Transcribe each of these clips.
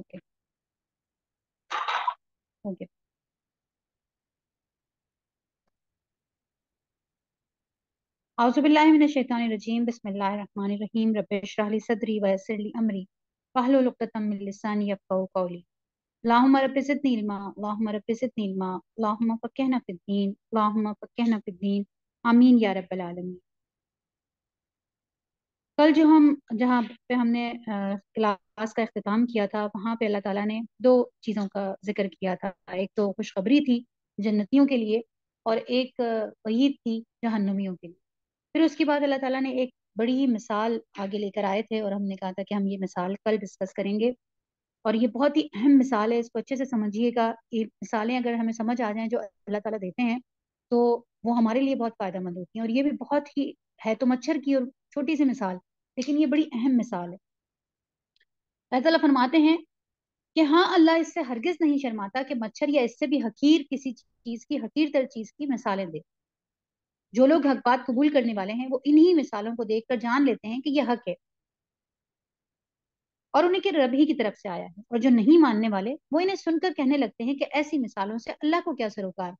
Okay okay औज़ुबिल्लाहि मिनश्शैतानिर्रजीम बिस्मिल्लाहिर्रहमानिर्रहीम rabbi इश्रह ली सदरी वयस्सिर ली अमरी वहलुल उक़्दतम मिन लिसानी यफ़क़हू क़ौली अल्लाहुम्मा रब्बि ज़िदनी इल्मा अल्लाहुम्मा रब्बि ज़िदनी इल्मा अल्लाहुम्मा फ़क़्हिहना फ़िद्दीन आमीन या रब्बल आलमीन। कल जो हम जहाँ पे हमने क्लास का अख्तिताम किया था वहाँ पे अल्लाह ताला ने दो चीज़ों का जिक्र किया था, एक तो खुशखबरी थी जन्नतियों के लिए और एक वईद थी जहन्नुमियों के लिए। फिर उसके बाद अल्लाह ताला ने एक बड़ी ही मिसाल आगे लेकर आए थे और हमने कहा था कि हम ये मिसाल कल डिस्कस करेंगे और ये बहुत ही अहम मिसाल है, इसको अच्छे से समझिएगा। ये मिसालें अगर हमें समझ आ जाएं जो अल्लाह ताला देते हैं तो वो हमारे लिए बहुत फ़ायदेमंद होती हैं। और ये भी बहुत ही है तो मच्छर की और छोटी सी मिसाल, लेकिन ये बड़ी अहम मिसाल है। अल्लाह ताला फरमाते हैं कि हाँ, अल्लाह इससे हरगिज़ नहीं शर्माता कि मच्छर या इससे भी हकीर किसी चीज़ की, हकीर तर चीज़ की मिसालें दे। जो लोग हक बात कबूल करने वाले हैं वो इन्हीं मिसालों को देखकर जान लेते हैं कि यह हक है और उन्हें के रब ही की तरफ से आया है, और जो नहीं मानने वाले वो इन्हें सुनकर कहने लगते हैं कि ऐसी मिसालों से अल्लाह को क्या सरोकार।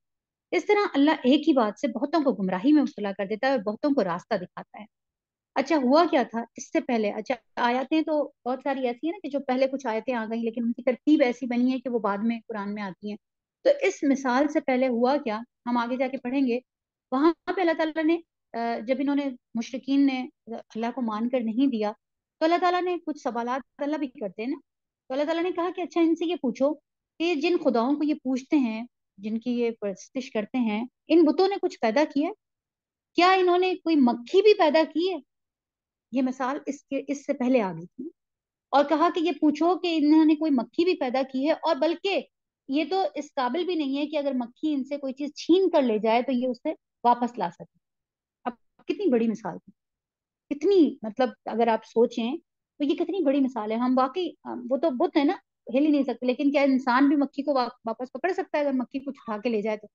इस तरह अल्लाह एक ही बात से बहुतों को गुमराही में मुब्तला कर देता है और बहुतों को रास्ता दिखाता है। अच्छा, हुआ क्या था इससे पहले? अच्छा, आयतें तो बहुत सारी ऐसी हैं ना कि जो पहले कुछ आयतें आ गई लेकिन उनकी तरतीब ऐसी बनी है कि वो बाद में कुरान में आती हैं। तो इस मिसाल से पहले हुआ क्या, हम आगे जाके पढ़ेंगे। वहाँ पे अल्लाह ताला ने जब इन्होंने मुशरिकीन ने अल्लाह को मानकर नहीं दिया तो अल्लाह ताला ने कुछ सवालात अल्लाह भी करते हैं ना, तो अल्लाह ताला ने कहा कि अच्छा, इनसे ये पूछो कि जिन खुदाओं को ये पूछते हैं, जिनकी ये परस्तिश करते हैं, इन बुतों ने कुछ पैदा किया? क्या इन्होंने कोई मक्खी भी पैदा की है? ये मिसाल इससे पहले आ गई थी। और कहा कि ये पूछो कि इन्होंने कोई मक्खी भी पैदा की है, और बल्कि ये तो इस काबिल भी नहीं है कि अगर मक्खी इनसे कोई चीज छीन कर ले जाए तो ये उसे वापस ला सके। अब कितनी बड़ी मिसाल थी, कितनी, मतलब अगर आप सोचें तो ये कितनी बड़ी मिसाल है। हम वाकई, वो तो बुत है ना, हिल ही नहीं सकते, लेकिन क्या इंसान भी मक्खी को वापस पकड़ सकता है? अगर मक्खी कुछ उठा के ले जाए तो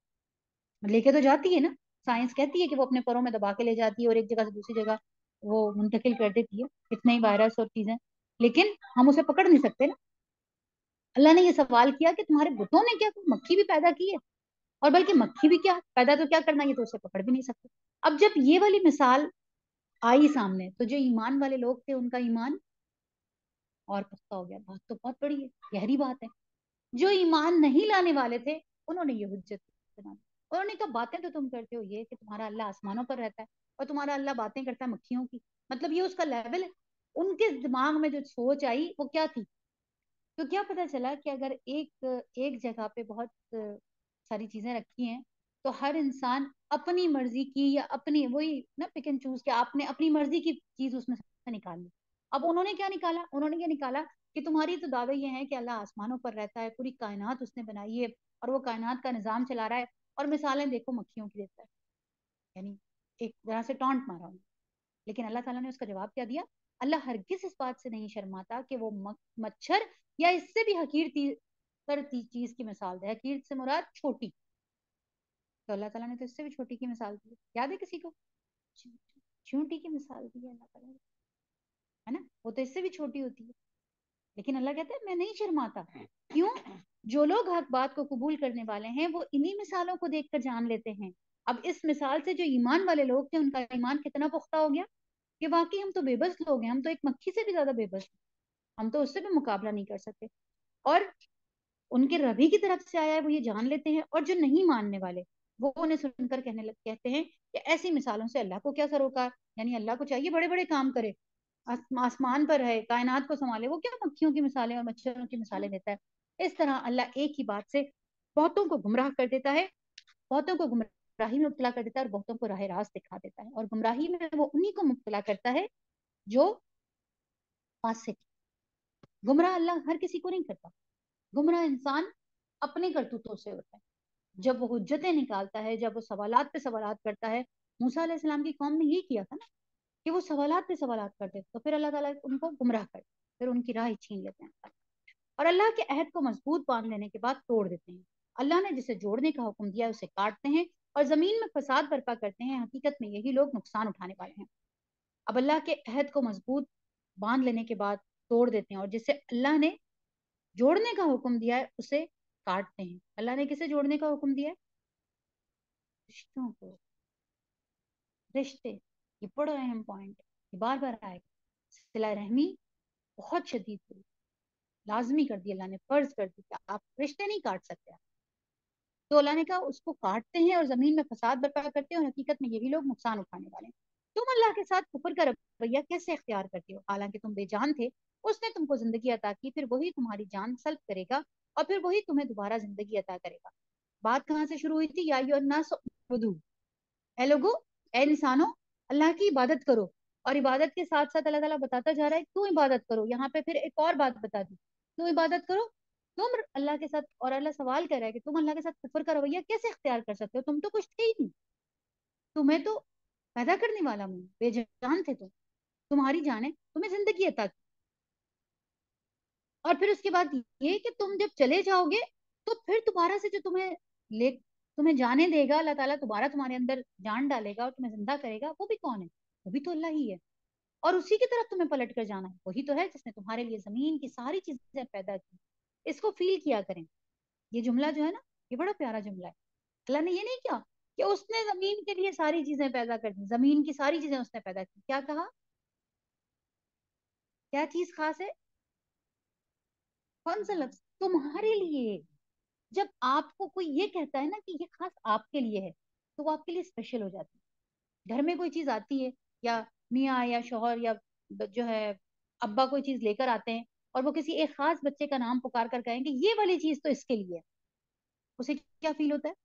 लेके तो जाती है ना, साइंस कहती है कि वो अपने परों में दबा के ले जाती है और एक जगह से दूसरी जगह वो मुंतकिल कर देती है कितने ही वायरस और चीजें, लेकिन हम उसे पकड़ नहीं सकते ना। अल्लाह ने ये सवाल किया कि तुम्हारे बुतों ने क्या मक्खी भी पैदा की है? और बल्कि मक्खी भी क्या पैदा तो क्या करना, ये तो उसे पकड़ भी नहीं सकते। अब जब ये वाली मिसाल आई सामने तो जो ईमान वाले लोग थे उनका ईमान और पक्का हो गया। बात तो बहुत बड़ी है, गहरी बात है। जो ईमान नहीं लाने वाले थे उन्होंने ये हुज्जत बनाई, उन्होंने कहा बातें तो तुम करते हो ये कि तुम्हारा अल्लाह आसमानों पर रहता है और तुम्हारा अल्लाह बातें करता है मक्खियों की, मतलब ये उसका लेवल है। उनके दिमाग में जो सोच आई वो क्या थी? तो क्या पता चला कि अगर एक जगह पे बहुत सारी चीजें रखी हैं तो हर इंसान अपनी मर्जी की, या अपनी वही ना पिक एंड चूज, के आपने अपनी मर्जी की चीज उसमें से निकाल ली। अब उन्होंने क्या निकाला? उन्होंने क्या निकाला कि तुम्हारी तो दावे ये हैं कि अल्लाह आसमानों पर रहता है, पूरी कायनात उसने बनाई है और वो कायनात का निजाम चला रहा है, और मिसालें देखो मक्खियों की देता है। यानी एक तरह से टॉन्ट मारा उन्होंने। लेकिन अल्लाह ताला ने उसका जवाब क्या दिया? अल्लाह हरगिज़ इस बात से नहीं शर्माता कि वो मच्छर या इससे भी हकीर चीज की मिसाल दे। हकीर से मुराद छोटी, तो अल्लाह ताला ने तो इससे भी छोटी की मिसाल दी। याद है किसी को? चींटी की मिसाल दी है अल्लाह ताला ने, है ना, वो तो इससे भी छोटी होती है। लेकिन अल्लाह कहता है मैं नहीं शर्माता। क्यों? जो लोग हक बात को कबूल करने वाले हैं वो इन्हीं मिसालों को देखकर जान लेते हैं। अब इस मिसाल से जो ईमान वाले लोग थे उनका ईमान कितना पुख्ता हो गया कि वाकई हम तो बेबस लोग हैं, हम तो एक मक्खी से भी ज्यादा बेबस, हम तो उससे भी मुकाबला नहीं कर सकते, और उनके रबी की तरफ से आया है वो ये जान लेते हैं। और जो नहीं मानने वाले वो उन्हें सुनकर कहते हैं कि ऐसी मिसालों से अल्लाह को क्या सरोकार। यानी अल्लाह को चाहिए बड़े बड़े काम करे, आसमान पर है, कायनात को संभाले, वो क्या मक्खियों की मिसालें और मच्छरों की मिसालें देता है। इस तरह अल्लाह एक ही बात से बहुतों को गुमराह कर देता है, बहुतों को गुमराही में मुब्तला कर देता है और बहुतों को राह रास्त दिखा देता है। और गुमराही में वो उन्हीं को मुब्तला करता है जो फासिक। गुमराह अल्लाह हर किसी को नहीं करता, गुमराह इंसान अपने करतूतों से होता है। जब वो हुज्जतें निकालता है, जब वो सवालात पे सवालात करता है, मूसा अलैहिस्सलाम की कौम ने ये किया था ना कि वो सवालात पे सवालात करते, तो फिर अल्लाह ताला उनको गुमराह करते, फिर उनकी राह छीन लेते हैं और अल्लाह के अहद को मजबूत बांध लेने के बाद तोड़ देते हैं। अल्लाह ने जिसे जोड़ने का हुक्म दिया उसे काटते हैं और जमीन में फसाद बर्पा करते हैं। हकीकत में यही लोग नुकसान उठाने वाले हैं। अब अल्लाह के अहद को मजबूत बांध लेने के बाद तोड़ देते हैं और जिसे अल्लाह ने जोड़ने का हुक्म दिया है उसे काटते हैं। अल्लाह ने किसे जोड़ने का हुक्म दिया है? रिश्तों को, रिश्ते। ये बड़ा अहम पॉइंट, बार बार आएगा। सिला रहमी बहुत शदीद हुई, लाजमी कर दिया अल्लाह ने, फर्ज कर दिया, आप रिश्ते नहीं काट सकते। तो अल्लाह ने कहा उसको काटते हैं और जमीन में फसाद बर्पा करते हैं और हकीकत में ये भी लोग नुकसान उठाने वाले हैं। तुम अल्लाह के साथ कुफर का रवैया कैसे इख्तियार करते हो, हालांकि तुम बेजान थे, उसने तुमको जिंदगी अता की, फिर वही तुम्हारी जान सल्ब करेगा और फिर वही तुम्हें दोबारा जिंदगी अता करेगा। बात कहाँ से शुरू हुई थी? या लोगो, ए इंसानों, अल्लाह की इबादत करो। और इबादत के साथ साथ अल्लाह ताला बताता जा रहा है क्यों इबादत करो। यहाँ पे फिर एक और बात बता दी, क्यों इबादत करो तुम अल्लाह के साथ। और अल्लाह सवाल कर रहा है कि तुम अल्लाह के साथ कुफर का रवैया कैसे इख्तियार कर सकते हो, तुम तो कुछ थे ही नहीं, तुम्हें तो पैदा करने वाला मैं, बेजान थे तुम, तुम्हारी जाने तुम्हें जिंदगी अता की। और फिर उसके बाद ये कि तुम जब चले जाओगे तो फिर दोबारा से जो तुम्हें जाने देगा अल्लाह ताला, दोबारा तुम्हारे अंदर जान डालेगा और तुम्हें जिंदा करेगा, वो भी कौन है? वो भी तो अल्लाह ही है। और उसी की तरफ तुम्हें पलट कर जाना है, वही तो है जिसने तुम्हारे लिए जमीन की सारी चीजें पैदा की। इसको फील किया करें। ये जुमला जो है ना, ये बड़ा प्यारा जुमला है। अल्लाह ने ये नहीं किया कि उसने जमीन के लिए सारी चीजें पैदा कर दी, जमीन की सारी चीजें उसने पैदा की। क्या कहा? क्या चीज खास है? कौन सा लफ्ज? तुम्हारे लिए। जब आपको कोई ये कहता है ना कि ये खास आपके लिए है, तो वो आपके लिए स्पेशल हो जाती है। घर में कोई चीज आती है, या मियाँ या शोहर या जो है अब्बा कोई चीज लेकर आते हैं और वो किसी एक खास बच्चे का नाम पुकार कर कहेंगे ये वाली चीज तो इसके लिए है, उसे क्या फील होता है?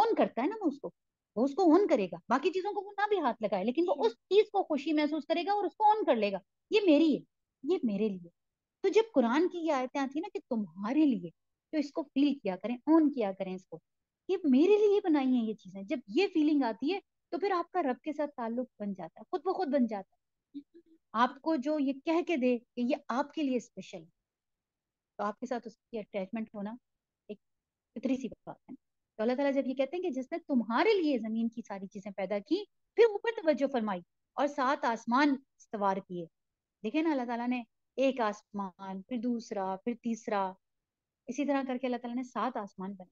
ओन करता है ना, वो उसको ओन करेगा। बाकी चीजों को वो ना भी हाथ लगाए, लेकिन वो उस चीज को खुशी महसूस करेगा और उसको ओन कर लेगा, ये मेरी है, ये मेरे लिए। तो जब कुरान की ये आयतें आती है ना कि तुम्हारे लिए, तो इसको फील किया करें, ओन किया करें इसको, ये मेरे लिए बनाई है ये चीजें। जब ये फीलिंग आती है तो फिर आपका रब के साथ ताल्लुक बन जाता है, खुद ब खुद बन जाता है। आपको जो ये कह के दे कि ये आपके लिए स्पेशल है, तो आपके साथ उसकी अटैचमेंट होना एक इतनी सी बात है। तो अल्लाह ताला जब ये कहते हैं कि जिसने तुम्हारे लिए जमीन की सारी चीजें पैदा की, फिर ऊपर तवज्जो फरमाई और सात आसमान इस्तवार किए। देखे ना, अल्लाह ताला ने एक आसमान, फिर दूसरा, फिर तीसरा, इसी तरह करके अल्लाह ताला ने सात आसमान बनाए।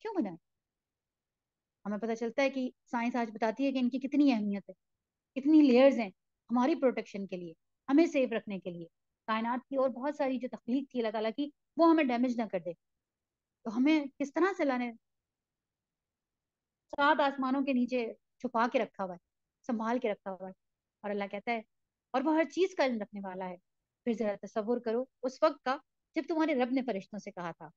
क्यों बनाए? हमें पता चलता है कि साइंस आज बताती है कि इनकी कितनी अहमियत है, कितनी लेयर्स हैं, हमारी प्रोटेक्शन के लिए, हमें सेफ रखने के लिए। कायनात की और बहुत सारी जो तख्लीक थी अल्लाह ताला की, वो हमें डैमेज ना कर दे। तो हमें किस तरह से अल्लाह ने सात आसमानों के नीचे छुपा के रखा हुआ है, संभाल के रखा हुआ है। और अल्लाह कहता है और वह हर चीज का इल्म रखने वाला है। फिर जरा तसव्वुर करो उस वक्त का जब तुम्हारे रब ने फरिश्तों से कहा था।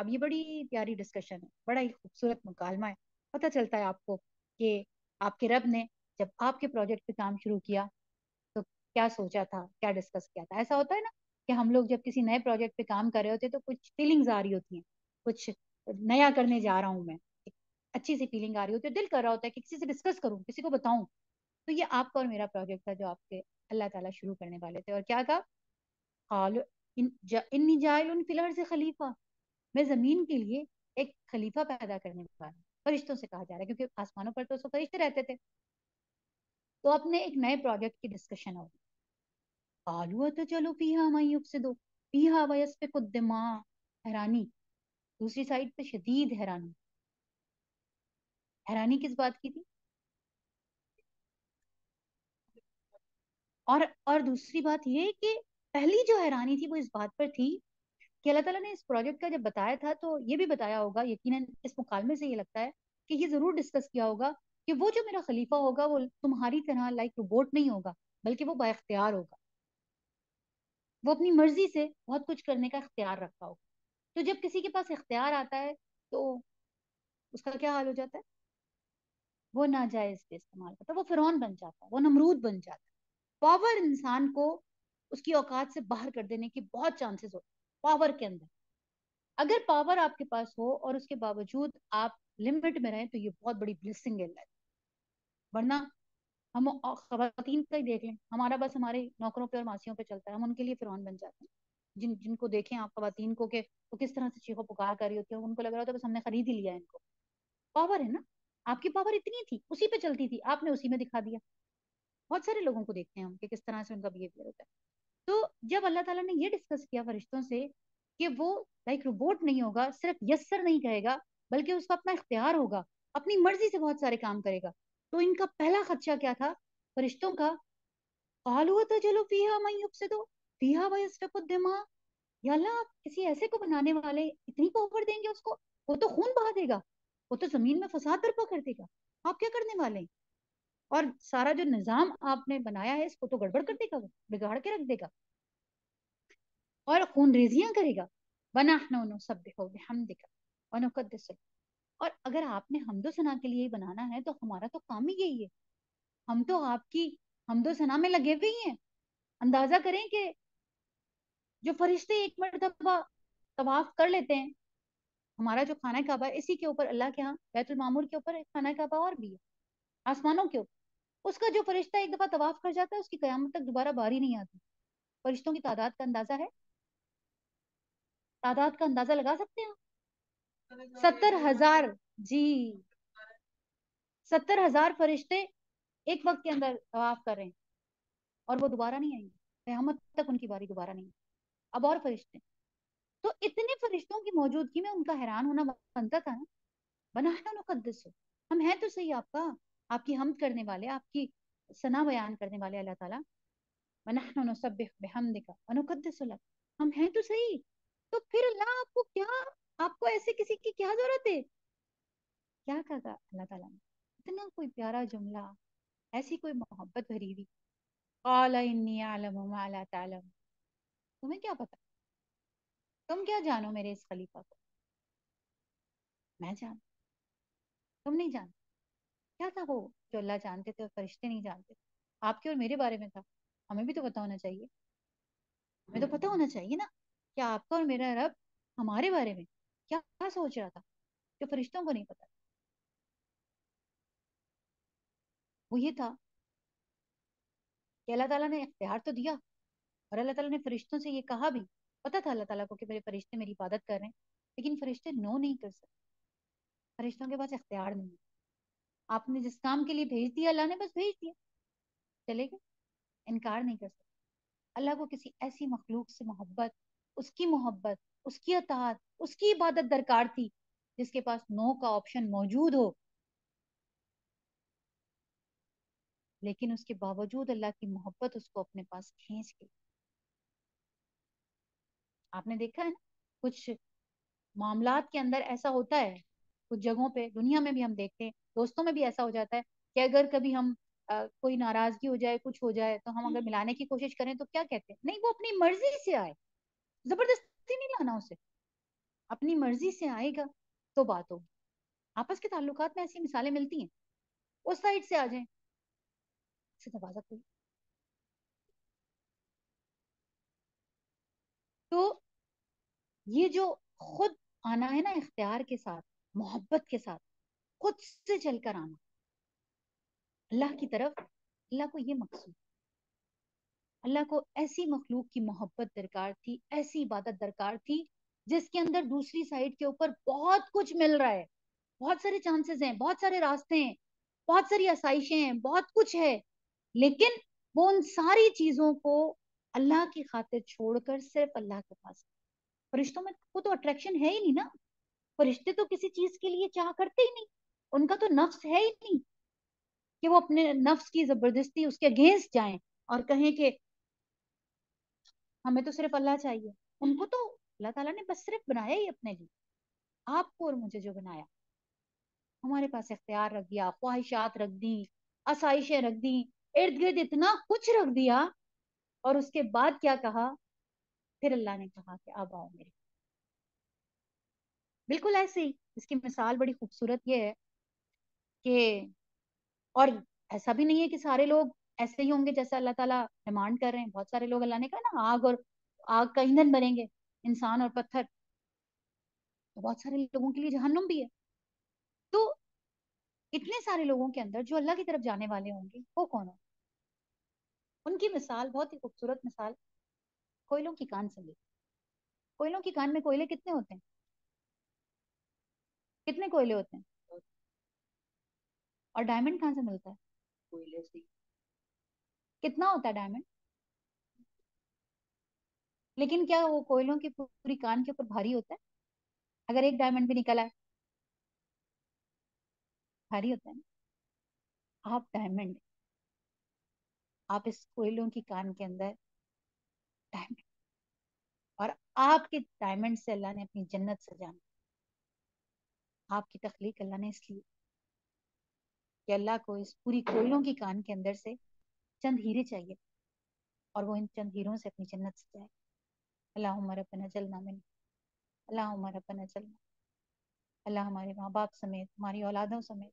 अब ये बड़ी प्यारी डिस्कशन है, बड़ा ही खूबसूरत मुकालमा है। पता चलता है आपको कि आपके रब ने जब आपके प्रोजेक्ट पे काम शुरू किया तो क्या सोचा था, क्या डिस्कस किया था। ऐसा होता है ना कि हम लोग जब किसी नए प्रोजेक्ट पे काम कर रहे होते हैं तो कुछ फीलिंग्स आ रही होती हैं, कुछ नया करने जा रहा हूँ मैं, अच्छी सी फीलिंग आ रही होती है, दिल कर रहा होता है कि किसी से डिस्कस करूँ, किसी को बताऊँ। तो ये आपका और मेरा प्रोजेक्ट था जो आपके अल्लाह ताला शुरू करने वाले थे। और क्या कहा? इन्नी जाइलुन फिल अर्ज़ खलीफा, मैं ज़मीन के लिए एक खलीफा पैदा करने वाला। फरिश्तों से कहा जा रहा है क्योंकि आसमानों पर तो फरिश्ते रहते थे। तो अपने एक नए प्रोजेक्ट की डिस्कशन हो रही। तो चलो पीहा माई से दो पीहा वयस पे कुद दिमा, हैरानी, दूसरी साइड पे शदीद हैरानी। हैरानी किस बात की थी? और दूसरी बात ये कि पहली जो हैरानी थी वो इस बात पर थी कि अल्लाह ताला ने इस प्रोजेक्ट का जब बताया था तो ये भी बताया होगा, यकीनन इस मुकालमे से ये लगता है कि ये जरूर डिस्कस किया होगा कि वो जो मेरा खलीफा होगा वो तुम्हारी तरह लाइक रोबोट नहीं होगा, बल्कि वो बाइख्तियार होगा, वो अपनी मर्जी से बहुत कुछ करने का इख्तियार रखता होगा। तो जब किसी के पास इख्तियार आता है तो उसका क्या हाल हो जाता है? वो नाजायज पे इस्तेमाल करता है, वो फिरौन बन जाता है, वो नमरूद बन जाता है। पावर इंसान को उसकी औकात से बाहर कर देने के बहुत चांसेस होते हैं। पावर के अंदर अगर पावर आपके पास हो और उसके बावजूद आप लिमिट में रहें तो ये बहुत बड़ी ब्लेसिंग है। वरना हम खवातीन का ही देख लें, हमारा बस हमारे नौकरों पे और मासियों पे चलता है, हम उनके लिए फिरौन बन जाते हैं। जिनको देखें आप खवातीन को, के वो किस तरह से चीखो पुकार कर रही होती है, उनको लग रहा होता है बस हमने खरीद ही लिया है इनको। पावर है ना, आपकी पावर इतनी थी, उसी पे चलती थी, आपने उसी में दिखा दिया। बहुत सारे लोगों को देखते हैं हम कि किस तरह से उनका बिहेवियर होता है। तो जब अल्लाह ताला ने ये डिस्कस किया फरिश्तों से कि वो लाइक रोबोट नहीं होगा, सिर्फ यस्सर नहीं कहेगा, बल्कि उसका अपना इख्तियार होगा, अपनी मर्जी से बहुत सारे काम करेगा। तो इनका पहला खदशा क्या था फरिश्तों का? आप किसी ऐसे को बनाने वाले, इतनी पावर देंगे उसको, वो तो खून बहा देगा, वो तो जमीन में फसाद बर्पा कर देगा, आप क्या करने वाले हैं? और सारा जो निजाम आपने बनाया है इसको तो गड़बड़ कर देगा, बिगाड़ के रख देगा और खून रेजियां करेगा। वना सब देखो हम दिखा। और अगर आपने हमदो सना के लिए ही बनाना है तो हमारा तो काम ही यही है, हम तो आपकी हमदो सना में लगे हुए हैं। अंदाजा करें कि जो फरिश्ते एक मरतबा तवाफ कर लेते हैं, हमारा जो खाना काबा इसी के ऊपर अल्लाह के यहाँ बैतुल मामूर के ऊपर खाना काबा और भी है आसमानों के ऊपर, उसका जो फरिश्ता एक दफा तवाफ कर जाता है उसकी कयामत तक दोबारा बारी नहीं आती। फरिश्तों की तादाद का अंदाजा है, तादाद का अंदाजा लगा सकते हैं? 70,000 जी, 70,000 फरिश्ते एक वक्त के अंदर तवाफ कर रहे हैं और वो दोबारा नहीं आएंगे, क़यामत तक उनकी बारी दोबारा नहीं। अब और फरिश्ते, तो इतने फरिश्तों की मौजूदगी में उनका हैरान होना बनता था ना। बनाना मुकद्दस हो, हम हैं तो सही आपका, आपकी हमद करने वाले, आपकी सना बयान करने वाले अल्लाह ताला। बनाना नुसब्बिह बिहम्दिका वनुकद्दिस लक, हम हैं तो सही। तो फिर अल्लाह आपको क्या, आपको ऐसे किसी की क्या जरूरत है? क्या कहा अल्लाह ताला ने, इतना कोई प्यारा जुमला, ऐसी कोई मोहब्बत भरी हुई। तुम्हें क्या पता, तुम क्या जानो मेरे इस खलीफा को? मैं जानू, तुम नहीं जानते। क्या था वो जो अल्लाह जानते थे और फरिश्ते नहीं जानते? आपके और मेरे बारे में था, हमें भी तो पता होना चाहिए, हमें तो पता होना चाहिए ना क्या आपका और मेरा रब हमारे बारे में क्या सोच रहा था जो फरिश्तों को नहीं पता? वो ये था कि अल्लाह ताला ने इख्तियार तो दिया और अल्लाह ताला ने फरिश्तों से ये कहा भी, पता था अल्लाह ताला को कि मेरे फरिश्ते मेरी इबादत कर रहे हैं, लेकिन फरिश्ते नो नहीं कर सकते, फरिश्तों के पास इख्तियार नहीं है। आपने जिस काम के लिए भेज दिया अल्लाह ने बस भेज दिया, चले गए, इनकार नहीं कर सकते। अल्लाह को किसी ऐसी मखलूक से मोहब्बत, उसकी अतात, उसकी इबादत दरकार थी जिसके पास नो का ऑप्शन मौजूद हो, लेकिन उसके बावजूद अल्लाह की मोहब्बत उसको अपने पास खींच के। आपने देखा है ना, कुछ मामलात के अंदर ऐसा होता है, कुछ जगहों पे दुनिया में भी हम देखते हैं, दोस्तों में भी ऐसा हो जाता है कि अगर कभी हम कोई नाराजगी हो जाए, कुछ हो जाए, तो हम अगर मिलाने की कोशिश करें तो क्या कहते हैं, नहीं वो अपनी मर्जी से आए, जबरदस्ती नहीं लाना उसे, अपनी मर्जी से आएगा तो बात होगी। आपस के ताल्लुकात में ऐसी मिसालें मिलती हैं, उस साइड से आ जाए से दरवाजा खोल। तो ये जो खुद आना है ना इख्तियार के साथ, मोहब्बत के साथ, खुद से चलकर आना अल्लाह की तरफ, अल्लाह को ये मकसूद, अल्लाह को ऐसी मखलूक की मोहब्बत दरकार थी, ऐसी इबादत दरकार थी जिसके अंदर दूसरी साइड के ऊपर बहुत कुछ मिल रहा है, बहुत सारे चांसेस हैं, बहुत सारे रास्ते हैं, बहुत सारी आसाइशें हैं, बहुत कुछ है, लेकिन वो उन सारी चीजों को अल्लाह की खातिर छोड़कर सिर्फ अल्लाह के पास। फरिश्तों में वो तो अट्रैक्शन है ही नहीं ना, फरिश्ते तो किसी चीज के लिए चाह करते ही नहीं, उनका तो नफ्स है ही नहीं कि वो अपने नफ्स की जबरदस्ती उसके अगेंस्ट जाए और कहें कि हमें तो सिर्फ अल्लाह चाहिए। उनको तो अल्लाह ताला ने बस सिर्फ बनाया ही अपने लिए। आपको और मुझे जो बनाया, हमारे पास इख्तियार रख दिया, ख्वाहिशात रख दी, आसाइशें रख दी, इर्द गिर्द इतना कुछ रख दिया, और उसके बाद क्या कहा? फिर अल्लाह ने कहा कि अब आओ मेरे। बिल्कुल ऐसे ही इसकी मिसाल बड़ी खूबसूरत ये है कि, और ऐसा भी नहीं है कि सारे लोग ऐसे ही होंगे जैसा अल्लाह ताला डिमांड कर रहे हैं। बहुत सारे लोग, अल्लाह ने कहा ना आग और आग का ईंधन बनेंगे इंसान और पत्थर, तो बहुत सारे लोगों के लिए जहन्नुम भी है। तो इतने सारे लोगों के अंदर जो अल्लाह की तरफ जाने वाले होंगे वो कौन होंगे? उनकी मिसाल बहुत ही खूबसूरत मिसाल कोयलों की कान से ली। कोयलों की कान में कोयले कितने होते हैं? कितने कोयले होते हैं? और डायमंड कहाँ से मिलता है? कोयले से। कितना होता है डायमंड? लेकिन क्या वो कोयलों की पूरी कान के ऊपर भारी होता है? अगर एक डायमंड भी निकला है, भारी होता है ना। आप डायमंड, आप इस कोयलों की कान के अंदर डायमंड, और आपके डायमंड से अल्लाह ने अपनी जन्नत सजानी। आपकी तख्लीक अल्लाह ने इसलिए कि अल्लाह को इस पूरी कोयलों की कान के अंदर से चंद हीरे चाहिए और वो इन चंद हीरों से अपनी जन्नत सजाए। अल्लाह हमारा पना चलना मिले, अल्लाह हमारा पना चलना। अल्लाह हमारे माँ बाप समेत, हमारी औलादों समेत,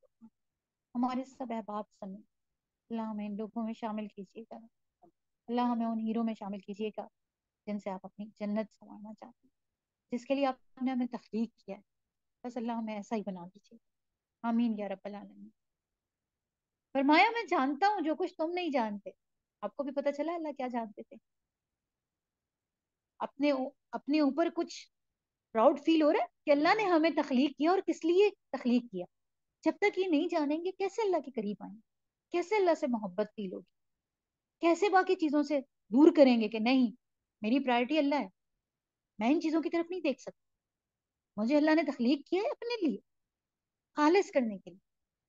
हमारे सब अहबाब समेत अल्लाह हमें इन लोगों में शामिल कीजिएगा। अल्लाह हमें उन हीरों में शामिल कीजिएगा जिनसे आप अपनी जन्नत संवारना चाहते हैं, जिसके लिए आपने हमें तख्लीक किया है। बस अल्लाह हमें ऐसा ही बना दीजिएगा। आमीन या रब्बल आलमीन। फरमाया, मैं जानता हूँ जो कुछ तुम नहीं जानते। आपको भी पता चला अल्लाह क्या जानते थे? अपने ऊपर कुछ प्राउड फील हो रहा है कि अल्लाह ने हमें तख्लीक किया और किस लिए तख्लीक किया। जब तक ये नहीं जानेंगे कैसे अल्लाह के करीब आएंगे, कैसे अल्लाह से मोहब्बत फील होगी, कैसे बाकी चीज़ों से दूर करेंगे कि नहीं मेरी प्रायोरिटी अल्लाह है, मैं इन चीज़ों की तरफ नहीं देख सकती। मुझे अल्लाह ने तख्लीक किया है अपने लिए खालिस करने के लिए,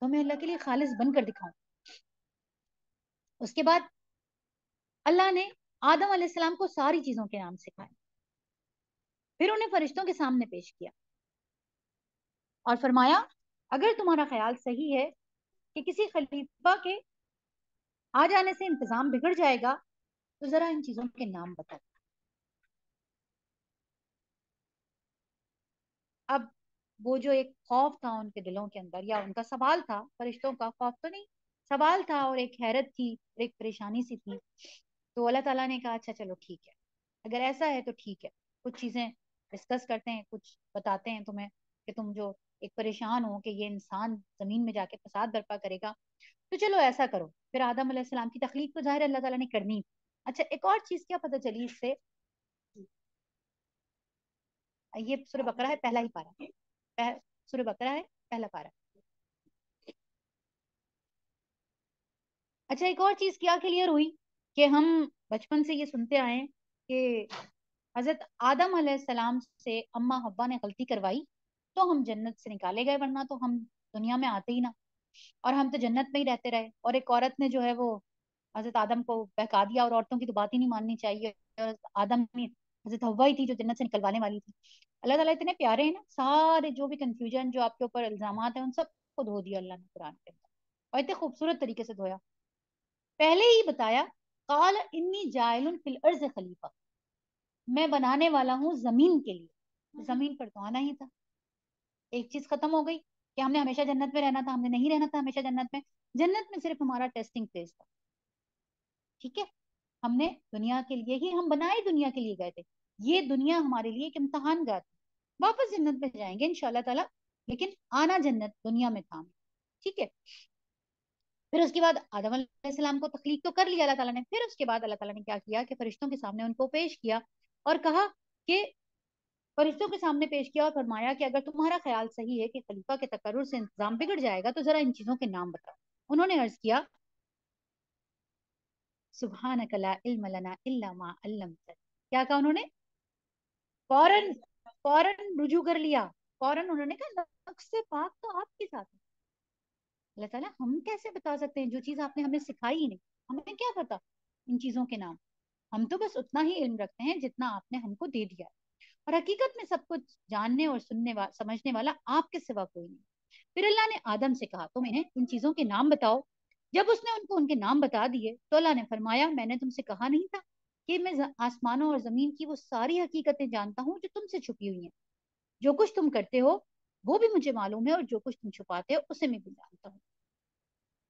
तो मैं अल्लाह के लिए खालिस बनकर दिखाऊँ। उसके बाद अल्लाह ने आदम अलैहिस्सलाम को सारी चीज़ों के नाम सिखाए, फिर उन्हें फरिश्तों के सामने पेश किया और फरमाया, अगर तुम्हारा ख्याल सही है कि किसी खलीफा के आ जाने से इंतजाम बिगड़ जाएगा तो जरा इन चीजों के नाम बताओ। अब वो जो एक खौफ था उनके दिलों के अंदर, या उनका सवाल था, फरिश्तों का खौफ तो नहीं, सवाल था और एक हैरत थी और एक परेशानी सी थी। तो अल्लाह ताला ने कहा, अच्छा चलो ठीक है, अगर ऐसा है तो ठीक है, कुछ चीजें डिस्कस करते हैं, कुछ बताते हैं तुम्हें कि तुम जो एक परेशान हो कि ये इंसान जमीन में जाके फसाद बर्पा करेगा, तो चलो ऐसा करो। फिर आदम अलैहिस्सलाम की तख्लीक तो जाहिर अल्लाह ताला ने करनी थी। अच्छा, एक और चीज क्या पता चली इससे, ये सूरह बकरा है पहला ही पारा, सूरह बकरा है पहला पारा। अच्छा, एक और चीज क्या क्लियर हुई कि हम बचपन से ये सुनते आए कि हजरत आदम अलैहिस्सलाम से अम्मा हब्बा ने गलती करवाई तो हम जन्नत से निकाले गए, वरना तो हम दुनिया में आते ही ना, और हम तो जन्नत में ही रहते रहे। और एक औरत ने जो है वो हजरत आदम को बहका दिया, और औरतों की तो बात ही नहीं माननी चाहिए, और आदम ने हजरत हव्वा ही थी जो जन्नत से निकलवाने वाली थी। अल्लाह ताला इतने प्यारे हैं ना, सारे जो भी कंफ्यूजन जो आपके ऊपर इल्जाम है उन सबको धो दिया अल्लाह ने कुरान के अंदर, और इतने खूबसूरत तरीके से धोया। पहले ही बताया, काल इन्नी जायलुन फिल अर्ज खलीफा, मैं बनाने वाला हूँ जमीन के लिए। जमीन पर तो आना ही था। एक चीज खत्म हो गई कि हमने हमेशा जन्नत में रहना था, हमने नहीं रहना था हमेशा जन्नत में। जन्नत में सिर्फ हमारा टेस्टिंग प्लेस था, ठीक है। हमने दुनिया के लिए ही, हम बनाए दुनिया के लिए गए थे, ये दुनिया हमारे लिए एक इम्तहान गाह थी। वापस जन्नत में जाएंगे इंशाल्लाह ताला, लेकिन आना जन्नत दुनिया में था, ठीक है। फिर उसके बाद आदम अलैहिस्सलाम को तख्लीक तो कर लिया अल्लाह ताला ने। फिर उसके बाद अल्लाह ताला ने क्या किया कि फरिश्तों के सामने उनको पेश किया और कहा कि फरिश्तों के सामने पेश किया और फरमाया कि अगर तुम्हारा ख्याल सही है कि खलीफा के तकर्रुर से इंतजाम बिगड़ जाएगा तो जरा इन चीजों के नाम बताओ। उन्होंने अर्ज किया, सुब्हानक ला इल्म लना इल्ला मा अल्लमतना। क्या कहा उन्होंने? फौरन रुजू कर लिया, फौरन उन्होंने कहा, नक्शे पाक तो आपके साथ है अल्लाह ताला, हम कैसे बता सकते हैं जो चीज आपने हमें सिखाई ही नहीं, हमें क्या पता इन चीजों के नाम। हम तो बस उतना ही इल्म रखते हैं जितना आपने हमको दे दिया है, और हकीकत में सब कुछ जानने और सुनने वाला, समझने वाला आपके सिवा कोई नहीं। फिर अल्लाह ने आदम से कहा, तुम इन्हें इन चीजों के नाम बताओ। जब उसने उनको उनके नाम बता दिए तो अल्लाह ने फरमाया, मैंने तुमसे कहा नहीं था कि मैं आसमानों और जमीन की वो सारी हकीकतें जानता हूँ जो तुमसे छुपी हुई हैं। जो कुछ तुम करते हो वो भी मुझे मालूम है, और जो कुछ तुम छुपाते हो उसे मैं भी जानता हूँ।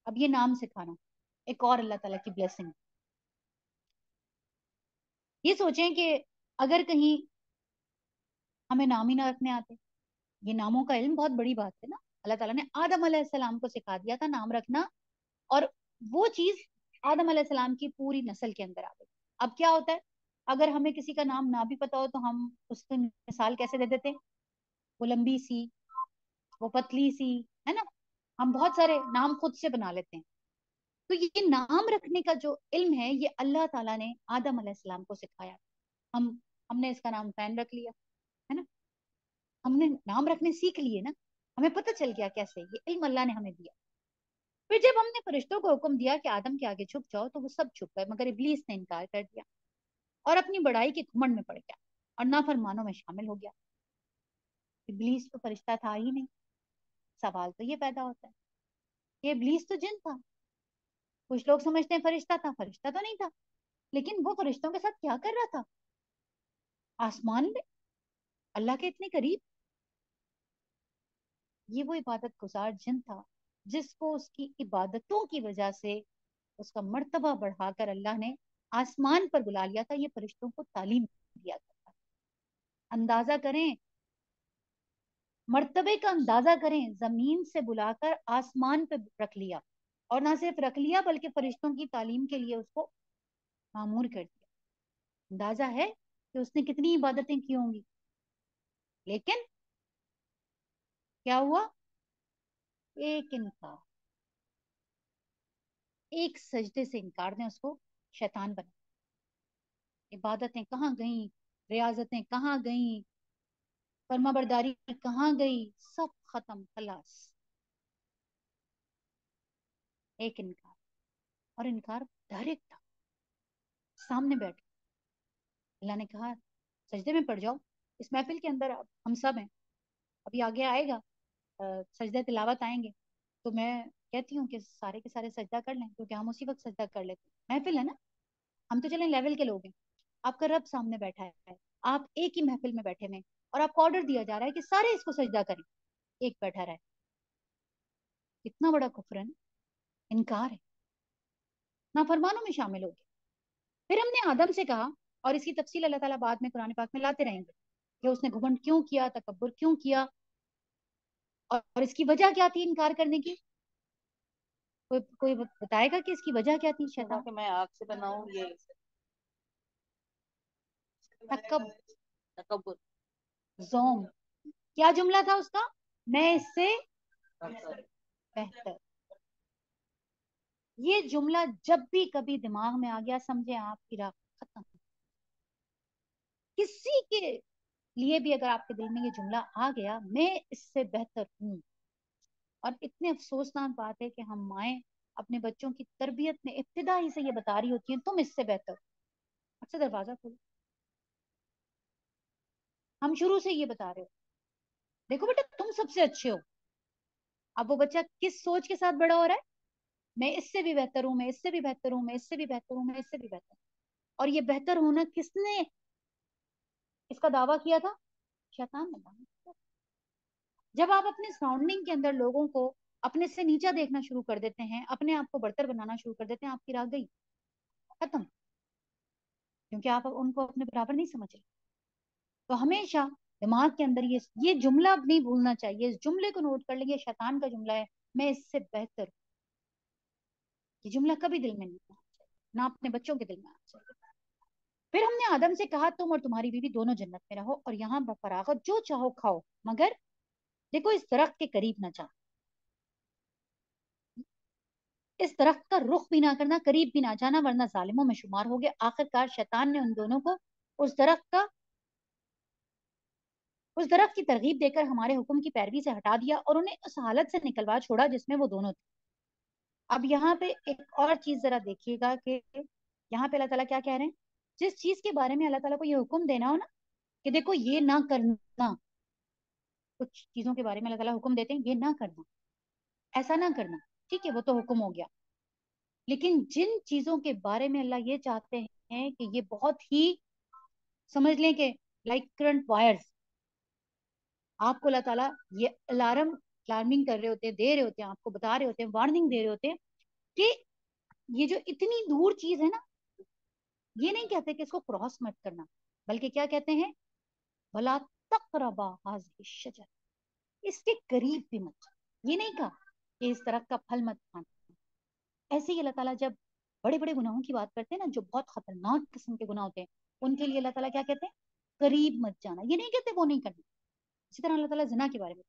अब ये नाम सिखाना एक और अल्लाह ताला की ब्लेसिंग। ये सोचें कि अगर कहीं हमें नाम ही ना रखने आते, ये नामों का इल्म बहुत बड़ी बात है ना। अल्लाह ताला ने आदम अलैहिस्सलाम को सिखा दिया था नाम रखना, और वो चीज आदम अलैहिस्सलाम की पूरी नस्ल के अंदर आ गई। अब क्या होता है, अगर हमें किसी का नाम ना भी पता हो तो हम उसकी मिसाल कैसे दे देते हैं? वो लंबी सी, वो पतली सी, है ना। हम बहुत सारे नाम खुद से बना लेते हैं। तो ये नाम रखने का जो इल्म है, ये अल्लाह ताला ने आदम अलैहिस्सलाम को सिखाया। हम हमने इसका नाम फैन रख लिया, है ना। हमने नाम रखने सीख लिए ना, हमें पता चल गया कैसे, ये इल्म अल्लाह ने हमें दिया। फिर जब हमने फरिश्तों को हुक्म दिया कि आदम के आगे छुप जाओ, तो वो सब छुप गए, मगर इब्लीस ने इनकार कर दिया और अपनी बड़ाई के घमंड में पड़ गया और नाफरमानों में शामिल हो गया। इब्लीस तो फरिश्ता था ही नहीं। सवाल तो ये पैदा होता है, ये इब्लीस तो जिन था। कुछ लोग समझते हैं फरिश्ता था, फरिश्ता तो नहीं था, लेकिन वो फरिश्तों के साथ क्या कर रहा था आसमान में, अल्लाह के इतने करीब। ये वो इबादत गुजार जिन था जिसको उसकी इबादतों की वजह से उसका मर्तबा बढ़ाकर अल्लाह ने आसमान पर बुला लिया था। ये फरिश्तों को तालीम दिया था। अंदाजा करें, मर्तबे का अंदाजा करें, जमीन से बुलाकर आसमान पर रख लिया, और ना सिर्फ रख लिया बल्कि फरिश्तों की तालीम के लिए उसको मामूर कर दिया। अंदाजा है कि उसने कितनी इबादतें की होंगी। लेकिन क्या हुआ, एक इनकार, एक सजदे से इनकार ने उसको शैतान बना। इबादतें कहाँ गईं, रियाजतें कहाँ गईं, फरमाबरदारी कहाँ गई, सब खत्म, खलास, एक इनकार। और इनकार डायरेक्ट था, सामने बैठ। अल्लाह ने कहा सजदे में पड़ जाओ, इस महफिल के अंदर हम सब हैं, अभी आगे आएगा सजदा तिलावत आएंगे, तो मैं कहती हूँ कि सारे के सारे सजदा कर लें, क्योंकि हम उसी वक्त सजदा कर लेते हैं। महफिल है ना, हम तो चलें लेवल के लोग हैं, आपका रब सामने बैठा है, आप एक ही महफिल में बैठे हैं और आपको ऑर्डर दिया जा रहा है कि सारे इसको सजदा करें, एक बैठा रहे। कितना बड़ा कुफरन, इनकार है, नाफरमानों में शामिल हो गया। फिर हमने आदम से कहा, और इसकी तफसील अल्लाह ताला बाद में कुरान पाक में लाते रहेंगे कि उसने घमंड क्यों किया, तकब्बुर क्यों किया, और इसकी वजह क्या थी इनकार करने की। कोई बताएगा कि इसकी वजह क्या थी? शैतान, कि मैं आग से बनाऊं, ये तकब्बुर, ज़ोम। क्या जुमला था उसका, मैं इससे बेहतर। ये जुमला जब भी कभी दिमाग में आ गया, समझे आपकी राह खत्म। किसी के लिए भी अगर आपके दिल में ये जुमला आ गया, मैं इससे बेहतर हूँ। और इतने अफसोसनाक बात है कि हम माएँ अपने बच्चों की तरबियत में इब्तिदा ही से ये बता रही होती हैं, तुम इससे बेहतर। अच्छा दरवाजा खोलो, हम शुरू से ये बता रहे हो, देखो बेटा तुम सबसे अच्छे हो। अब वो बच्चा किस सोच के साथ बड़ा हो रहा है, मैं इससे भी बेहतर हूँ, मैं इससे भी बेहतर हूँ, मैं इससे भी बेहतर हूँ, मैं इससे भी बेहतर। और ये बेहतर होना किसने इसका दावा किया था, शैतान ने। जब आप अपने सराउंडिंग के अंदर लोगों को अपने से नीचा देखना शुरू कर देते हैं, अपने आप को बढ़तर बनाना शुरू कर देते हैं, आपकी राह गई, खत्म। क्योंकि आप उनको अपने बराबर नहीं समझ रहे। तो हमेशा दिमाग के अंदर ये जुमला नहीं भूलना चाहिए, इस जुमले को नोट कर लेंगे, शैतान का जुमला है, मैं इससे बेहतर हूँ। ये जुमला कभी दिल में नहीं आना चाहिए, ना अपने बच्चों के दिल में आना चाहिए। फिर हमने आदम से कहा तुम और तुम्हारी बीवी दोनों जन्नत में रहो और यहाँ बफरागत जो चाहो खाओ, मगर देखो इस दरख्त के करीब ना जाओ, इस दरख्त का रुख भी ना करना, करीब भी ना जाना, वरना जालिमों में शुमार हो गए। आखिरकार शैतान ने उन दोनों को उस दरख्त की तरगीब देकर हमारे हुक्म की पैरवी से हटा दिया और उन्हें उस हालत से निकलवा छोड़ा जिसमें वो दोनों थे। अब यहाँ पे एक और चीज जरा देखिएगा कि यहाँ पे अल्लाह ताला क्या कह रहे हैं। जिस चीज के बारे में अल्लाह ताला को ये हुक्म देना हो ना कि देखो ये ना करना, कुछ चीजों के बारे में अल्लाह ताला हुक्म देते हैं, ये ना करना, ऐसा ना करना, ठीक है, वो तो हुक्म हो गया। लेकिन जिन चीजों के बारे में अल्लाह ये चाहते हैं कि ये बहुत ही समझ लें कि लाइक करंट वायर्स, आपको अल्लाह ताला ये अलार्मिंग कर रहे होते हैं, दे रहे होते हैं, आपको बता रहे होते हैं, वार्निंग दे रहे होते हैं कि ये जो इतनी दूर चीज है ना, ये नहीं कहते कि इसको क्रॉस मत करना, बल्कि क्या कहते हैं, भला तकरबा हाज़िह शजर, इसके करीब भी मत जाओ। ये नहीं कहा कि इस तरह का फल मत खाना। ऐसे ही अल्लाह ताला जब बड़े बड़े गुनाहों की बात करते हैं ना, जो बहुत खतरनाक किस्म के गुनाह होते हैं, उनके लिए अल्लाह ताला क्या कहते हैं, करीब मत जाना। ये नहीं कहते वो नहीं करना। इसी तरह अल्लाह ताला ज़िना के बारे में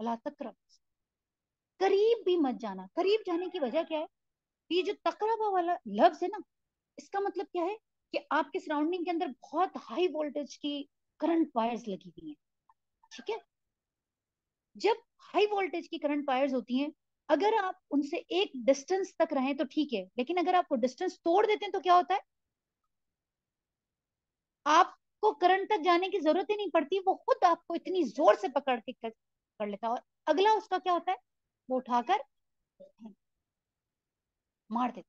भला तकरब, करीब भी मत जाना। करीब जाने की वजह क्या है, ये जो तकरबा वाला लफ्ज है ना, इसका मतलब क्या है, कि आपके सराउंडिंग के अंदर बहुत हाई वोल्टेज की करंट वायर्स लगी हुई हैं, ठीक है। जब हाई वोल्टेज की करंट वायर्स होती हैं, अगर आप उनसे एक डिस्टेंस तक रहें तो ठीक है, लेकिन अगर आप वो डिस्टेंस तोड़ देते हैं तो क्या होता है, आपको करंट तक जाने की जरूरत ही नहीं पड़ती, वो खुद आपको इतनी जोर से पकड़ के कर लेता है और अगला उसका क्या होता है, वो उठाकर मार देता,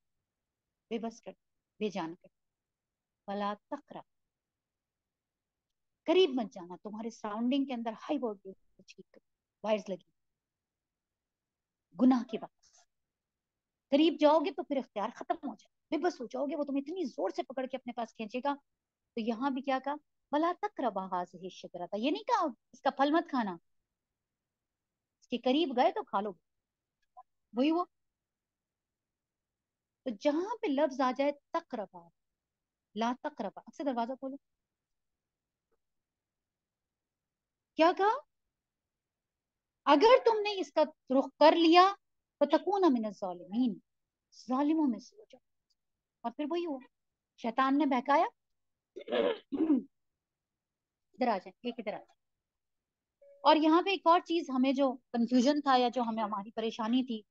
बेबस कर, बेजान कर। भला तक करीब मत जाना, तुम्हारे सराउंडिंग के अंदर हाई वोल्टेज की वायर्स लगी, गुनाह की बात, करीब जाओगे तो फिर इख्तियार खत्म हो जाएगा, बेबस हो जाओगे, वो तुम्हें इतनी जोर से पकड़ के अपने पास खींचेगा। तो यहाँ भी क्या कहा, भला तक रहा से शिकरा था, ये नहीं कहा इसका फल मत खाना, इसके करीब गए तो खा लो, वही वो। तो जहां पे लफ्ज आ जाए तक रहा, ला तक रहा, अक्सर दरवाजा खोलो, क्या कहा, अगर तुमने इसका रुख कर लिया तो तकूना मिन ज़ालिमीन, ज़ालिमों में से हो जाओ। और फिर वही हुआ, शैतान ने बहकाया, इधर आ जाए, एक इधर आ जाए। और यहाँ पे एक और चीज, हमें जो कंफ्यूजन था या जो हमें हमारी परेशानी थी,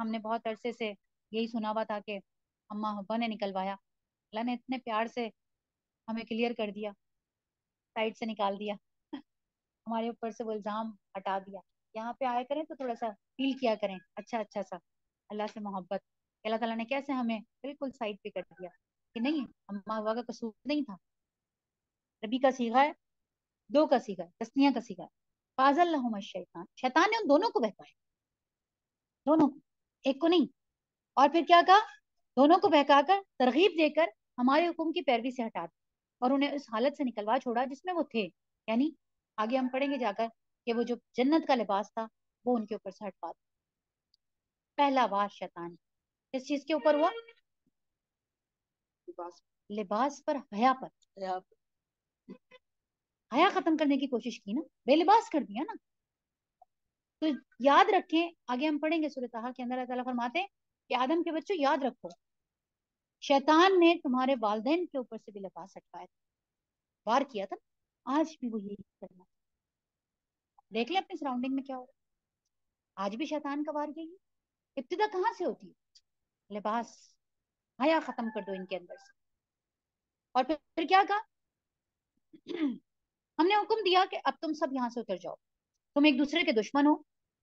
हमने बहुत अरसे से यही सुना हुआ था कि अम्मा हब्बा ने निकलवाया, अल्लाह ने इतने प्यार से हमें क्लियर कर दिया, साइड से निकाल दिया, हमारे ऊपर से वो इल्जाम हटा दिया। यहाँ पे आया करें तो थोड़ा सा फील किया करें, अच्छा अच्छा सा अल्लाह से मोहब्बत, अल्लाह ताला ने कैसे हमें बिल्कुल साइड पे कर दिया कि नहीं, अम्मा हवा का कसूर नहीं था। रबी का सीगा है, दो का सीगा है, तस्निया का सीगा है, फाजल्लाहुम शैतान, शैतान ने उन दोनों को बहकाया, दोनों को, एक को नहीं। और फिर क्या कहा, दोनों को बहकाकर तरगीब देकर हमारे हुक्म की पैरवी से हटा दिया और उन्हें उस हालत से निकलवा छोड़ा जिसमें वो थे, यानी आगे हम पढ़ेंगे जाकर कि वो जो जन्नत का लिबास था वो उनके ऊपर से हटवा दिया। पहला वार शैतान इस चीज के ऊपर हुआ, लिबास पर, हया पर, हया खत्म करने की कोशिश की ना, बेलिबास कर दिया ना। तो याद रखें, आगे हम पढ़ेंगे सूरह तहा के अंदर अल्लाह ताला फरमाते हैं कि आदम के बच्चों याद रखो, शैतान ने तुम्हारे वालिदैन के ऊपर से भी लिबास हटवाया था, वार किया था, आज भी वो यही करना। देख ले अपने सराउंडिंग में क्या हो रहा है, आज भी शैतान का वार यही। इब्तिदा कहाँ से होती है, लिबास, हया खत्म कर दो इनके अंदर से। और फिर क्या कहा, हमने हुक्म दिया कि अब तुम सब यहाँ से उतर जाओ, तुम एक दूसरे के दुश्मन हो,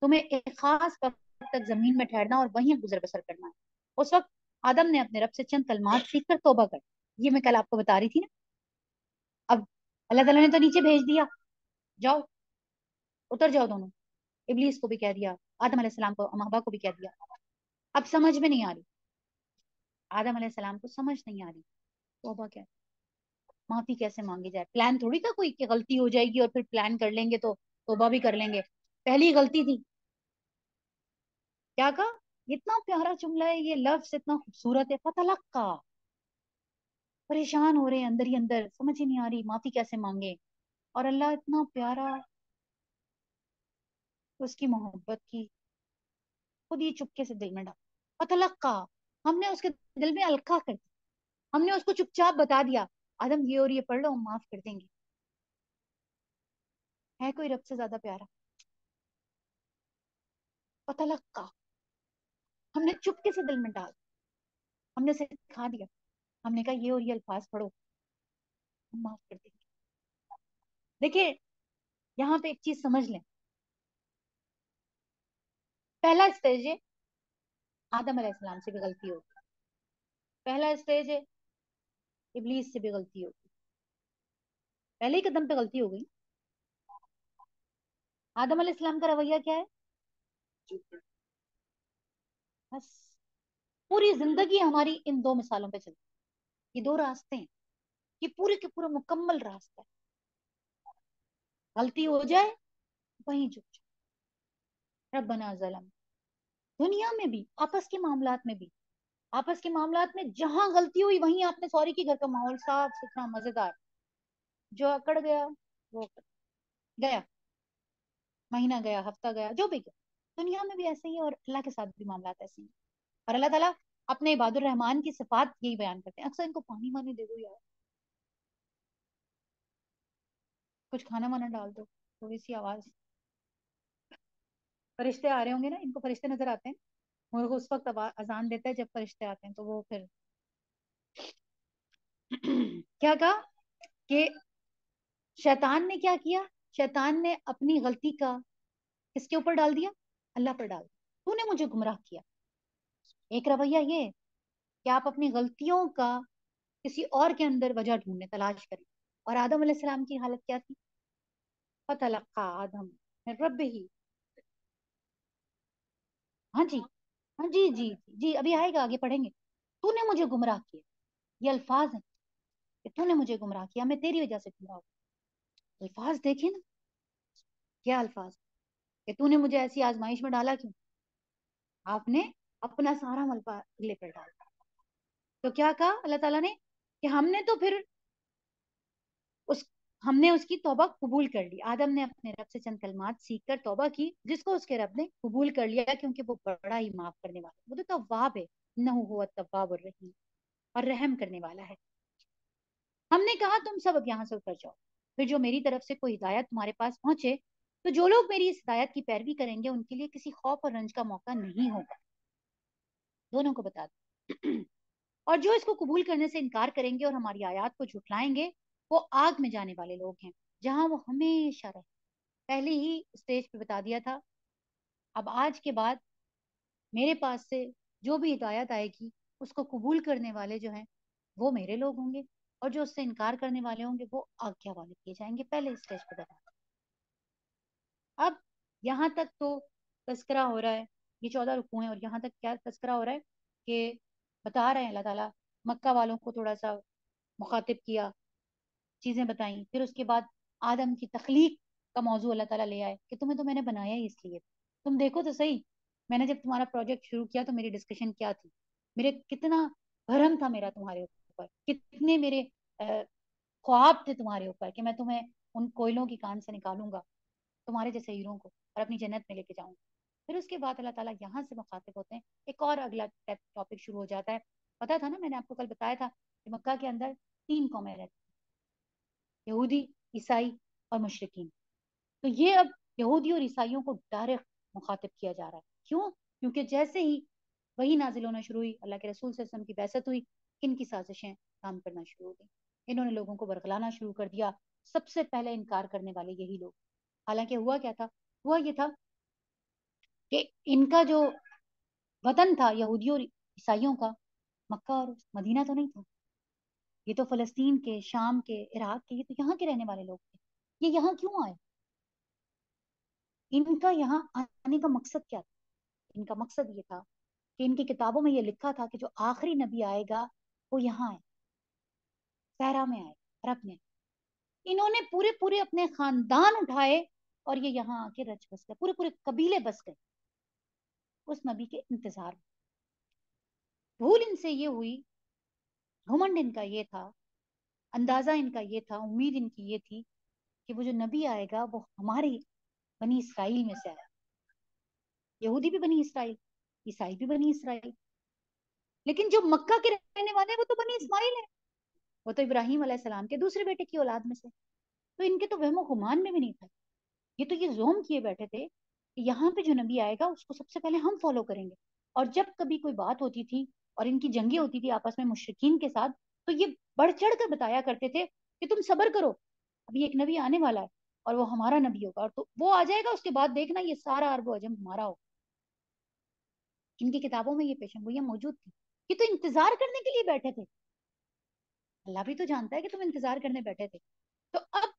तुम्हें एक खास वक्त तक जमीन में ठहरना और वहीं गुजर बसर करना है। उस वक्त आदम ने अपने रब से चंद कलमात सीख कर तोबा कर, ये मैं कल आपको बता रही थी ना। अब अल्लाह ताला ने तो नीचे भेज दिया, जाओ उतर जाओ दोनों, इबलीस को भी कह दिया, आदम अलैहिस्सलाम को, अम्मा को भी कह दिया। अब समझ में नहीं आ रही, आदम अलैहिस्सलाम को समझ नहीं आ रही तौबा क्या, माफी कैसे मांगी जाए। प्लान थोड़ी था कोई कि गलती हो जाएगी और फिर प्लान कर लेंगे तो तौबा भी कर लेंगे, पहली गलती थी। क्या कहा, इतना प्यारा जुमला है, ये लफ्ज इतना खूबसूरत है, फतलक का, परेशान हो रहे हैं अंदर ही अंदर, समझ ही नहीं आ रही माफी कैसे मांगे, और अल्लाह इतना प्यारा, उसकी मोहब्बत की खुद ही चुपके से दिल में डाल, फतलक्का, हमने उसके दिल में अलका कर दिया, हमने उसको चुपचाप बता दिया, आदम ये और ये पढ़ लो, हम माफ कर देंगे। है कोई रब से ज्यादा प्यारा, फतलक्का, हमने चुपके से दिल में डाल, हमने उसे सिखा दिया, हमने कहा ये और ये अल्फाज पढ़ो, हम माफ कर देंगे। देखिए यहाँ पे एक चीज समझ लें, पहला स्टेज है आदम अलैहिस्सलाम से भी गलती होगी, पहला स्टेज है इबलीस से भी गलती होगी, पहले ही कदम पे गलती हो गई। आदम अलैहिस्सलाम का रवैया क्या है, बस पूरी जिंदगी हमारी इन दो मिसालों पे चलती, ये दो रास्ते हैं, ये पूरे के पूरा मुकम्मल रास्ता है, गलती हो जाए वहीं झुक जाए। रब्बना ज़लम, दुनिया में भी, आपस के मामलात में भी, आपस के मामलात में जहां गलती हुई वहीं आपने सॉरी की, घर का माहौल साफ सुथरा मजेदार, जो अकड़ गया वो गया, महीना गया, हफ्ता गया, जो भी गया। दुनिया में भी ऐसे ही है और अल्लाह के साथ भी मामलात ऐसे ही। और अल्लाह ताला अपने इबादुर रहमान की सिफात यही बयान करते हैं। अक्सर इनको पानी वानी दे दो यार, कुछ खाना वाना डाल दो, थोड़ी सी आवाज। फरिश्ते आ रहे होंगे ना, इनको फरिश्ते नजर आते हैं। मुर्ग उस वक्त अजान देता है जब फरिश्ते आते हैं, तो वो फिर क्या कहा कि शैतान ने क्या किया, शैतान ने अपनी गलती का किसके ऊपर डाल दिया, अल्लाह पर डाल दिया, तूने मुझे गुमराह किया। एक रवैया ये कि आप अपनी गलतियों का किसी और के अंदर वजह ढूंढने तलाश करें। और आदम अलैहिस्सलाम की हालत क्या थी, फतलक्का आदम रब्बिही, हाँ जी हाँ जी जी जी अभी आएगा, आगे पढ़ेंगे। तूने मुझे गुमराह किया, ये अल्फाज हैं कि तूने मुझे गुमराह किया, मैं तेरी वजह से गुमराह हुआ। अल्फाज देखे ना, क्या अल्फाज कि तूने मुझे ऐसी आजमाइश में डाला, क्यों आपने अपना सारा मलबा अगले पर डाला। तो क्या कहा अल्लाह ताला ने कि हमने तो फिर हमने उसकी तौबा कबूल कर ली। आदम ने अपने रब से चंद कलमात सीख कर तौबा की, जिसको उसके रब ने कबूल कर लिया, क्योंकि वो बड़ा ही माफ करने वाला है, वो तो तव्वाब है। इन्नहु हुव तव्वाबुर रहीम, और रहम करने वाला है। हमने कहा तुम सब अब यहाँ से उतर जाओ, फिर जो मेरी तरफ से कोई हिदायत तुम्हारे पास पहुंचे तो जो लोग मेरी इस हिदायत की पैरवी करेंगे उनके लिए किसी खौफ और रंज का मौका नहीं होगा, दोनों को बता दो। और जो इसको कबूल करने से इनकार करेंगे और हमारी आयात को झुठलाएंगे वो आग में जाने वाले लोग हैं, जहां वो हमेशा रहे। पहले ही स्टेज पे बता दिया था। अब आज के बाद मेरे पास से जो भी हिदायत आएगी उसको कबूल करने वाले जो हैं वो मेरे लोग होंगे, और जो उससे इनकार करने वाले होंगे वो आज्ञा वाले किए जाएंगे। पहले स्टेज पे बता दिया। अब यहाँ तक तो तस्करा हो रहा है, ये 14 रुकू हैं, और यहाँ तक क्या तस्करा हो रहा है कि बता रहे हैं अल्लाह ताला मक्का वालों को, थोड़ा सा मुखातिब किया, चीजें बताई। फिर उसके बाद आदम की तख्लीक का मौजू अल्लाह ताला ले आए कि तुम्हें तो मैंने बनाया ही इसलिए, तुम देखो तो सही, मैंने जब तुम्हारा प्रोजेक्ट शुरू किया तो मेरी डिस्कशन क्या थी, मेरे कितना भरम था मेरा तुम्हारे ऊपर, कितने मेरे ख्वाब थे तुम्हारे ऊपर कि मैं तुम्हें उन कोयलों की कान से निकालूंगा, तुम्हारे जैसे हीरों को, और अपनी जन्नत में लेके जाऊंगा। फिर उसके बाद अल्लाह ताला यहाँ से मुखातिब होते हैं, एक और अगला टॉपिक शुरू हो जाता है। पता था ना, मैंने आपको कल बताया था कि मक्का के अंदर 3 कौमें रहती हैं, यहूदी, ईसाई और मुशरिकीन। तो ये अब यहूदी और ईसाइयों को डायरेक्ट मुखातिब किया जा रहा है। क्यों? क्योंकि जैसे ही वही नाजिल होना शुरू हुई, अल्लाह के रसूल सल्लल्लाहु अलैहि वसल्लम की बैसत हुई, इनकी साजिशें काम करना शुरू हो गई, इन्होंने लोगों को बरगलाना शुरू कर दिया। सबसे पहले इनकार करने वाले यही लोग। हालांकि हुआ क्या था, हुआ ये था कि इनका जो वतन था यहूदियों और ईसाइयों का, मक्का और मदीना तो नहीं था, ये तो फलस्तीन के, शाम के, इराक के, ये तो यहाँ के रहने वाले लोग थे। ये यहाँ क्यों आए? इनका यहाँ आने का मकसद क्या था? इनका मकसद ये था कि इनकी किताबों में ये लिखा था कि जो आखिरी नबी आएगा वो यहाँ आए, सहरा में आए, अरब में। इन्होंने पूरे पूरे अपने खानदान उठाए और ये यहाँ आके रच बस गए, पूरे पूरे कबीले बस गए उस नबी के इंतजार में। भूल इनसे ये हुई, घमंड इनका ये था, अंदाजा इनका ये था, उम्मीद इनकी ये थी कि वो जो नबी आएगा वो हमारे बनी इसराइल में से आएगा। यहूदी भी बनी इसराइल, ईसाई भी बनी इसराइल, लेकिन जो मक्का के रहने वाले हैं वो तो बनी इस्माइल है, वो तो इब्राहिम अलैहिस्सलाम के दूसरे बेटे की औलाद में से। तो इनके तो वहमो गुमान में भी नहीं था, ये तो ये जोम किए बैठे थे कि यहाँ पे जो नबी आएगा उसको सबसे पहले हम फॉलो करेंगे। और जब कभी कोई बात होती थी और इनकी जंगे होती थी आपस में मुशरिकीन के साथ, तो ये बढ़ चढ़ कर बताया करते थे कि तुम सब्र करो, अभी एक नबी आने वाला है और वो हमारा नबी होगा, और तो वो आ जाएगा, उसके बाद देखना ये सारा अरबो अजम हमारा होगा। इनकी किताबों में ये पेशनगोइयां मौजूद थी। ये तो इंतजार करने के लिए बैठे थे, अल्लाह भी तो जानता है कि तुम इंतजार करने बैठे थे। तो अब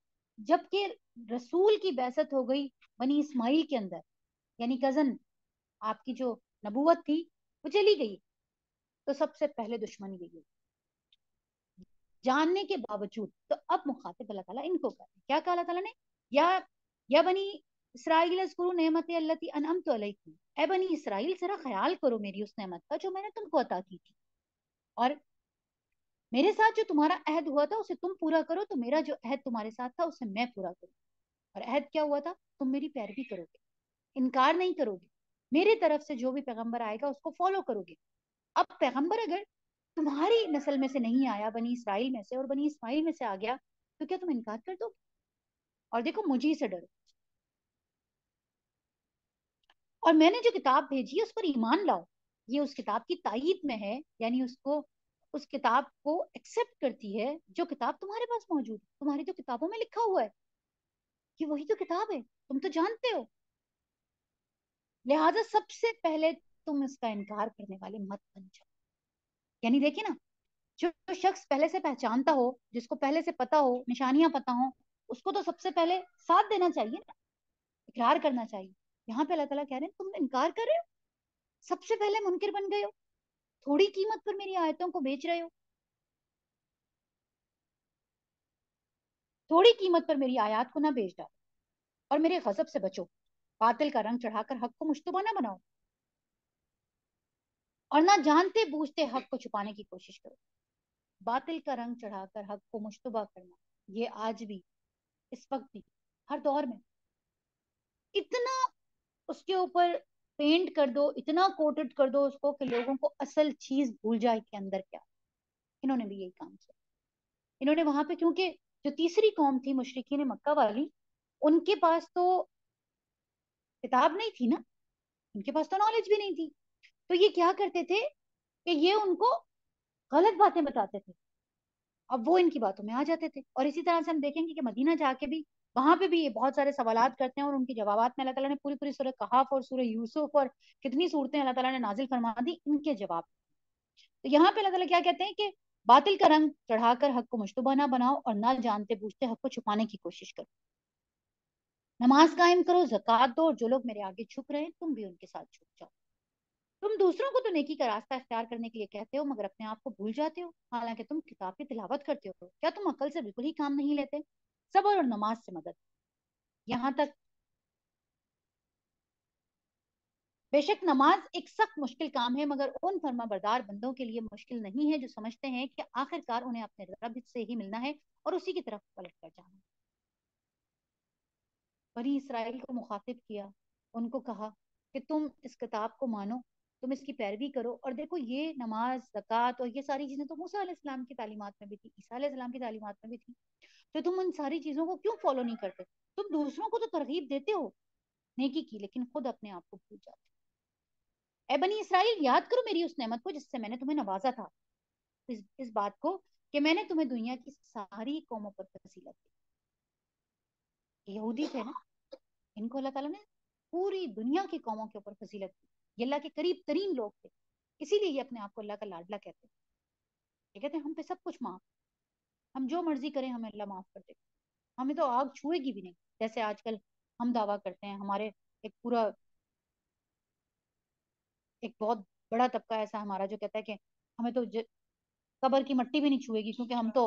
जबकि रसूल की बैसत हो गई बनी इस्माइल के अंदर, यानी कजन आपकी जो नबूवत थी वो चली गई, तो सबसे पहले दुश्मनी यही जानने के बावजूद। तो अब मुखातिब अल्लाह ताला इनको कहते हैं। क्या कहा अल्लाह ताला ने? या बनी इसराइल अज़कुरू नेमते अल्लती अनअमतु अलैकुम, ऐ बनी इसराइल जरा ख्याल करो मेरी उस नेमत का जो मैंने तुमको अता की थी, और मेरे साथ जो तुम्हारा अहद हुआ था उसे तुम पूरा करो, तो मेरा जो अहद तुम्हारे साथ था उसे मैं पूरा करूँ। और अहद क्या हुआ था? तुम मेरी पैरवी करोगे, इनकार नहीं करोगे, मेरे तरफ से जो भी पैगम्बर आएगा उसको फॉलो करोगे, अब पैगंबर अगर तुम्हारी नस्ल में से नहीं आया, बनी इसराइल में से, और बनी इसमाइल में से आ गया, तो क्या तुम इनकार कर दो? और देखो, मुझे से डरो और मैंने जो किताब भेजी है उस पर ईमान लाओ। ये उस किताब की तायीद में है, यानी उसको, उस किताब को एक्सेप्ट करती है जो किताब तुम्हारे पास मौजूद है, तुम्हारी जो किताबों में लिखा हुआ है, ये वही तो किताब है, तुम तो जानते हो। लिहाजा सबसे पहले तुम इसका इनकार करने वाले मत बन जाओ। यानी देखिए ना, जो शख्स पहले से पहचानता हो, जिसको पहले से पता हो, निशानियां पता हो, उसको तो सबसे पहले साथ देना चाहिए ना, इकरार करना चाहिए। यहाँ पे अल्लाह ताला कह रहे हैं तुम इनकार कर रहे हो, सबसे पहले मुनकिर बन गए हो, थोड़ी कीमत पर मेरी आयतों को बेच रहे हो, थोड़ी कीमत पर मेरी आयत को ना बेच डालो और मेरे गजब से बचो। बातिल का रंग चढ़ाकर हक को मुश्तबा ना बनाओ और ना जानते बूझते हक को छुपाने की कोशिश करो। बातिल का रंग चढ़ाकर हक को मुश्तबा करना, ये आज भी, इस वक्त भी, हर दौर में इतना उसके ऊपर पेंट कर दो, इतना कोटेड कर दो उसको कि लोगों को असल चीज भूल जाए कि अंदर क्या। इन्होंने भी यही काम किया। इन्होंने वहां पे, क्योंकि जो तीसरी कौम थी मुशरिकीन मक्का वाली, उनके पास तो किताब नहीं थी ना, उनके पास तो नॉलेज भी नहीं थी, तो ये क्या करते थे कि ये उनको गलत बातें बताते थे, अब वो इनकी बातों में आ जाते थे। और इसी तरह से हम देखेंगे कि मदीना जाके भी, वहां पे भी ये बहुत सारे सवालात करते हैं और उनके जवाबात में अल्लाह ताला ने पूरी पूरी सूरह कहफ और सूरह यूसुफ और कितनी सूरतें अल्लाह ताला ने नाजिल फरमा दी इनके जवाब। तो यहाँ पे अल्लाह ताला क्या कहते हैं कि बातिल का रंग चढ़ाकर हक को मुश्तबा ना बनाओ और ना जानते बूझते हक को छुपाने की कोशिश करो। नमाज कायम करो, ज़कात दो, और जो लोग मेरे आगे झुक रहे हैं तुम भी उनके साथ झुक जाओ। तुम दूसरों को तो नेकी का रास्ता इख्तियार करने के लिए कहते हो मगर अपने आप को भूल जाते हो, हालांकि तुम किताब की तिलावत करते हो। क्या तुम अक्ल से बिल्कुल ही काम नहीं लेते? सब्र और नमाज से मदद। यहाँ तक, बेशक नमाज एक सख्त मुश्किल काम है मगर उन फर्माबरदार बंदों के लिए मुश्किल नहीं है जो समझते हैं कि आखिरकार उन्हें अपने रब से ही मिलना है और उसी की तरफ पलट कर जाना है। बनी इसराइल को मुखातिब किया, उनको कहा कि तुम इस किताब को मानो, तुम इसकी पैरवी करो। और देखो, ये नमाज, ज़कात और ये सारी चीजें तो मूसा अलैहिस्सलाम की तालीमात में भी थी, ईसा अलैहिस्सलाम की तालीमात में भी थी, तो तुम उन सारी चीजों को क्यों फॉलो नहीं करते? तुम दूसरों को तो तरगीब देते हो नेकी की, लेकिन खुद अपने आप को भूल जाते हो। ऐ बनी इसराइल, याद करो मेरी उस नेमत को जिससे मैंने तुम्हें नवाजा था, इस बात को कि मैंने तुम्हें दुनिया की सारी कौमों पर फसीलत दी। यहूदी थे ना, इनको अल्लाह ताला ने पूरी दुनिया की कौमों के ऊपर फसीलत दी। ये अल्लाह के करीब तरीन लोग थे, इसीलिए ये अपने आप को अल्लाह का लाडला कहते हैं। ये कहते हैं हम पे सब कुछ माफ, हम जो मर्जी करें हमें अल्लाह माफ कर दे, हमें तो आग छुएगी भी नहीं। जैसे आजकल हम दावा करते हैं, हमारे एक बहुत बड़ा तबका ऐसा हमारा जो कहता है कि हमें तो कब्र की मट्टी भी नहीं छुएगी, क्योंकि हम तो,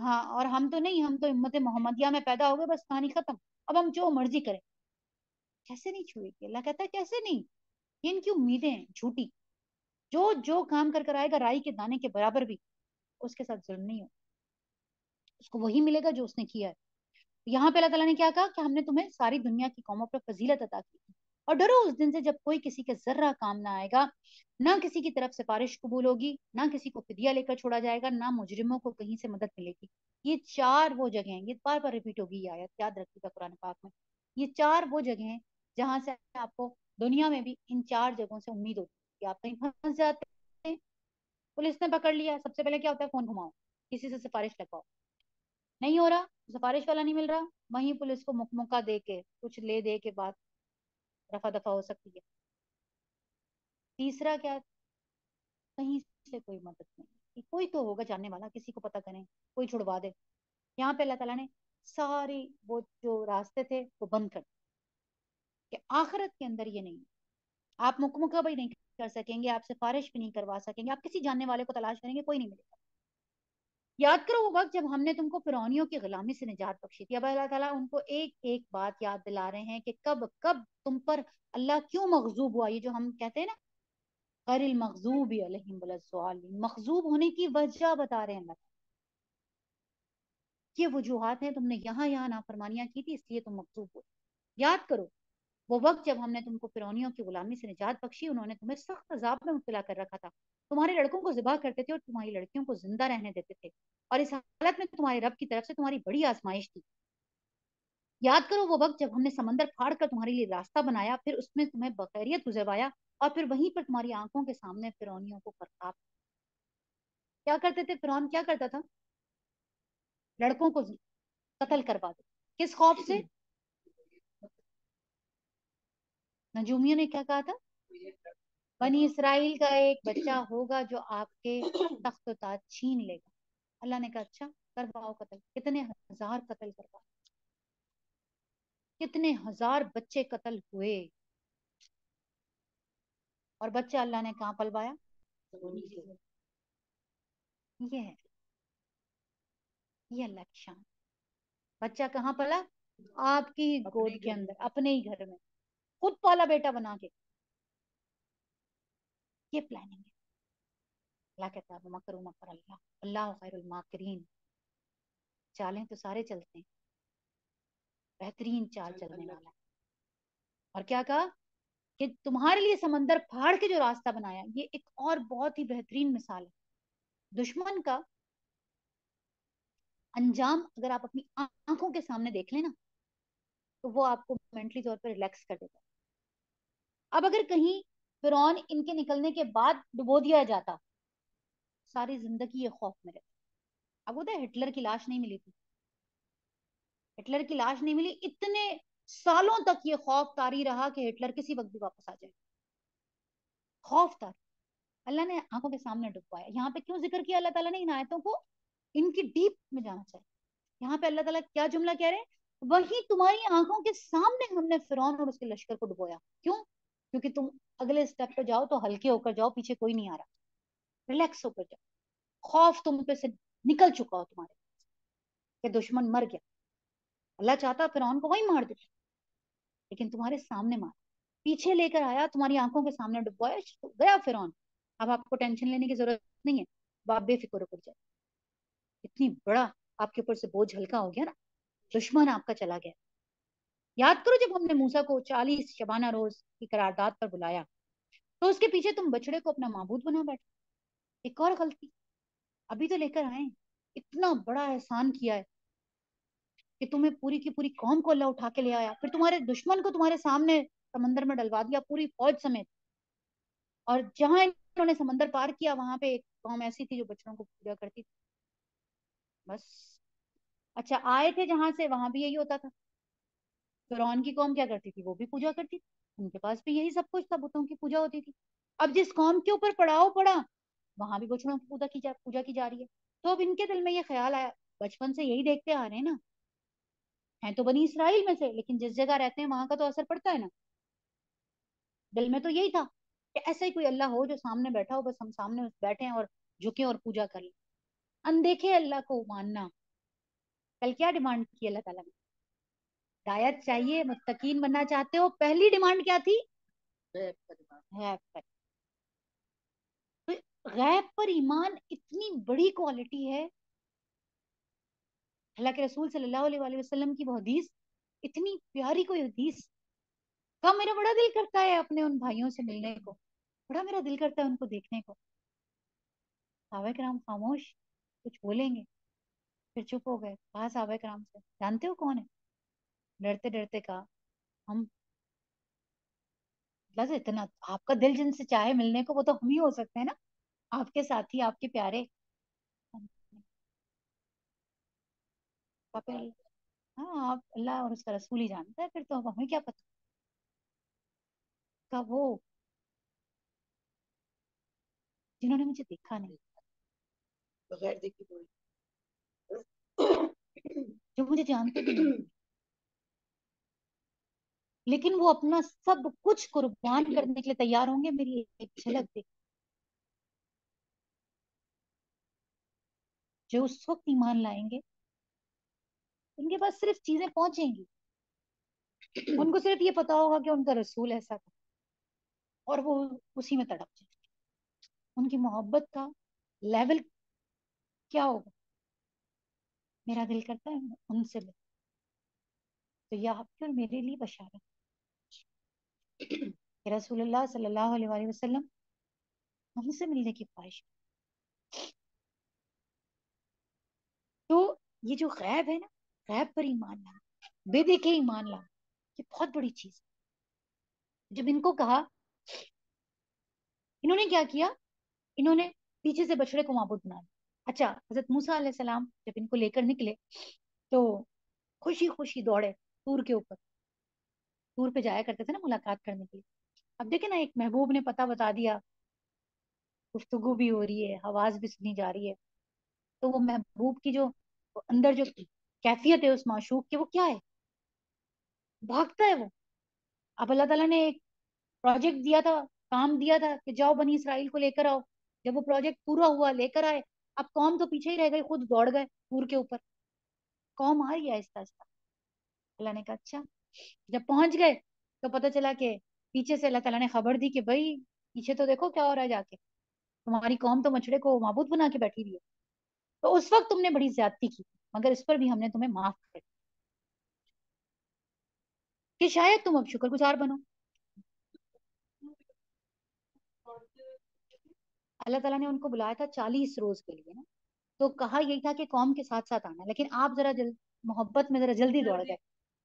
हाँ, और हम तो नहीं, हम तो हिम्मत मोहम्मदिया में पैदा हो गए, बस कहानी खत्म, अब हम जो मर्जी करें। कैसे नहीं छुएगी? अल्लाह कहता है कैसे नहीं? ये इनकी उम्मीदें हैं झूठी। जो काम कर आएगा राई के दाने के बराबर भी, उसके साथ जुल्म नहीं हो, उसको वही मिलेगा जो उसने किया है। यहाँ पे अल्लाह ताला ने क्या कहा कि हमने तुम्हें सारी दुनिया की कौमों पर फजीलत अदा की। और डरो उस दिन से जब कोई किसी का जर्रा काम ना आएगा, ना किसी की तरफ सिफारिश कबूल होगी, ना किसी को फिदिया लेकर छोड़ा जाएगा, ना मुजरिमों को कहीं से मदद मिलेगी। ये चार वो जगह हैं, ये बार बार रिपीट होगी ये आयत, याद रखिएगा कुरान पाक में। ये चार वो जगह हैं जहाँ से आपको दुनिया में भी इन चार जगहों से उम्मीद होती है। आप कहीं फंस जाते हैं, पुलिस ने पकड़ लिया, सबसे पहले क्या होता है? फोन घुमाओ, किसी से सिफारिश लगाओ, नहीं हो रहा, सिफारिश वाला नहीं मिल रहा, वहीं पुलिस को मौका दे के कुछ ले दे के बाद रफा दफा हो सकती है। तीसरा क्या? कहीं से कोई मदद नहीं, कोई तो होगा जानने वाला, किसी को पता करें, कोई छुड़वा दे। यहाँ पे अल्लाह ताला ने सारे वो जो रास्ते थे वो बंद कर दिए। आखिरत के अंदर ये नहीं, आप मुकमका भी नहीं कर सकेंगे, आप सिफारिश भी नहीं करवा सकेंगे, आप किसी जानने वाले को तलाश करेंगे, कोई नहीं मिलेगा। याद करो वो वक्त जब हमने तुमको फिरौनियों की गुलामी से निजात बख्शी थी। अब अल्लाह ताला उनको एक एक बात याद दिला रहे हैं कि कब कब तुम पर अल्लाह क्यों मखजूब हुआ। ये जो हम कहते हैं ना, गैरिल मखजूबी अलैहिम वलज़्ज़ालिमीन, मखजूब होने की वजह बता रहे हैं अल्लाह ताला, ये वजूहात हैं, तुमने यहाँ नाफरमानियां की थी इसलिए तुम मखजूब हुए। याद करो वो वक्त जब हमने तुमको फिरौनियों की गुलामी से निजात बख्शी, उन्होंने तुम्हें सख्त अजाब में मुब्तला कर रखा था। तुम्हारे लड़कों को ज़िबा करते थे और तुम्हारी लड़कियों को जिंदा रहने देते थे, और इस हालत में तुम्हारे रब की तरफ से तुम्हारी बड़ी आजमाइश थी। याद करो वो वक्त जब हमने समंदर फाड़ कर तुम्हारे लिए रास्ता बनाया, फिर उसमें तुम्हें बखैरियत गुजरवाया, और फिर वहीं पर तुम्हारी आंखों के सामने फिरौनियों को बरकरार। क्या करते थे? फिरौन क्या करता था? लड़कों को कत्ल करवा दे। किस खौफ से? नजूमियों ने क्या कहा था? बनी इसराइल का एक बच्चा होगा जो आपके तख्त ताज छीन लेगा। अल्लाह ने कहा अच्छा करवाओ कत्ल। कितने हजार कत्ल करवाओ, कितने हजार बच्चे कत्ल हुए, और बच्चा अल्लाह ने कहाँ पलवाया? ये है, ये अल्लाह की शान। बच्चा कहाँ पला? आपकी गोद के अंदर, अपने ही घर में, खुद पाला बेटा बना के। ये प्लानिंग है। अल्लाह कहता है मकरू मकर अल्लाह, अल्लाह खैरुल माकिरीन। चालें तो सारे चलते हैं, बेहतरीन चाल चलने वाला। और क्या कहा कि तुम्हारे लिए समंदर फाड़ के जो रास्ता बनाया, ये एक और बहुत ही बेहतरीन मिसाल है। दुश्मन का अंजाम अगर आप अपनी आंखों के सामने देख लेना तो वो आपको मेंटली तौर पर रिलैक्स कर देता है। अब अगर कहीं फिरौन इनके निकलने के बाद डुबो दिया जाता, सारी जिंदगी ये खौफ में रहती। आपको पता है हिटलर की लाश नहीं मिली थी? हिटलर की लाश नहीं मिली, इतने सालों तक ये खौफ तारी रहा कि हिटलर किसी वक्त भी वापस आ जाए। खौफ तारी। अल्लाह ने आंखों के सामने डुबवाया। यहाँ पे क्यों जिक्र किया अल्लाह ताला ने इन आयतों को? इनकी डीप में जाना चाहिए। यहाँ पे अल्लाह ताला क्या जुमला कह रहे हैं? वही तुम्हारी आंखों के सामने हमने फिरौन और उसके लश्कर को डुबोया। क्यों? क्योंकि तुम अगले स्टेप पे जाओ तो हल्के होकर जाओ, पीछे कोई नहीं आ रहा, रिलैक्स होकर जाओ। खौफ तुम पे से निकल चुका हो तुम्हारे, कि दुश्मन मर गया। अल्लाह चाहता फिरौन को वही मार देता, लेकिन तुम्हारे सामने मारा, पीछे लेकर आया, तुम्हारी आंखों के सामने डुबोया, गया फिरौन। अब आपको टेंशन लेने की जरूरत नहीं है, आप बेफिक्र होकर जाए। इतनी बड़ा आपके ऊपर से बोझ हल्का हो गया ना, दुश्मन आपका चला गया। याद करो जब हमने मूसा को 40 शबाना रोज की करारदाद पर बुलाया, तो उसके पीछे तुम बछड़े को अपना माबूद बना बैठे। एक और गलती, अभी तो लेकर आए, इतना बड़ा एहसान किया है कि तुम्हें पूरी की पूरी कौम को अल्लाह उठा के ले आया, फिर तुम्हारे दुश्मन को तुम्हारे सामने समंदर में डलवा दिया, पूरी फौज समेत। और जहां इन्होंने समंदर पार किया, वहां पे एक कौम ऐसी थी जो बछड़ों को पूजा करती थी। बस अच्छा, आए थे जहां से, वहां भी यही होता था। फिरौन की कौम क्या करती थी? वो भी पूजा करती थी, उनके पास भी यही सब कुछ था, बुतों की पूजा होती थी। अब जिस कौम के ऊपर पड़ाव पड़ा, वहां भी बछड़ों की पूजा की जा रही है। तो अब इनके दिल में ये ख्याल आया, बचपन से यही देखते आ रहे हैं ना, हैं तो बनी इसराइल में से, लेकिन जिस जगह रहते हैं वहां का तो असर पड़ता है ना। दिल में तो यही था कि ऐसा ही कोई अल्लाह हो जो सामने बैठा हो, बस हम सामने बैठे और झुके और पूजा कर लें। अनदेखे अल्लाह को मानना। कल क्या डिमांड की अल्लाह ताला ने? हिदायत चाहिए, मुत्तकीन बनना चाहते हो, पहली डिमांड क्या थी? गैब पर। तो गैब पर ईमान इतनी बड़ी क्वालिटी है। अल्लाह के रसूल सल्लल्लाहु अलैहि वसल्लम की वो हदीस, इतनी प्यारी कोई हदीस। कहा मेरा बड़ा दिल करता है अपने उन भाइयों से मिलने को, बड़ा मेरा दिल करता है उनको देखने को। सहाबा किराम खामोश, कुछ बोलेंगे फिर चुप हो गए। कहा सहाबा किराम से, जानते हो कौन है? डरते डरते कहा, हम बस इतना, आपका दिल जिनसे चाहे मिलने को वो तो हम ही हो सकते हैं ना, आपके साथी, आपके प्यारे। हाँ, आप अल्लाह और उसका रसूल ही जानता है, फिर तो अब हमें क्या पता। कहा वो जिन्होंने मुझे देखा नहीं, बगैर देखी बोली, जो मुझे जानते भी नहीं, लेकिन वो अपना सब कुछ कुर्बान करने के लिए तैयार होंगे मेरी एक झलक देख। जो उस वक्त ईमान लाएंगे, उनके पास सिर्फ चीजें पहुंचेंगी, उनको सिर्फ ये पता होगा कि उनका रसूल ऐसा था, और वो उसी में तड़प जाएंगे। उनकी मोहब्बत का लेवल क्या होगा? मेरा दिल करता है उनसे मिल। तो यह आपके और मेरे लिए बशारत। रसूलुल्लाह सल्लल्लाहु अलैहि वसल्लम हमसे मिलने की ख्वाहिश। तो ये जो गैब है ना, गैब पर ईमान लाना, बेदेखे ईमान लाना, ये बहुत बड़ी चीज है। जब इनको कहा, इन्होंने क्या किया, इन्होंने पीछे से बछड़े को माबूद बना लिया। अच्छा, हजरत मूसा अलैहिस्सलाम जब इनको लेकर निकले तो खुशी खुशी दौड़े तूर के ऊपर। तूर पे जाया करते थे ना मुलाकात करने के लिए। अब देखे ना, एक महबूब ने पता बता दिया, गुफ्तगू भी हो रही है, आवाज भी सुनी जा रही है, तो वो महबूब की जो अंदर जो कैफियत है उस माशूक की, वो क्या है, भागता है वो। अब अल्लाह ताला ने एक प्रोजेक्ट दिया था, काम दिया था कि जाओ बनी इसराइल को लेकर आओ। जब वो प्रोजेक्ट पूरा हुआ, लेकर आए, अब कौम तो पीछे ही रह गई, खुद दौड़ गए तूर के ऊपर। कौम आ रही है आहिस्ता आहिस्ता। अल्लाह ने कहा अच्छा। जब पहुंच गए तो पता चला कि पीछे से अल्लाह ताला ने खबर दी कि भाई पीछे तो देखो क्या हो रहा है, जाके तुम्हारी कौम तो मछड़े को माबूद बना के बैठी हुई है। तो उस वक्त तुमने बड़ी ज्यादती की, मगर इस पर भी हमने तुम्हें माफ कर दिया कि शायद तुम अब शुक्रगुजार बनो। अल्लाह ताला ने उनको बुलाया था 40 रोज के लिए ना, तो कहा यही था कि कौम के साथ साथ आना, लेकिन आप जरा मोहब्बत में जरा जल्दी दौड़ गए।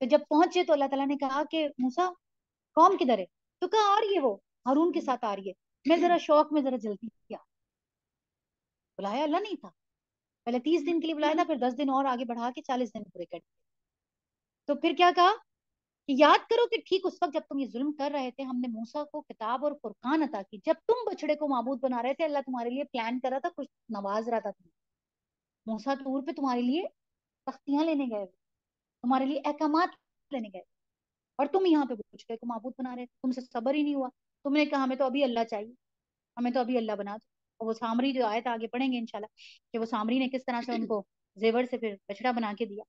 तो जब पहुंचे तो अल्लाह ताला ने कहा कि मूसा कौम किधर है, तो कहा आ रही है, वो हारून के साथ आ रही है, मैं जरा शौक में जरा जल्दी किया। बुलाया अल्लाह नहीं था, पहले 30 दिन के लिए बुलाया था, फिर 10 दिन और आगे बढ़ा के 40 दिन पूरे कर दिए। तो फिर क्या कहा कि याद करो कि ठीक उस वक्त जब तुम ये जुल्म कर रहे थे, हमने मूसा को किताब और फुरकान अता की। जब तुम बछड़े को माबूद बना रहे थे, अल्लाह तुम्हारे लिए प्लान कर रहा था, कुछ नवाज रहा था तुम्हें। मूसा तूर पे तुम्हारे लिए तख्तियां लेने गए, तुम्हारे लिए अहकामात लेने गए, और तुम यहाँ पे बछड़े को माबूद बना रहे थे। तुमसे सबर ही नहीं हुआ, तुमने कहा हमें तो अभी अल्लाह चाहिए, हमें तो अभी अल्लाह बना दो। और वो सामरी जो आयत आगे पढ़ेंगे इंशाल्लाह, कि वो सामरी ने किस तरह से उनको जेवर से फिर बछड़ा बना के दिया।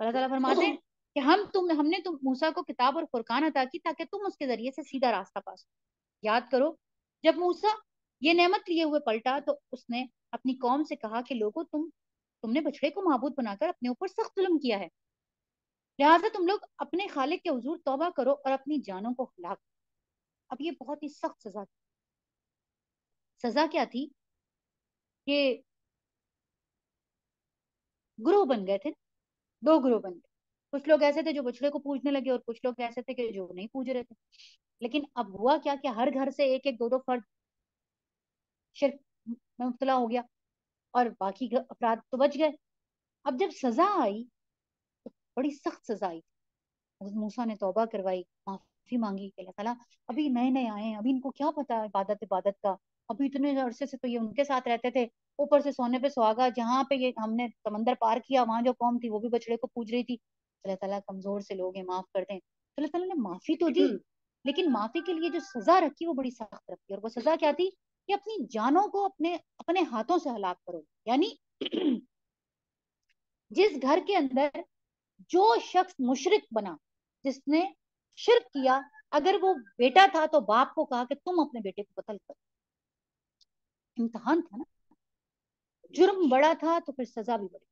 अल्लाह ताला फरमाते हैं कि हमने तुम मूसा को किताब और फुरकान अता की ताकि तुम उसके जरिए से सीधा रास्ता पा सको। याद करो जब मूसा ये नेमत लिए हुए पलटा तो उसने अपनी कौम से कहा कि लोगों तुमने बछड़े को माबूद बनाकर अपने ऊपर सख्त जुल्म किया है, लिहाजा तुम लोग अपने खालिक के हुजूर तौबा करो और अपनी जानों को हलाक। अब ये बहुत ही सख्त सजा थी। सजा क्या थी कि ग्रोह बन गए थे, 2 ग्रोह बन गए। कुछ लोग ऐसे थे जो बछड़े को पूजने लगे और कुछ लोग ऐसे थे कि जो नहीं पूज रहे थे। लेकिन अब हुआ क्या कि हर घर से एक एक दो दो फर्द शिर्क में मुब्तला हो गया और बाकी अपराध तो बच गए। अब जब सजा आई तो बड़ी सख्त सजा आई। मूसा ने तौबा करवाई, माफी मांगी कि अल्लाह ताला अभी नए नए आए हैं, अभी इनको क्या पता है इबादत का, अभी इतने अरसे से तो ये उनके साथ रहते थे, ऊपर से सोने पे सुहागा, जहाँ पे ये हमने समंदर पार किया वहां जो कौम थी वो भी बछड़े को पूज रही थी। अल्लाह ताला कमजोर से लोग हैं, माफ कर दें। तो अल्लाह ताला ने माफी तो दी, लेकिन माफी के लिए जो सजा रखी वो बड़ी सख्त रखी। और वो सजा क्या थी कि अपनी जानों को अपने हाथों से हलाक करो। यानी जिस घर के अंदर जो शख्स मुशरिक बना, जिसने शिर्क किया, अगर वो बेटा था तो बाप को कहा कि तुम अपने बेटे को कत्ल करो। इम्तहान था ना, जुर्म बड़ा था तो फिर सजा भी बड़ी।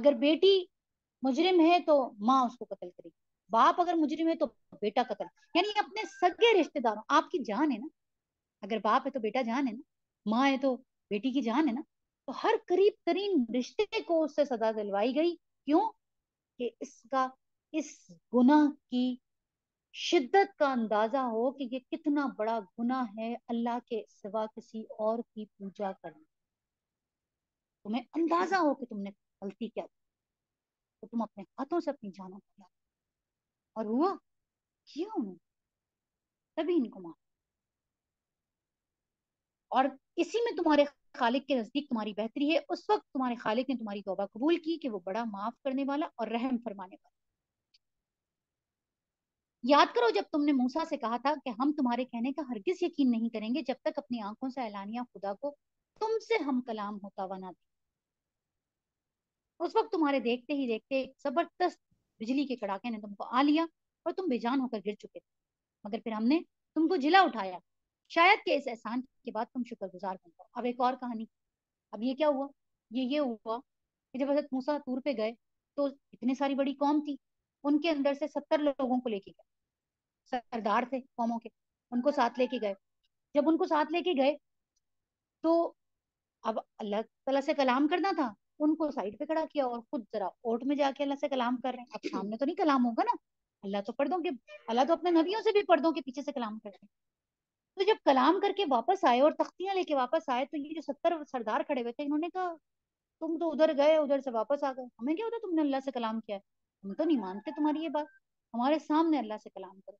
अगर बेटी मुजरिम है तो माँ उसको कत्ल करेगी, बाप अगर मुजरिम है तो बेटा कत्ल। यानी अपने सगे रिश्तेदारों, आपकी जान है ना, अगर बाप है तो बेटा जान है ना, माँ है तो बेटी की जान है ना, तो हर करीब तरीन रिश्ते को उससे सजा दिलवाई गई। क्यों कि इसका, इस गुनाह की शिद्दत का अंदाजा हो कि ये कितना बड़ा गुनाह है अल्लाह के सिवा किसी और की पूजा करना। तुम्हें अंदाजा हो कि तुमने गलती क्या की, तो तुम अपने हाथों से अपनी जानों को हलाक। और हुआ क्यों, तभी इनको माफ। और इसी में तुम्हारे खालिक के नजदीक तुम्हारी बेहतरी है। उस वक्त तुम्हारे खालिक ने तुम्हारी तौबा कबूल की कि वो बड़ा माफ करने वाला और रहम फरमाने वाला। याद करो जब तुमने मूसा से कहा था कि हम तुम्हारे कहने का हरगिज यकीन नहीं करेंगे जब तक अपनी आंखों से ऐलानिया खुदा को तुमसे हम कलाम होता हुआ ना देखें। उस वक्त तुम्हारे देखते ही देखते एक जबरदस्त बिजली के कड़ाके ने तुमको आ लिया और तुम बेजान होकर गिर चुके थे, मगर फिर हमने तुमको जिला उठाया। शायद के इस एहसान के बाद तुम शुक्रगुजार बन पाओ। अब एक और कहानी। अब ये क्या हुआ, ये हुआ कि जब हजरत मूसा तूर पे गए तो इतनी सारी बड़ी कौम थी, उनके अंदर से 70 लोगों को लेके गए। सरदार थे कौमों के, उनको साथ लेके गए। जब उनको साथ लेके गए तो अब अल्लाह ताला से कलाम करना था, उनको साइड पे खड़ा किया और खुद जरा ओट में जाके अल्लाह से कलाम कर रहे हैं। अब सामने तो नहीं कलाम होगा ना, अल्लाह तो पर्दों के, अल्लाह तो अपने नबियों से भी पर्दों के पीछे से कलाम करते हैं। तो जब कलाम करके वापस आए और तख्तियां लेके वापस आए तो ये जो 70 सरदार खड़े हुए थे, इन्होंने कहा तुम तो उधर गए उधर से वापस आ गए, हमें क्या होता तुमने अल्लाह से कलाम किया है, हम तो नहीं मानते तुम्हारी ये बात, हमारे सामने अल्लाह से कलाम करो।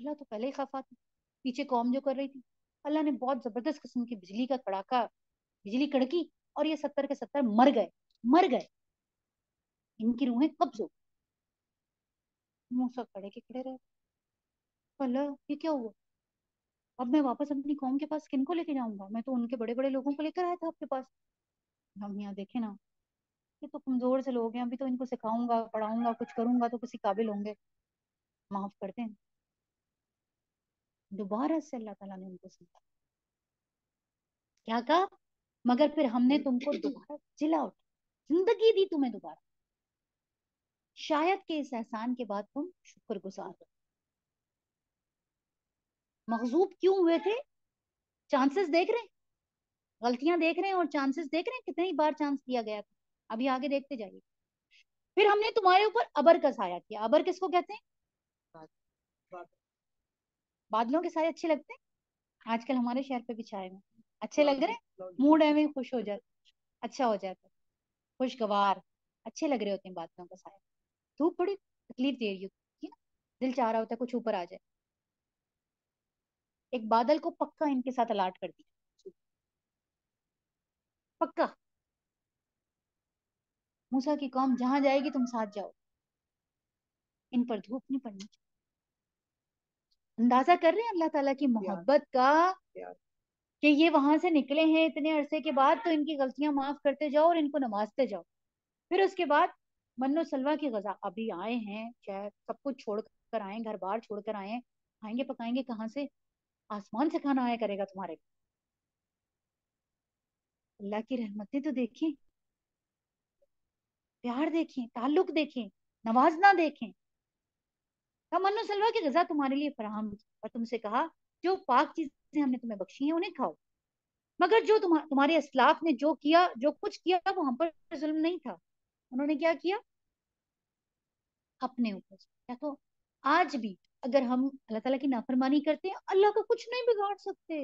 अल्लाह तो पहले ही खफा था, पीछे कौम जो कर रही थी। अल्लाह ने बहुत जबरदस्त किस्म की बिजली का कड़ाका, बिजली कड़की और ये 70 के 70 मर गए, मर गए, इनकी रूहें कब्ज हो गई। मुंह सब खड़े के खड़े रहे, अल्लाह ये क्या हुआ, अब मैं वापस अपनी कौम के पास किनको लेके जाऊंगा, मैं तो उनके बड़े बड़े लोगों को लेकर आया था आपके पास। हम यहाँ देखे ना ये तो कमजोर से लोग हैं, अभी तो इनको सिखाऊंगा पढ़ाऊंगा कुछ करूंगा तो किसी काबिल होंगे, माफ करते हैं। दोबारा से अल्लाह ताला ने उनको सुना, क्या कहा, मगर फिर हमने तुमको दोबारा जिला उठा, जिंदगी दी तुम्हें दोबारा, शायद के इस एहसान के बाद तुम शुक्रगुजार हो। मग़ज़ूब क्यों हुए थे, चांसेस देख रहे हैं, गलतियां देख रहे हैं और चांसेस देख रहे हैं, कितनी बार चांस दिया गया था, अभी आगे देखते जाइए। फिर हमने तुम्हारे ऊपर अबर का साया किया। अबर किसको कहते हैं, बादलों के साये अच्छे लगते हैं, आजकल हमारे शहर पे भी छाए हुए अच्छे लग रहे हैं, मूड है खुश हो जाता, अच्छा हो जाता, खुशगवार अच्छे लग रहे होते हैं बादलों का साया। धूप बड़ी तकलीफ दे रही होती है, दिल चाह रहा होता है कुछ ऊपर आ जाए। एक बादल को पक्का इनके साथ अलाट कर दिया, पक्का मूसा की कौम जहां जाएगी तुम साथ जाओ, इन पर धूप नहीं पड़नी चाहिए। अंदाजा कर रहे हैं अल्लाह ताला की मोहब्बत का, कि ये वहां से निकले हैं इतने अरसे के बाद तो इनकी गलतियां माफ करते जाओ और इनको नवाजते जाओ। फिर उसके बाद मन्नो सलवा की गजा, अभी आए हैं शहर, सब कुछ छोड़ कर आए, घर बार छोड़ कर आए, खाएंगे पकाएंगे कहाँ से, आसमान से खाना आया करेगा तुम्हारे। अल्लाह की रहमतें तो देखें, प्यार देखें, ताल्लुक देखें, नवाजना देखें। मन्नो सलवा की गजा तुम्हारे लिए फराहम की और तुमसे कहा जो पाक चीजें हमने तुम्हें बख्शी हैं उन्हें खाओ, मगर जो तुम्हारे असलाफ ने जो किया, जो कुछ किया वो हम पर जुल्म नहीं था। उन्होंने क्या किया अपने ऊपर, या तो आज भी अगर हम अल्लाह ताला की नाफरमानी करते हैं, अल्लाह का कुछ नहीं बिगाड़ सकते।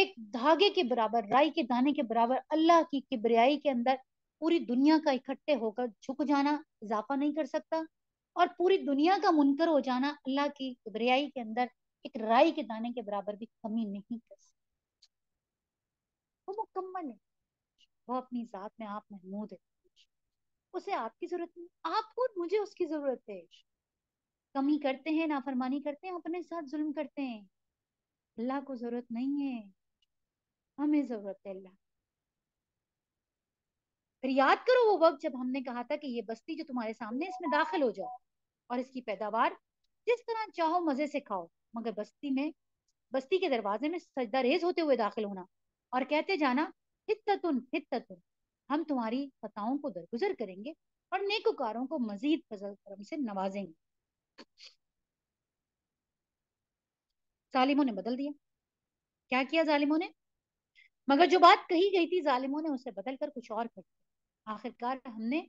एक धागे के बराबर, राई के दाने के बराबर अल्लाह की किब्रियाई के अंदर पूरी दुनिया का इकट्ठे होकर झुक जाना इजाफा नहीं कर सकता, और पूरी दुनिया का मुनकर हो जाना अल्लाह की किब्रियाई के अंदर एक राई के दाने के बराबर भी कमी नहीं कर सकता। वो मुकम्मल है, वो अपनी जात में आप महमूद है, उसे आपकी जरूरत नहीं, आपको मुझे उसकी जरूरत है। कमी करते हैं, नाफरमानी करते हैं, अपने साथ जुल्म करते हैं, अल्लाह को जरूरत नहीं है, हमें जरूरत है अल्लाह। फिर याद करो वो वक्त जब हमने कहा था कि ये बस्ती जो तुम्हारे सामने, इसमें दाखिल हो जाओ और इसकी पैदावार जिस तरह चाहो मजे से खाओ, मगर बस्ती में, बस्ती के दरवाजे में सजदा रेज होते हुए दाखिल होना और कहते जाना हित्ततुन हित्ततुन, हम तुम्हारी फताओं को दरगुजर करेंगे और नेकोकारों को मजीद फजल करम से नवाजेंगे। जालिमों ने बदल दिया, क्या किया जालिमों ने, मगर जो बात कही गई थी जालिमों ने उसे बदल कर कुछ और कर दिया। आखिरकार हमने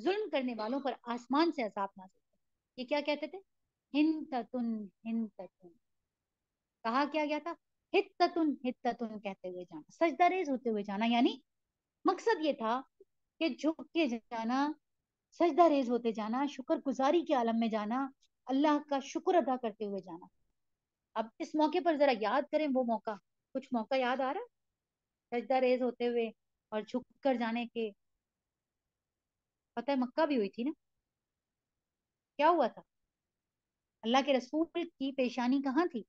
जुल्म करने वालों पर आसमान से अजाब नाज़िल किया। ये क्या कहते थे, हिन्नतुन हिन्नतुन, कहा क्या गया था हित्ततुन हित्ततुन कहते हुए जाना, सजदारेज होते हुए जाना, यानी मकसद ये था कि झुक के जाना, सजदा रेज होते जाना, शुक्रगुजारी के आलम में जाना, अल्लाह का शुक्र अदा करते हुए जाना। अब इस मौके पर जरा याद करें वो मौका, कुछ मौका याद आ रहा है, सजदा रेज होते हुए और झुक कर जाने के। पता है मक्का भी हुई थी ना, क्या हुआ था, अल्लाह के रसूल की पेशानी कहाँ थी,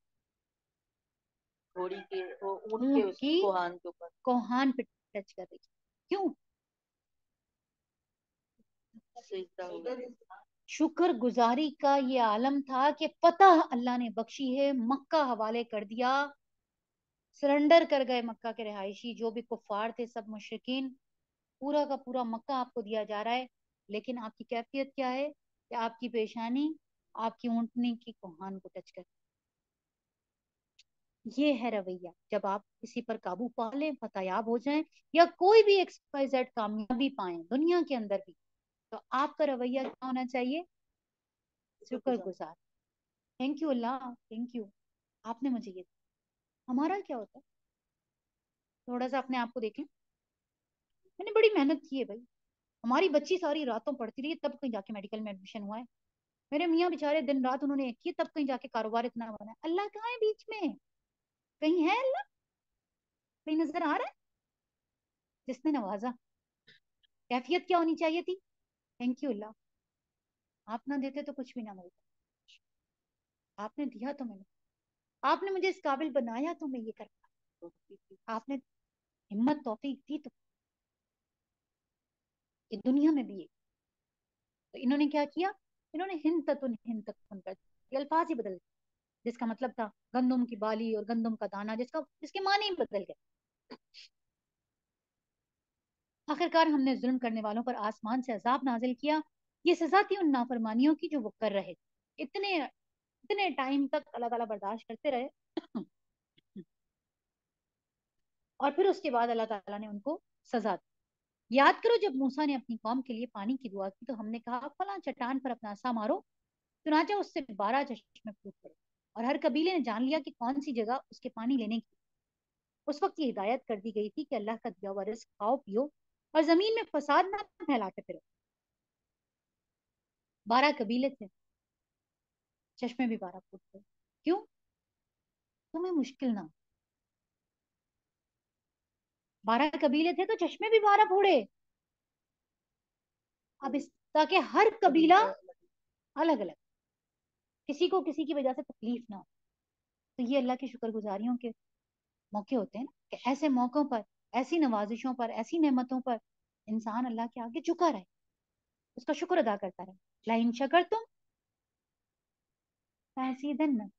घोड़ी के ऊँट की कोहान पे टच कर रही, क्यों, शुक्र गुजारी का ये आलम था कि पता अल्लाह ने बख्शी है, मक्का हवाले कर दिया, सरेंडर कर गए मक्का के रहायशी, जो भी कुफार थे सब मुशरिकीन, पूरा का पूरा मक्का आपको दिया जा रहा है, लेकिन आपकी कैफियत क्या है कि आपकी पेशानी आपकी ऊँटनी की कोहान को टच कर। ये है रवैया। जब आप किसी पर काबू पा लें, फतयाब हो जाएं या कोई भी XYZ कामयाबी पाएं दुनिया के अंदर भी, तो आपका रवैया क्या होना चाहिए? शुक्रगुजार। Thank you Allah, thank you, आपने मुझे ये। हमारा क्या होता है? थोड़ा सा अपने आप को देखें। मैंने बड़ी मेहनत की है भाई, हमारी बच्ची सारी रातों पढ़ती रही तब कहीं जाके मेडिकल में एडमिशन हुआ है। मेरे मियाँ बेचारे दिन रात उन्होंने एक किया तब कहीं जाके कारोबार इतना बना है। अल्लाह कहाँ है बीच में? कहीं है अल्लाह? कहीं नजर आ रहा है? जिसने नवाजा। कैफियत क्या होनी चाहिए थी? थैंक यू अल्लाह, आप ना देते तो कुछ भी ना मिलता, आपने दिया तो मिला, आपने मुझे इस काबिल बनाया तो मैं ये कर पाया, आपने हिम्मत तौफीक दी तो। ये दुनिया में भी है। तो इन्होंने क्या किया? इन्होंने हिंततुन कर दिया, अल्फाज ही बदल दिए, जिसका मतलब था गंदम की बाली और गंदम का दाना, जिसके माने ही बदल गए। आखिरकार हमने जुल्म करने वालों पर आसमान से अजाब नाजिल किया। ये सजा थी उन नाफरमानियों की जो वो कर रहे थे। इतने इतने टाइम तक अल्लाह ताला बर्दाश्त करते रहे और फिर उसके बाद अल्लाह ताला ने उनको सजा दी। याद करो जब मूसा ने अपनी कौम के लिए पानी की दुआ की तो हमने कहा फला चट्टान पर अपना आसा मारो, चुनाचा उससे 12 चश्मे फूट पड़े और हर कबीले ने जान लिया कि कौन सी जगह उसके पानी लेने की। उस वक्त ये हिदायत कर दी गई थी कि अल्लाह का दिया हुआ रिस्क खाओ पियो और जमीन में फसाद ना फैलाते फिरो। 12 कबीले थे, चश्मे भी 12 फूट पड़े। क्यों? तुम्हें मुश्किल ना। 12 कबीले थे तो चश्मे भी 12 फोड़े। अब इस ताकि हर कबीला अलग अलग, किसी को किसी की वजह से तकलीफ ना हो। तो ये अल्लाह के शुक्रगुजारियों के मौके होते हैं ना, कि ऐसे मौकों पर, ऐसी नवाजिशों पर, ऐसी नेमतों पर इंसान अल्लाह के आगे झुका रहे, उसका शुक्र अदा करता रहे। लाइन शकर तुम फैसीदन में,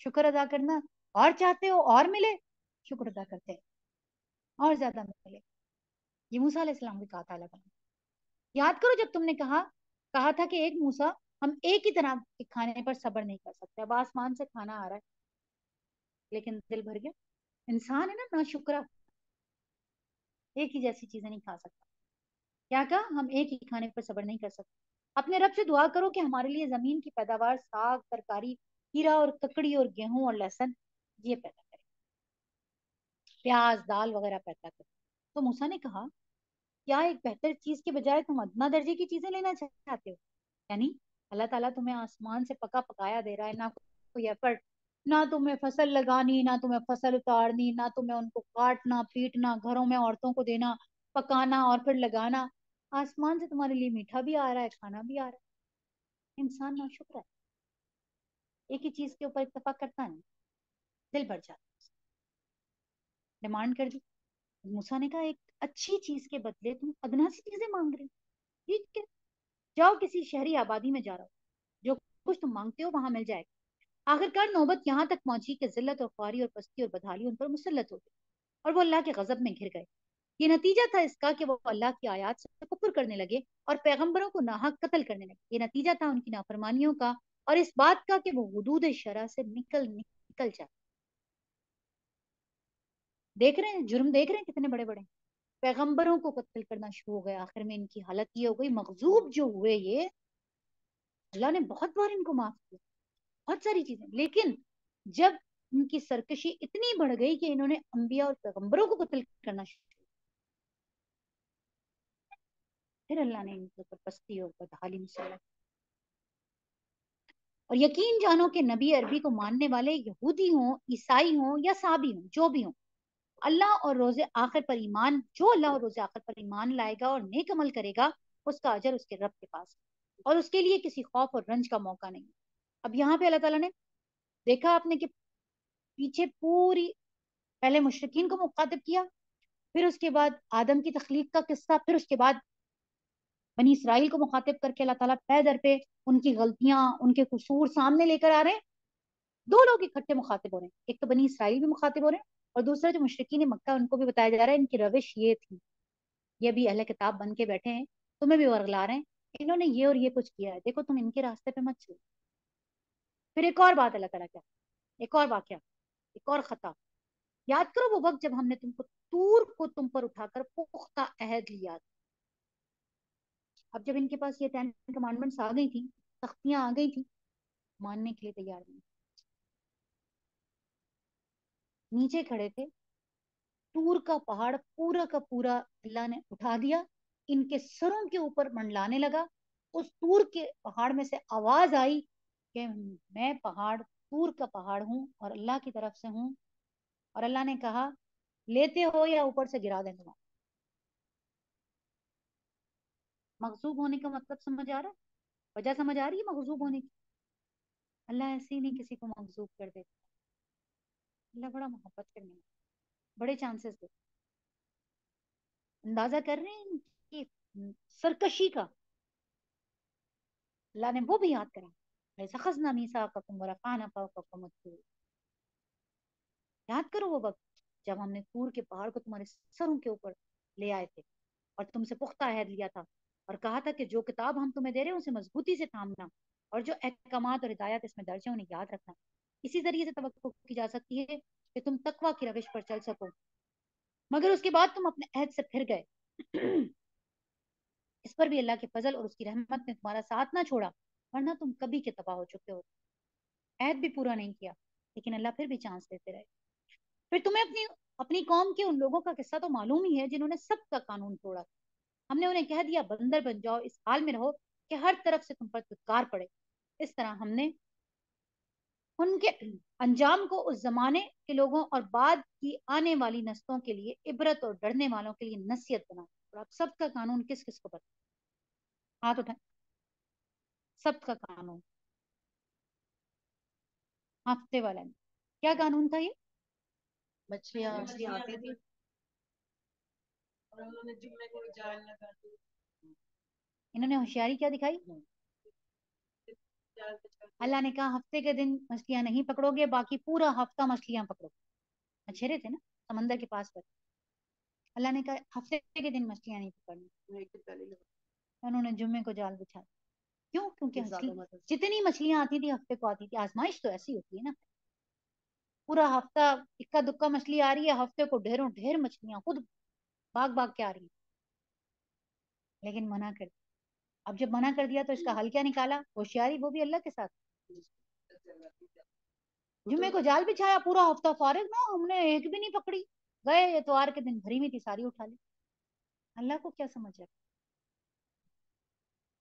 शुक्र अदा करना। और चाहते हो और मिले, शुक्र अदा करते हैं और ज्यादा मिले। ये मूसा अलैहिस्सलाम भी कहा था। याद करो जब तुमने कहा था कि एक मूसा, हम एक ही तरह के खाने पर सब्र नहीं कर सकते। अब आसमान से खाना आ रहा है लेकिन दिल भर गया। इंसान है ना, नाशुक्रा, एक ही जैसी चीजें नहीं खा सकता। क्या कहा? हम एक ही खाने पर सब्र नहीं कर सकते। अपने रब से दुआ करो कि हमारे लिए जमीन की पैदावार, साग तरकारी, कीरा और ककड़ी और गेहूं और लहसुन ये पैदा करे, प्याज दाल वगैरह पैदा करे। तो मूसा ने कहा क्या एक बेहतर चीज के बजाय तुम अदना दर्जे की चीजें लेना चाहते हो? यानी अल्लाह ताला तुम्हें आसमान से पका पकाया दे रहा है, ना कोई एफर्ट, ना तुम्हें फसल लगानी, ना तुम्हें फसल उतारनी, ना तुम्हें उनको काटना पीटना, घरों में औरतों को देना, पकाना और फिर लगाना। आसमान से तुम्हारे लिए मीठा भी आ रहा है, खाना भी आ रहा है। इंसान नाशुक्र है, एक ही चीज के ऊपर इत्तफाक करता नहीं, दिल भर जाता। डिमांड कर दी। मूसा ने कहा एक अच्छी चीज के बदले तुम अदना सी चीजें मांग रहे हो, ठीक है? जाओ किसी शहरी आबादी में जा रहा हो, जो कुछ तुम मांगते हो वहां मिल जाएगा। आखिरकार नौबत यहाँ तक पहुंची कि जिल्लत और ख्वारी और पस्ती और बदहाली उन पर मुसल्लत हो गई और वो अल्लाह के गजब में घिर गए। ये नतीजा था इसका कि वो अल्लाह की आयत से तकब्बुर करने लगे और पैगम्बरों को नाहक कत्ल करने लगे। ये नतीजा था उनकी नाफरमानियों का और इस बात का कि वो हुदूद शरा से निकल जाए। देख रहे हैं जुर्म, देख रहे हैं कितने बड़े बड़े। पैगंबरों को कत्ल करना शुरू हो गया। आखिर में इनकी हालत ये हो गई, मगजूब जो हुए ये। अल्लाह ने बहुत बार इनको माफ किया, बहुत सारी चीजें, लेकिन जब इनकी सरकशी इतनी बढ़ गई कि इन्होंने अंबिया और पैगंबरों को कत्ल करना शुरू किया, फिर अल्लाह ने इनके ऊपर पस्ती और बदहाली मुसल्लत की। और यकीन जानो कि नबी अरबी को मानने वाले यहूदी हों, ईसाई हों या साबी हों, जो भी हों, अल्लाह और रोज़े आखिर पर ईमान, जो अल्लाह और रोज़े आखिर पर ईमान लाएगा और नेक अमल करेगा, उसका अजर उसके रब के पास है और उसके लिए किसी खौफ और रंज का मौका नहीं। अब यहाँ पे अल्लाह ताला ने देखा आपने कि पीछे पूरी, पहले मुशरिकीन को मुखातिब किया, फिर उसके बाद आदम की तख्लीक का किस्सा, फिर उसके बाद बनी इसराइल को मुखातिब करके अल्लाह ताला पे दर पे उनकी गलतियां, उनके कसूर सामने लेकर आ रहे हैं। दो लोग इकट्ठे मुखातिब हो रहे हैं, एक तो बनी इसराइल भी मुखातिब हो रहे हैं और दूसरा जो मुश्रिकीन मक्का, उनको भी बताया जा रहा है इनकी रविश ये थी, ये भी अहले किताब बन के बैठे हैं, तुम्हें भी वर्गला रहे हैं, इन्होंने ये और ये कुछ किया है, देखो तुम इनके रास्ते पे मत चलो। फिर एक और बात अल्लाह ताला क्या, एक और वाकया, एक और खता, याद करो वो वक्त जब हमने तुमको तूर को तुम पर उठाकर पुख्ता अहद लिया। अब जब इनके पास ये 10 कमांडमेंट्स आ गई थी, तख्तियां आ गई थी, मानने के लिए तैयार नहीं, नीचे खड़े थे। तूर का पहाड़ पूरा का पूरा अल्लाह ने उठा दिया, इनके सरों के ऊपर मंडलाने लगा। उस तूर के पहाड़ में से आवाज आई कि मैं पहाड़ तूर का पहाड़ हूँ और अल्लाह की तरफ से हूँ, और अल्लाह ने कहा लेते हो या ऊपर से गिरा देना। मग़ज़ूब होने का मतलब समझ आ रहा है, वजह समझ आ रही है मग़ज़ूब होने की। अल्लाह ऐसे ही नहीं किसी को मग़ज़ूब कर देता, अल्लाह बड़ा मोहब्बत करने में, बड़े चांसेस देता। अंदाजा कर रहे हैं इनकी सरकशी का। अल्लाह ने वो भी याद करा, ख़ज़ना मीसाक़कुम वरफ़अना फ़ौक़कुमुत-तूर, याद करो वो वक्त जब हमने तूर के पहाड़ को तुम्हारे सरों के ऊपर ले आए थे और तुमसे पुख्ता अहद लिया था और कहा था कि जो किताब हम तुम्हें दे रहे हैं उसे मजबूती से थामना और जो अहकामात और हिदायत इसमें दर्ज है उन्हें याद रखना। इसी तरीके से तवक्को की जा सकती है कि तुम तकवा की रविश पर चल सको, मगर उसके बाद तुम अपने अहद से फिर गए। इस पर भी अल्लाह के फजल और उसकी रहमत ने तुम्हारा साथ ना छोड़ा, वरना तुम कभी के तबाह हो चुके हो। अहद भी पूरा नहीं किया, लेकिन अल्लाह फिर भी चांस देते रहे। फिर तुम्हें अपनी अपनी कौम के उन लोगों का किस्सा तो मालूम ही है जिन्होंने सब का कानून तोड़ा। हमने उन्हें कह दिया बंदर बन जाओ, इस हाल में रहो कि हर तरफ से तुम पर तुकार पड़े। इस तरह हमने उनके अंजाम को उस जमाने के लोगों और बाद की आने वाली नस्लों के लिए इबरत और डरने वालों के लिए नसीहत बना। और आप सब का कानून किस किस को पता? हाथ उठाए। सब का कानून, हफ्ते वाला क्या कानून था ये? मछलियां आती थी और उन्होंने जुम्मे को जाल लगा दिया। इन्होंने होशियारी क्या दिखाई? अल्लाह ने कहा हफ्ते के दिन मछलियां नहीं पकड़ोगे, बाकी पूरा हफ्ता मछलियां पकड़ोगे। मछेरे थे ना समंदर के पास पर, अल्लाह ने कहा हफ्ते के दिन मछलियां नहीं पकड़नी। उन्होंने जुम्मे को जाल बिछा। क्यों? क्योंकि जितनी मछलियां आती थी हफ्ते को आती थी। आजमाइश तो ऐसी होती है ना, पूरा हफ्ता इक्का दुक्का मछली आ रही है, हफ्ते को ढेरों ढेर मछलियां खुद भाग भाग के आ रही है, लेकिन मना कर दिया। अब जब मना कर दिया तो इसका हल क्या निकाला? होशियारी, वो भी अल्लाह के साथ। जुम्मे को जाल बिछाया, पूरा हफ्ता फारिग ना, हमने एक भी नहीं पकड़ी, गए एतवार के दिन भरी हुई थी सारी उठा ली। अल्लाह को क्या समझ है?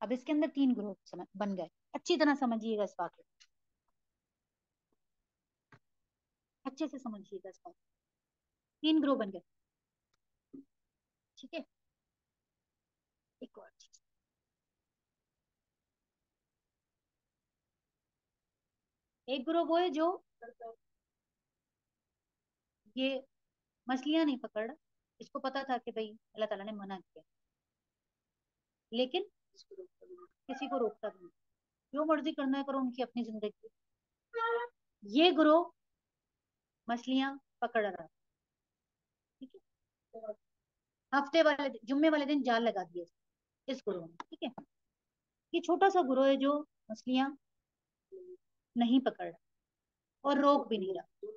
अब इसके अंदर 3 ग्रुप बन गए। अच्छी तरह समझिएगा इस वाक्य, अच्छे से समझिएगा इस वाक्य। 3 ग्रुप बन गए, ठीक है। एक और चीज, एक ग्रुप वो है जो ये मछलियां नहीं पकड़ रहा, इसको पता था कि भाई अल्लाह ताला ने मना किया, लेकिन किसी को रोकता नहीं, जो मर्जी करना है करो उनकी अपनी जिंदगी। ये ग्रोह मछलियां पकड़ रहा, ठीक है, हफ्ते वाले जुम्मे वाले दिन जाल लगा दिए इस ग्रोह में, ठीक है। ये छोटा सा ग्रोह है जो मछलियां नहीं पकड़ रहा और रोक भी नहीं रहा,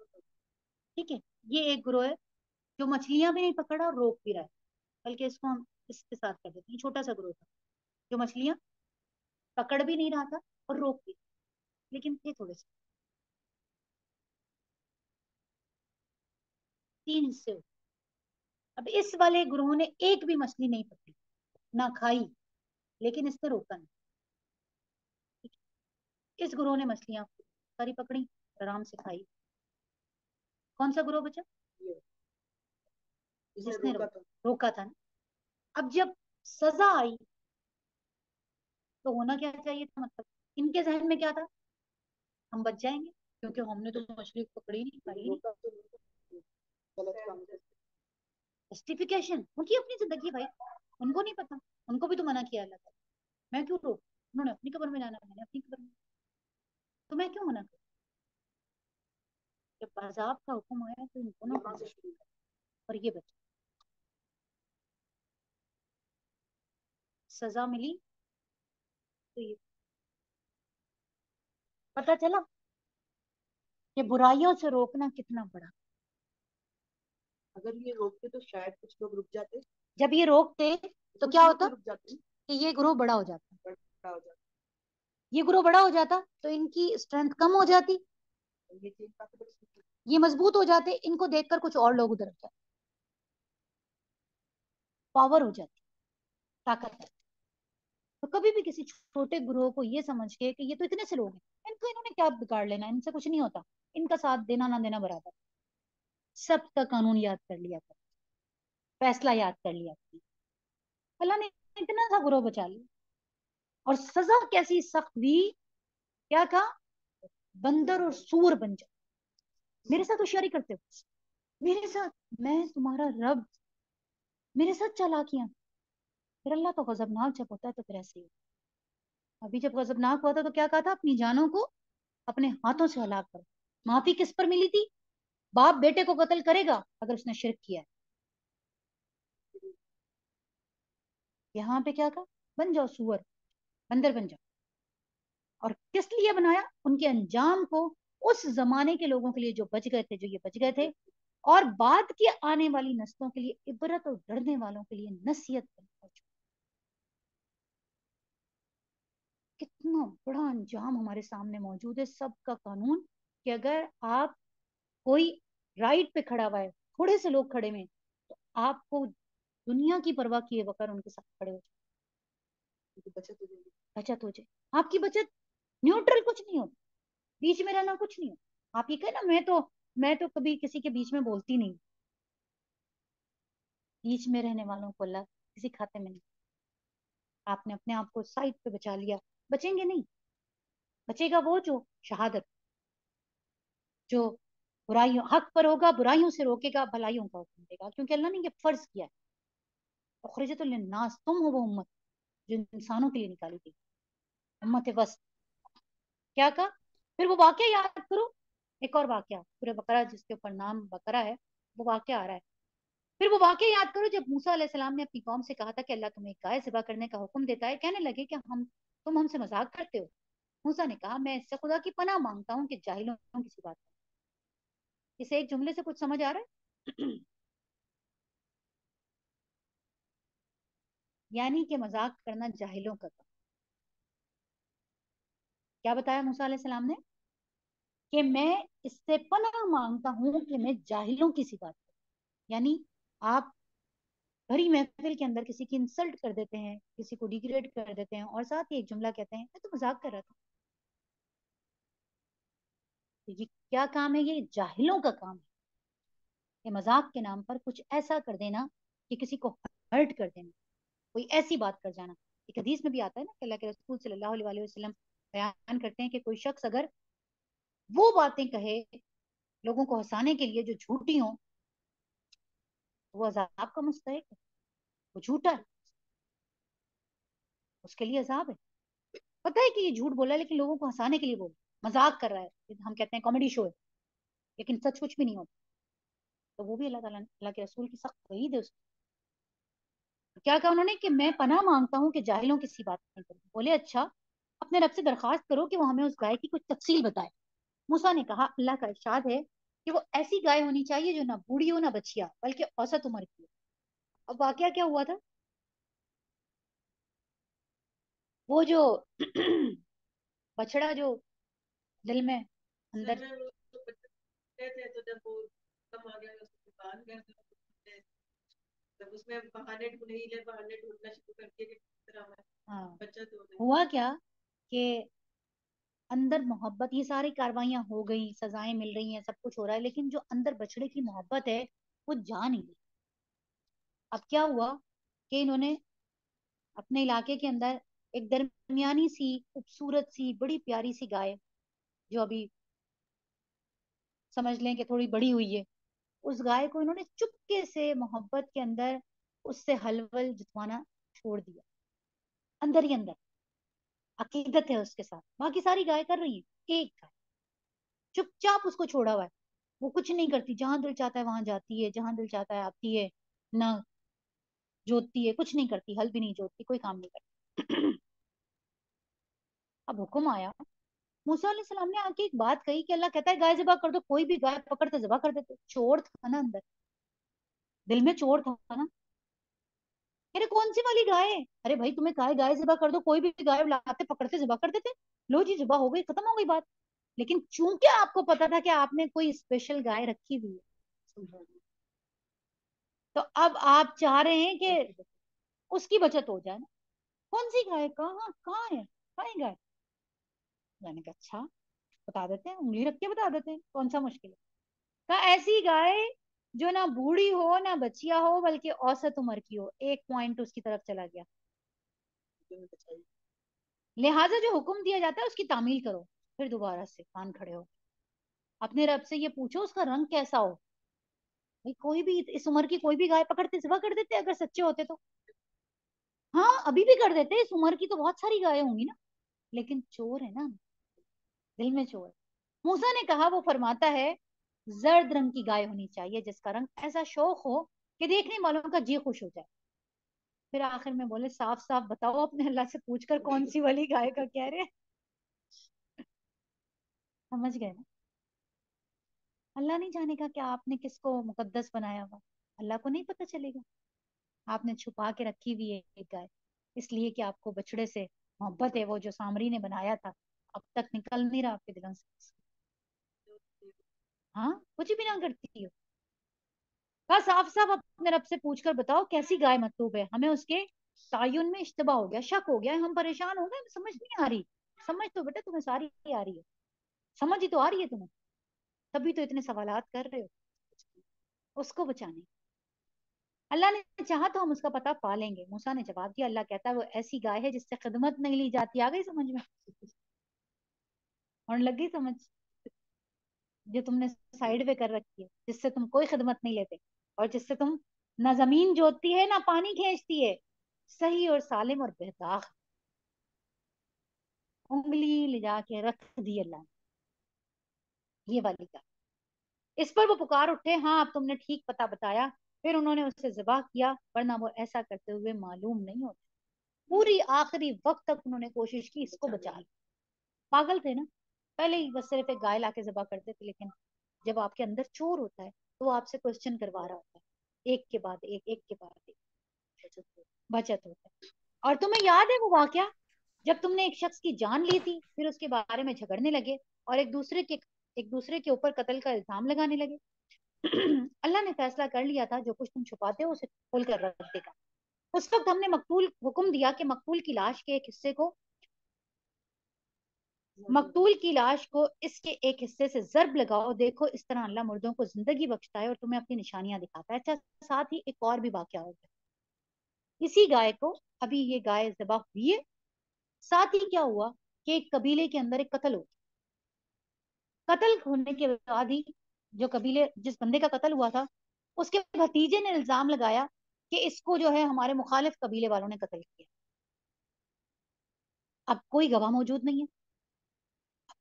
ठीक है। ये एक ग्रोह है जो मछलियां भी नहीं पकड़ रहा और रोक भी रहा है, बल्कि इसको हम इसके साथ कर देते हैं। छोटा सा ग्रोह था जो मछलियां पकड़ भी नहीं रहा था और रोक भी, लेकिन थे थोड़े से। 3 हिस्से। अब इस वाले ग्रोह ने एक भी मछली नहीं पकड़ी ना खाई, लेकिन इसने रोका नहीं। इस ग्रोह ने मछलियां सारी पकड़ी, आराम से खाई। कौन सा ग्रोह बचा? जिसने रोका था ना। अब जब सजा आई तो होना क्या चाहिए था? मतलब इनके जहन में क्या था? हम बच जाएंगे क्योंकि हमने तो मछली पकड़ी नहीं, खाई। जस्टिफिकेशन उनकी अपनी जिंदगी भाई, उनको नहीं पता, उनको भी तो मना किया अल्लाह ताला। मैं क्यों रोक? उन्होंने अपनी कब्र में जाना, मैंने अपनी कब्र में, तो मैं क्यों मना करूं? जब अजाब का हुक्म आया तो इनको ना कहां से शुरू कर, और ये बच्चे सजा मिली तो ये पता चला कि बुराइयों से रोकना कितना बड़ा। अगर ये रोकते तो शायद कुछ लोग रुक जाते। जब ये रोकते तो क्या होता कि ये ग्रोह बड़ा हो जाता। ये ग्रोह बड़ा हो जाता तो इनकी स्ट्रेंथ कम हो जाती, ये मजबूत हो जाते, इनको देखकर कुछ और लोग उधर जाते, पावर हो जाती, ताकत है। तो कभी भी किसी छोटे ग्रोह को ये समझ के कि ये तो इतने से लोग हैं, इनको इन्होंने क्या बिगाड़ लेना, इनसे कुछ नहीं होता, इनका साथ देना ना देना बराबर। सबका कानून याद कर लिया कर, फैसला याद कर लिया कर। अल्लाह ने इतना सा ग्रोह बचा लिया। और सजा कैसी सख्त दी, क्या कहा, बंदर और सूअर बन जाओ, मेरे साथ होशियारी करते हो, मेरे साथ, मैं तुम्हारा रब, मेरे साथ चालाकियां। फिर अल्लाह तो गजबनाक जब होता है तो फिर ऐसे ही। अभी जब गजबनाक हुआ था तो क्या कहा था, अपनी जानों को अपने हाथों से हलाक करो। माफी किस पर मिली थी, बाप बेटे को कत्ल करेगा अगर उसने शिर्क किया है। यहाँ पे क्या कहा, बन जाओ सूअर, बंदर बन जाओ। और किस लिए बनाया, उनके अंजाम को उस जमाने के लोगों के लिए जो बच गए थे, जो ये बच गए थे, और बाद की आने वाली नस्लों के लिए इबरत और डरने वालों के लिए नसीहत। कितना बड़ा अंजाम हमारे सामने मौजूद है सबका कानून, कि अगर आप कोई राइट पे खड़ा हुआ है, थोड़े से लोग खड़े में, तो आपको दुनिया की परवाह किए बगैर उनके साथ खड़े हो जाए, बचत हो जाए। आपकी बचत न्यूट्रल, कुछ नहीं हो, बीच में रहना कुछ नहीं हो। आप ये कहना मैं तो कभी किसी के बीच में बोलती नहीं। बीच में रहने वालों को अल्लाह किसी खाते में नहीं। आपने अपने आप को साइड पे बचा लिया, बचेंगे नहीं, बचेगा वो जो शहादत, जो बुराइयों हक पर होगा, बुराइयों से रोकेगा, भलाइयों का हुक्म देगा। क्योंकि अल्लाह ने ये फर्ज किया है, उखरिजतु लिन्नास, तुम हो वो उम्मत जो इंसानों के लिए निकाली गई, उम्मत वस्त। क्या कहा फिर, वो वाकया याद करो, एक और वाकया सूरह बकरा जिसके ऊपर नाम बकरा है, वो वाकया आ रहा है। फिर वो वाकया याद करो जब मूसा अलैहिस्सलाम ने अपनी कौम से कहा था कि अल्लाह तुम्हें गाय ज़िबा करने का हुक्म देता है, कहने लगे कि तुम हमसे मजाक करते हो। मूसा ने कहा, मैं इससे खुदा की पनाह मांगता हूँ कि जाहिलों की सी बात। इसे एक जुमले से कुछ समझ आ रहा है? यानी कि मजाक करना जाहिलों का था। क्या बताया मूसा अलैहिस्सलाम ने, कि मैं इससे पनाह मांगता हूं कि मैं जाहिलों की सी बात करूं। यानी आप भरी महफिल के अंदर किसी की इंसल्ट कर देते हैं, किसी को डिग्रेड कर देते हैं, और साथ ही एक जुमला कहते हैं मैं तो मजाक कर रहा था। तो ये क्या काम है, ये जाहिलों का काम है, ये मजाक के नाम पर कुछ ऐसा कर देना कि किसी को हर्ट कर देना, कोई ऐसी बात कर जाना। एक हदीस में भी आता है ना, अल्लाह के रसूल सल्लल्लाहु अलैहि वसल्लम बयान करते हैं कि कोई शख्स अगर वो बातें कहे लोगों को हंसाने के लिए जो झूठी हो, वो अजाब का मुस्तहिक है, वो झूठा है, उसके लिए अजाब है। पता है कि ये झूठ बोला लेकिन लोगों को हंसाने के लिए बोला, मजाक कर रहा है, हम कहते हैं कॉमेडी शो है, लेकिन सच कुछ भी नहीं होता। तो वो भी अल्लाह के रसूल की सख्त वईद है उसको। क्या कहा उन्होंने, कि मैं पनाह मांगता हूँ कि जाहिलों की सी बात नहीं करूँ। बोले अच्छा, अपने रब से दरखास्त करो कि वो हमें उस गाय की कुछ तफसील बताए। मूसा ने कहा, अल्लाह का इरशाद है कि वो ऐसी गाय होनी चाहिए जो ना बूढ़ी हो ना बच्चिया, बल्कि औसत उम्र की हो। अब वाकया क्या हुआ था, वो जो बछड़ा जो दिल में अंदर हुआ क्या कि अंदर मोहब्बत, ये सारी कार्रवाइयां हो गई, सजाएं मिल रही हैं, सब कुछ हो रहा है, लेकिन जो अंदर बछड़े की मोहब्बत है वो जा नहीं रही। अब क्या हुआ कि इन्होंने अपने इलाके के अंदर एक दरमियानी सी, खूबसूरत सी, बड़ी प्यारी सी गाय, जो अभी समझ लें कि थोड़ी बड़ी हुई है, उस गाय को इन्होंने चुपके से मोहब्बत के अंदर उससे हलवल जुतवाना छोड़ दिया। अंदर ही अंदर अकीदत है उसके साथ, बाकी सारी गाय कर रही है, एक गाय चुपचाप उसको छोड़ा हुआ है, वो कुछ नहीं करती, जहां दिल चाहता है वहां जाती है, जहां दिल चाहता है आती है, ना जोतती है, कुछ नहीं करती, हल भी नहीं जोतती, कोई काम नहीं करती। अब हुक्म आया, मूसा अलैहिस्सलाम ने आके एक बात कही कि अल्लाह कहता है गाय जबा कर दो, कोई भी गाय पकड़ते जबा कर देते। चोर था ना, अंदर दिल में चोर था ना, अरे कौन सी वाली गाय, अरे भाई तुम्हें कहा गाय जबा कर दो, कोई भी गाय लाते पकड़ते जबा कर देते, लो जी जबा हो गई, खत्म हो गई बात। लेकिन चूंकि आपको पता था कि आपने कोई स्पेशल गाय रखी हुई है, तो अब आप चाह रहे हैं कि उसकी बचत हो जाए ना। कौन सी गाय, कहाँ है, कहाँ है गाय? मैंने कहा अच्छा बता देते हैं, उंगली रख के बता देते हैं, कौन सा मुश्किल है। कहा ऐसी गाय जो ना बूढ़ी हो ना बचिया हो बल्कि औसत उम्र की हो। एक पॉइंट उसकी तरफ चला गया। लिहाजा जो हुक्म दिया जाता है उसकी तामील करो। फिर दोबारा से कान खड़े हो, अपने रब से ये पूछो उसका रंग कैसा हो। भाई कोई भी इस उम्र की कोई भी गाय पकड़ते ज़बह कर देते अगर सच्चे होते तो। हाँ अभी भी कर देते, इस उम्र की तो बहुत सारी गायें होंगी ना, लेकिन चोर है ना, दिल में चोर है। मूसा ने कहा, वो फरमाता है जर्द रंग की गाय होनी चाहिए जिसका रंग ऐसा शौक हो कि देखने वालों का जी खुश हो जाए। फिर आखिर में बोले साफ साफ बताओ अपने अल्लाह से पूछकर कौन सी वाली गाय का कह रहे। समझ गए ना, अल्लाह नहीं जानेगा कि आपने किसको मुकद्दस बनाया हुआ, अल्लाह को नहीं पता चलेगा। आपने छुपा के रखी हुई है एक गाय, इसलिए कि आपको बछड़े से मोहब्बत है, वो जो सामरी ने बनाया था अब तक निकल नहीं रहा आपके दिलों से। हाँ कुछ भी ना करती हो। कहा साफ साफ अपने रब से पूछकर बताओ कैसी गाय मतलूब है, हमें उसके तायुन में इश्तबा हो गया, शक हो गया, हम परेशान हो गए, हमें समझ नहीं आ रही। समझ तो बेटा तुम्हें सारी आ रही है, समझ ही तो आ रही है तुम्हें, तभी तो इतने सवालात कर रहे हो। उसको बचाने अल्लाह ने चाहा तो हम उसका पता पा लेंगे। मूसा ने जवाब दिया, अल्लाह कहता है वो ऐसी गाय है जिससे खिदमत नहीं ली जाती। आ गई समझ में, और लग गई समझ, जो तुमने साइड पे कर रखी है, जिससे तुम कोई खिदमत नहीं लेते और जिससे तुम ना जमीन जोतती है ना पानी खींचती है, सही और सालिम और बेदाग। उंगली ले जाके रख दी अल्लाह ने, ये वाली का। इस पर वो पुकार उठे, हाँ अब तुमने ठीक पता बताया। फिर उन्होंने उससे ज़िबाह किया, वरना वो ऐसा करते हुए मालूम नहीं होता। पूरी आखिरी वक्त तक उन्होंने कोशिश की इसको बचा ले। पागल थे ना, पहले ही बस सिर्फ एक गाय लाके ज़बा करते थे, लेकिन जब आपके अंदर चोर होता है तो वो आपसे क्वेश्चन करवा रहा होता है, एक के बाद एक, एक के बाद एक, बचत होता है। और तुम्हें याद है वो वाकया जब तुमने एक शख्स की जान ली थी, फिर उसके बारे में झगड़ने लगे और एक दूसरे के ऊपर कत्ल का इल्जाम लगाने लगे। अल्लाह ने फैसला कर लिया था जो कुछ तुम छुपाते हो उसे खोल कर रख देगा। उस वक्त हमने मकतूल हुक्म दिया कि मकतूल की लाश को इसके एक हिस्से से जर्ब लगाओ, देखो इस तरह अल्लाह मुर्दों को जिंदगी बख्शता है और तुम्हें अपनी निशानियां दिखाता है। अच्छा साथ ही एक और भी वाकया हो गया, इसी गाय को, अभी ये गाय ज़बह हुई है, साथ ही क्या हुआ कि एक कबीले के अंदर एक कत्ल हो गया। कत्ल होने के बाद ही जो कबीले, जिस बंदे का कत्ल हुआ था उसके भतीजे ने इल्जाम लगाया कि इसको जो है हमारे मुखालिफ कबीले वालों ने कत्ल किया। अब कोई गवाह मौजूद नहीं है,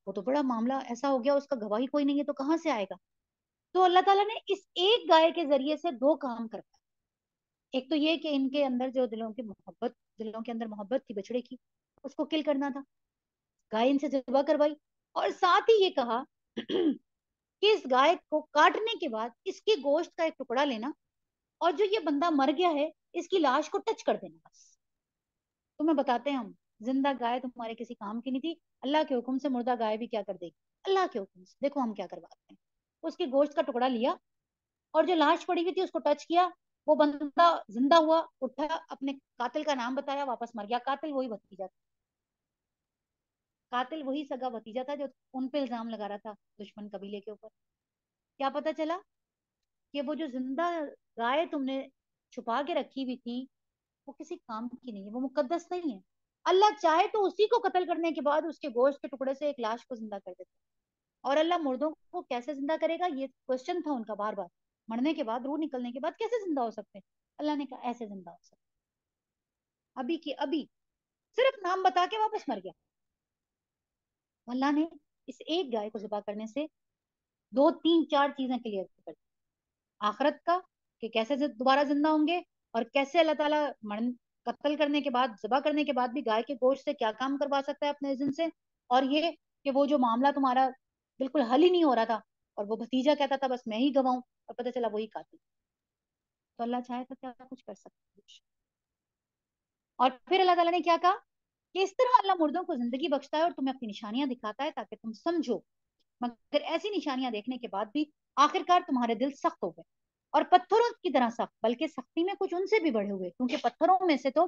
वो तो बड़ा मामला ऐसा हो गया, उसका गवाही कोई नहीं है तो कहाँ से आएगा। तो अल्लाह ताला ने इस एक गाय के जरिए से दो काम करवाया। एक तो ये कि इनके अंदर जो दिलों के अंदर मोहब्बत थी बछड़े की, उसको किल करना था, गाय इनसे ज़बह करवाई। और साथ ही ये कहा कि इस गाय को काटने के बाद इसके गोश्त का एक टुकड़ा लेना और जो ये बंदा मर गया है इसकी लाश को टच कर देना। बस तुम्हें बताते हैं हम, जिंदा गाय तुम्हारे किसी काम की नहीं थी, अल्लाह के हुक्म से मुर्दा गाय भी क्या कर देगी, अल्लाह के हुक्म से देखो हम क्या करवाते हैं। उसके गोश्त का टुकड़ा लिया और जो लाश पड़ी हुई थी उसको टच किया, वो बंदा जिंदा हुआ, उठा, अपने कातिल का नाम बताया, वापस मर गया। कातिल वही सगा भतीजा था जो उन पे इल्जाम लगा रहा था दुश्मन कबीले के ऊपर। क्या पता चला कि वो जो जिंदा गाय तुमने छुपा के रखी हुई थी वो किसी काम की नहीं है, वो मुकद्दस नहीं है। अल्लाह चाहे तो उसी को कत्ल करने के बाद उसके गोश्त के टुकड़े से एक लाश को जिंदा कर देता। और अल्लाह मुर्दों को कैसे जिंदा करेगा, ये क्वेश्चन था उनका बार बार, मरने के बाद, रूह निकलने के बाद कैसे जिंदा हो सकते हैं। अल्लाह ने कहा ऐसे जिंदा हो सकते, अभी की अभी सिर्फ नाम बता के वापस मर गया। अल्लाह ने इस एक गाय को ज़बह करने से दो तीन चार चीजें क्लियर कर दी, आखिरत का कि कैसे दोबारा जिंदा होंगे और कैसे अल्लाह ताला कत्ल करने के बाद, ज़बह करने के बाद भी गाय के गोश्त से क्या काम करवा सकता है अपने इज़्न से। और ये कि वो जो मामला तुम्हारा बिल्कुल हल ही नहीं हो रहा था और वो भतीजा कहता था बस मैं ही गवाऊं, और पता चला वही कातिल। तो अल्लाह चाहे तो क्या कुछ कर सकता है। और फिर अल्लाह ताला ने क्या कहा कि इस तरह अल्लाह मुर्दों को जिंदगी बख्शता है और तुम्हें अपनी निशानियां दिखाता है ताकि तुम समझो, मगर ऐसी निशानियां देखने के बाद भी आखिरकार तुम्हारे दिल सख्त हो गए और पत्थरों की तरह सख्त, बल्कि सख्ती में कुछ उनसे भी बड़े हुए, क्योंकि पत्थरों में से तो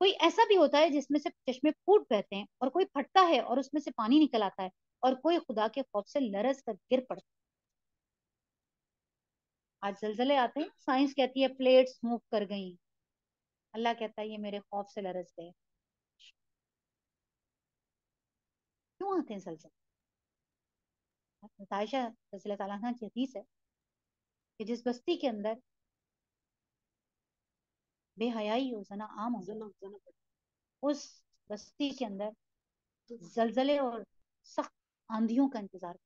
कोई ऐसा भी होता है जिसमें से चश्मे फूट बहते हैं और कोई फटता है और उसमें से पानी निकल आता है और कोई खुदा के खौफ से लरस कर गिर पड़ता है। आज जलजले आते हैं, साइंस कहती है प्लेट्स मूव कर गई, अल्लाह कहता है ये मेरे खौफ से लरस गए। क्यों आते हैं जलजले? आयशा रज़ियल्लाहु तआला अन्हा की हदीस है कि जिस बस्ती के अंदर बेहयाई और जना आम हो, उस बस्ती के अंदर जलजले और सख्त आंधियों का इंतजार,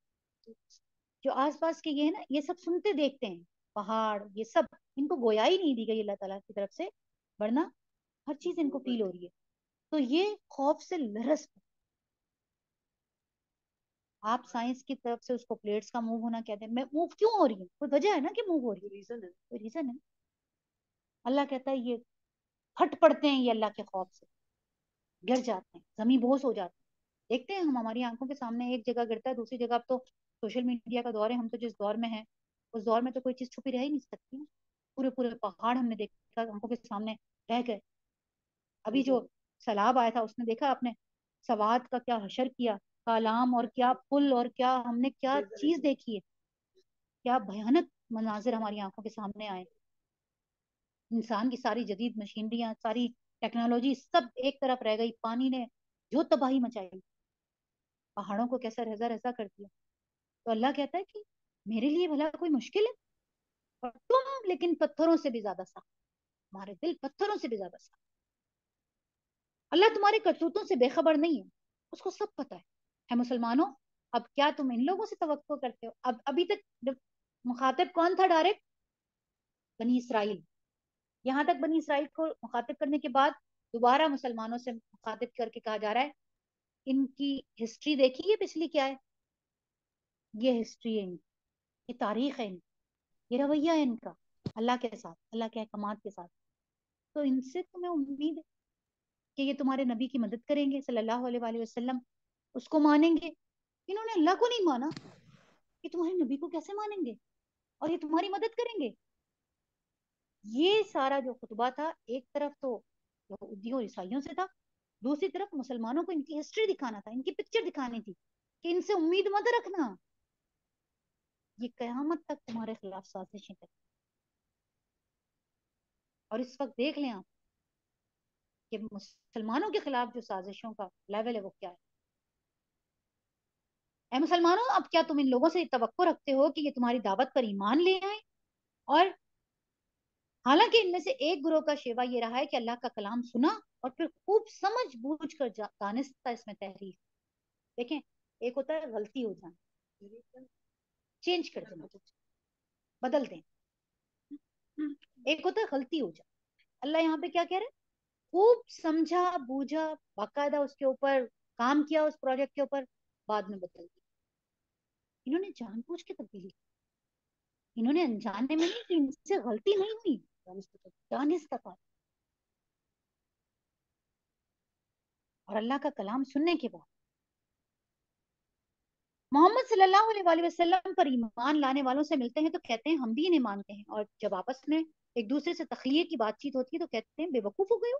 जो आसपास के ये है ना, ये सब सुनते देखते हैं, पहाड़ ये सब, इनको गोयाई नहीं दी गई अल्लाह ताला की तरफ से, वरना हर चीज इनको फील हो रही है। तो ये खौफ से लरस। आप साइंस की तरफ से उसको प्लेट्स का मूव होना कहते हैं। मैं मूव क्यों हो रही है? कोई वजह है ना कि मूव हो रही है, रीजन है, कोई रीजन है। अल्लाह कहता है ये फट पड़ते हैं, ये अल्लाह के खौफ से गिर जाते हैं, जमी बोस हो जाते हैं। देखते हैं हम हमारी आंखों के सामने, एक जगह गिरता है दूसरी जगह। अब तो सोशल मीडिया का दौर है, हम तो जिस दौर में है उस दौर में तो कोई चीज छुपी रह ही नहीं सकती। पूरे पूरे पहाड़ हमने देखा आंखों के सामने रह गए। अभी जो सैलाब आया था उसने देखा आपने सवाद का क्या हशर किया, कालाम और क्या पुल और क्या हमने क्या चीज देखी है। क्या भयानक मनाजिर हमारी आंखों के सामने आए। इंसान की सारी जदीद मशीनरियां, सारी टेक्नोलॉजी सब एक तरफ रह गई। पानी ने जो तबाही मचाई, पहाड़ों को कैसा रहजा रहजा कर दिया। तो अल्लाह कहता है कि मेरे लिए भला कोई मुश्किल है? और तुम लेकिन पत्थरों से भी ज्यादा सख्त, तुम्हारे दिल पत्थरों से भी ज्यादा सख्त। अल्लाह तुम्हारे करतूतों से बेखबर नहीं है, उसको सब पता है। मुसलमानों, अब क्या तुम इन लोगों से तवक्को करते हो? अब अभी तक मुखातिब कौन था? डायरेक्ट बनी इसराइल। यहाँ तक बनी इसराइल को मुखातिब करने के बाद दोबारा मुसलमानों से मुखातिब करके कहा जा रहा है, इनकी हिस्ट्री देखी है पिछली क्या है, ये हिस्ट्री है इनकी, ये तारीख है इनकी, ये रवैया है इनका अल्लाह के साथ, अल्लाह के अहकाम के साथ। तो इनसे तुम्हें उम्मीद है कि ये तुम्हारे नबी की मदद करेंगे सल्लल्लाहु अलैहि वसल्लम, उसको मानेंगे। इन्होंने अल्लाह को नहीं माना, ये तुम्हारे नबी को कैसे मानेंगे और ये तुम्हारी मदद करेंगे? ये सारा जो खुतबा था, एक तरफ तो यहूदियों और ईसाइयों से था, दूसरी तरफ मुसलमानों को इनकी हिस्ट्री दिखाना था, इनकी पिक्चर दिखानी थी कि इनसे उम्मीद मत रखना, ये कयामत तक तुम्हारे खिलाफ साजिशें करें। और इस वक्त देख लें आप कि मुसलमानों के खिलाफ जो साजिशों का लेवल है वो क्या है। ऐ मुसलमानों, अब क्या तुम इन लोगों से तवक्को रखते हो कि ये तुम्हारी दावत पर ईमान ले आए? और हालांकि इनमें से एक ग्रोह का शेवा ये रहा है कि अल्लाह का कलाम सुना और फिर खूब समझ बूझ कर दानिस्ता इसमें तहरीर। देखें, एक होता है गलती हो जाना, चेंज कर देना, बदल दें, एक होता है गलती हो जाना। अल्लाह यहाँ पे क्या कह रहे हैं? खूब समझा बूझा, बाकायदा उसके ऊपर काम किया, उस प्रोजेक्ट के ऊपर, बाद में बदल दिया। इन्होंने जानबूझ के तब्दीली की, इन्होंने अनजाने में नहीं, इनसे गलती नहीं हुई, दानिस्ता था। और अल्लाह का कलाम सुनने के बाद मोहम्मद सल्लल्लाहु अलैहि वसल्लम पर ईमान लाने वालों से मिलते हैं तो कहते हैं हम भी इन्हें मानते हैं, और जब आपस में एक दूसरे से तखलीय की बातचीत होती है तो कहते हैं बेवकूफ हो गए हो,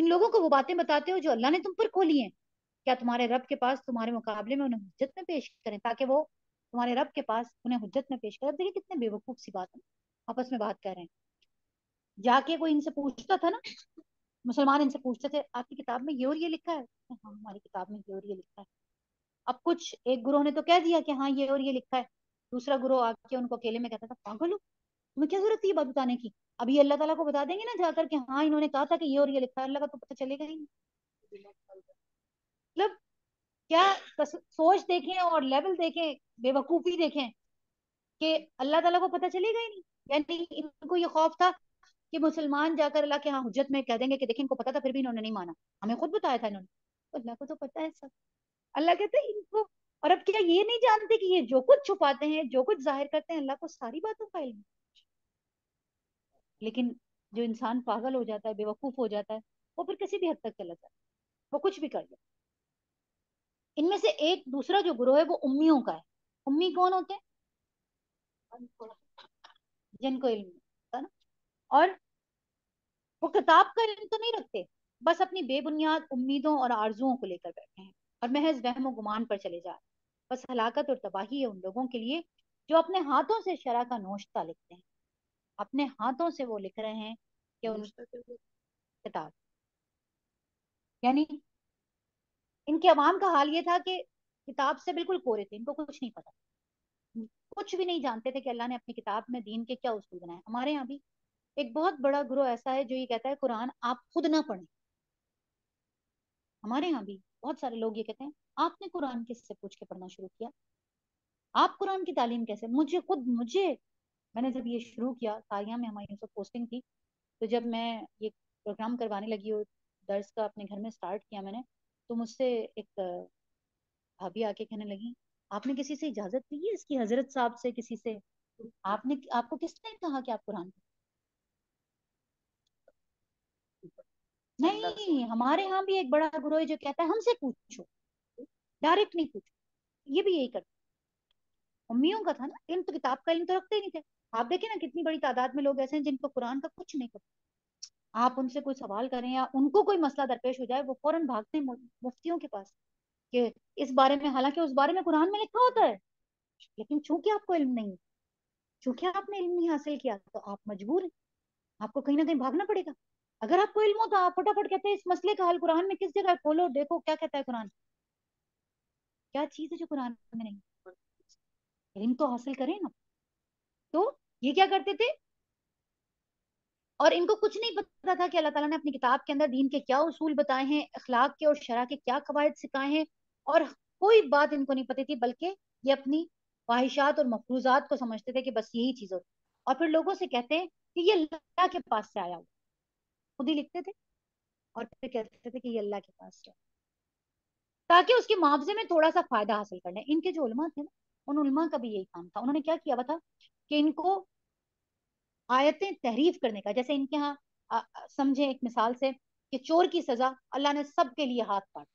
इन लोगों को वो बातें बताते हो जो अल्लाह ने तुम पर खोली हैं, क्या तुम्हारे रब के पास तुम्हारे मुकाबले में उन्हें हुज्जत में पेश करें, ताकि वो तुम्हारे रब के पास उन्हें हुज्जत में पेश करें। देखिए कितने बेवकूफ सी बात है, आपस में बात कर रहे हैं। जाके कोई इनसे पूछता था ना, मुसलमान इनसे पूछते थे आपकी किताब में ये और ये लिखा है? हाँ हमारी किताब में ये और ये लिखा है। अब कुछ एक गुरोह ने तो कह दिया कि हाँ ये और ये लिखा है, दूसरा गुरोह आके उनको अकेले में कहता था पागल हो, तुम्हें क्या जरूरत थी ये बात बताने की, अभी अल्लाह ताला को बता देंगे ना जाकर कि हाँ इन्होंने कहा था कि ये और ये लिखा है, अल्लाह का तो पता चलेगा ही नहीं। मतलब क्या सोच देखें और लेवल देखें, बेवकूफी देखें कि अल्लाह ताला को पता चलेगा ही नहीं। यानी इनको ये खौफ था कि मुसलमान जाकर अल्लाह के यहाँ हुज्जत में कह देंगे कि देखिए इनको पता था फिर भी इन्होंने नहीं माना, हमें खुद बताया था इन्होंने। तो अल्लाह को तो पता है सब। अल्लाह कहते हैं इनको, और अब क्या ये नहीं जानते कि ये जो कुछ छुपाते हैं जो कुछ जाहिर करते हैं अल्लाह को सारी बातों का इल्म। लेकिन जो इंसान पागल हो जाता है, बेवकूफ हो जाता है, वो फिर किसी भी हद तक चला जाता है, वो कुछ भी कर जाता है। इनमें से एक दूसरा जो ग्रोह है वो उम्मियों का है। उम्मी कौन होते हैं? जिनको इल्म होता है ना, और वो किताब का इल्म तो नहीं रखते, बस अपनी बेबुनियाद उम्मीदों और आरजुओं को लेकर बैठे हैं और महज वहम और गुमान पर चले जा रहे हैं। बस हलाकत और तबाही है उन लोगों के लिए जो अपने हाथों से शरा का नोश्ता लिखते हैं। अपने हाथों से वो लिख रहे हैं कि उन किताब, यानी इनके अवाम का हाल ये था कि किताब से बिल्कुल कोरे थे, इनको कुछ नहीं पता, कुछ भी नहीं जानते थे कि अल्लाह ने अपनी किताब में दीन के क्या उसूल बनाए। हमारे यहाँ भी एक बहुत बड़ा ग्रोह ऐसा है जो ये कहता है कुरान आप खुद ना पढ़ें। हमारे यहाँ भी बहुत सारे लोग ये कहते हैं आपने कुरान किससे पूछ के पढ़ना शुरू किया, आप कुरान की तालीम कैसे। मुझे खुद, मैंने जब ये शुरू किया, तारिया में हमारी पोस्टिंग थी, तो जब मैं ये प्रोग्राम करवाने लगी और दर्स का अपने घर में स्टार्ट किया मैंने, तो मुझसे एक भाभी आके कहने लगी आपने किसी से इजाजत ली है इसकी, हजरत साहब से किसी से, आपने, आपको किसने कहा कि आप कुरान नहीं। हमारे यहाँ भी एक बड़ा गुरु है जो कहता है हमसे पूछो, डायरेक्ट नहीं पूछो। ये भी यही करते। उम्मीयों का था ना इन, तो किताब का इन तो रखते ही नहीं थे। आप देखें ना कितनी बड़ी तादाद में लोग ऐसे हैं जिनको कुरान का कुछ नहीं पता। आप उनसे कोई सवाल करें या उनको कोई मसला दरपेश हो जाए, वो फौरन भागते हैं मुफ्तियों के पास कि इस बारे में, हालांकि उस बारे में कुरान में लिखा होता है, लेकिन चूंकि आपको इल्म नहीं, चूंकि आपने इल्म नहीं हासिल किया, तो आप मजबूर हैं, आपको कहीं ना कहीं भागना पड़ेगा। अगर आपको इल्म हो तो आप फटाफट कहते हैं इस मसले का हल कुरान में किस जगह, खोलो देखो क्या कहता है कुरान, क्या चीज है जो कुरान में नहीं। इल्म तो हासिल करें ना। तो ये क्या करते थे, और इनको कुछ नहीं पता था कि अल्लाह ताला ने अपनी किताब के अंदर दीन के क्या उसूल बताए हैं, अखलाक के और शरा के क्या कवायद सिखाए हैं, और कोई बात इनको नहीं पता थी, बल्कि ये अपनी ख्वाहिशात और मफरूजात को समझते थे कि बस यही चीज होती। और फिर लोगों से कहते हैं कि ये अल्लाह के पास से आया हुआ, खुद ही लिखते थे और फिर कहते थे कि ये अल्लाह के पास से, ताकि उसके मुआवजे में थोड़ा सा फायदा हासिल कर लें। इनके जो उलमा थे ना, उन उलमा का भी यही काम था। उन्होंने क्या किया था कि इनको आयतें तहरीफ करने का, जैसे इनके यहाँ समझे एक मिसाल से कि चोर की सजा अल्लाह ने सबके लिए हाथ काट,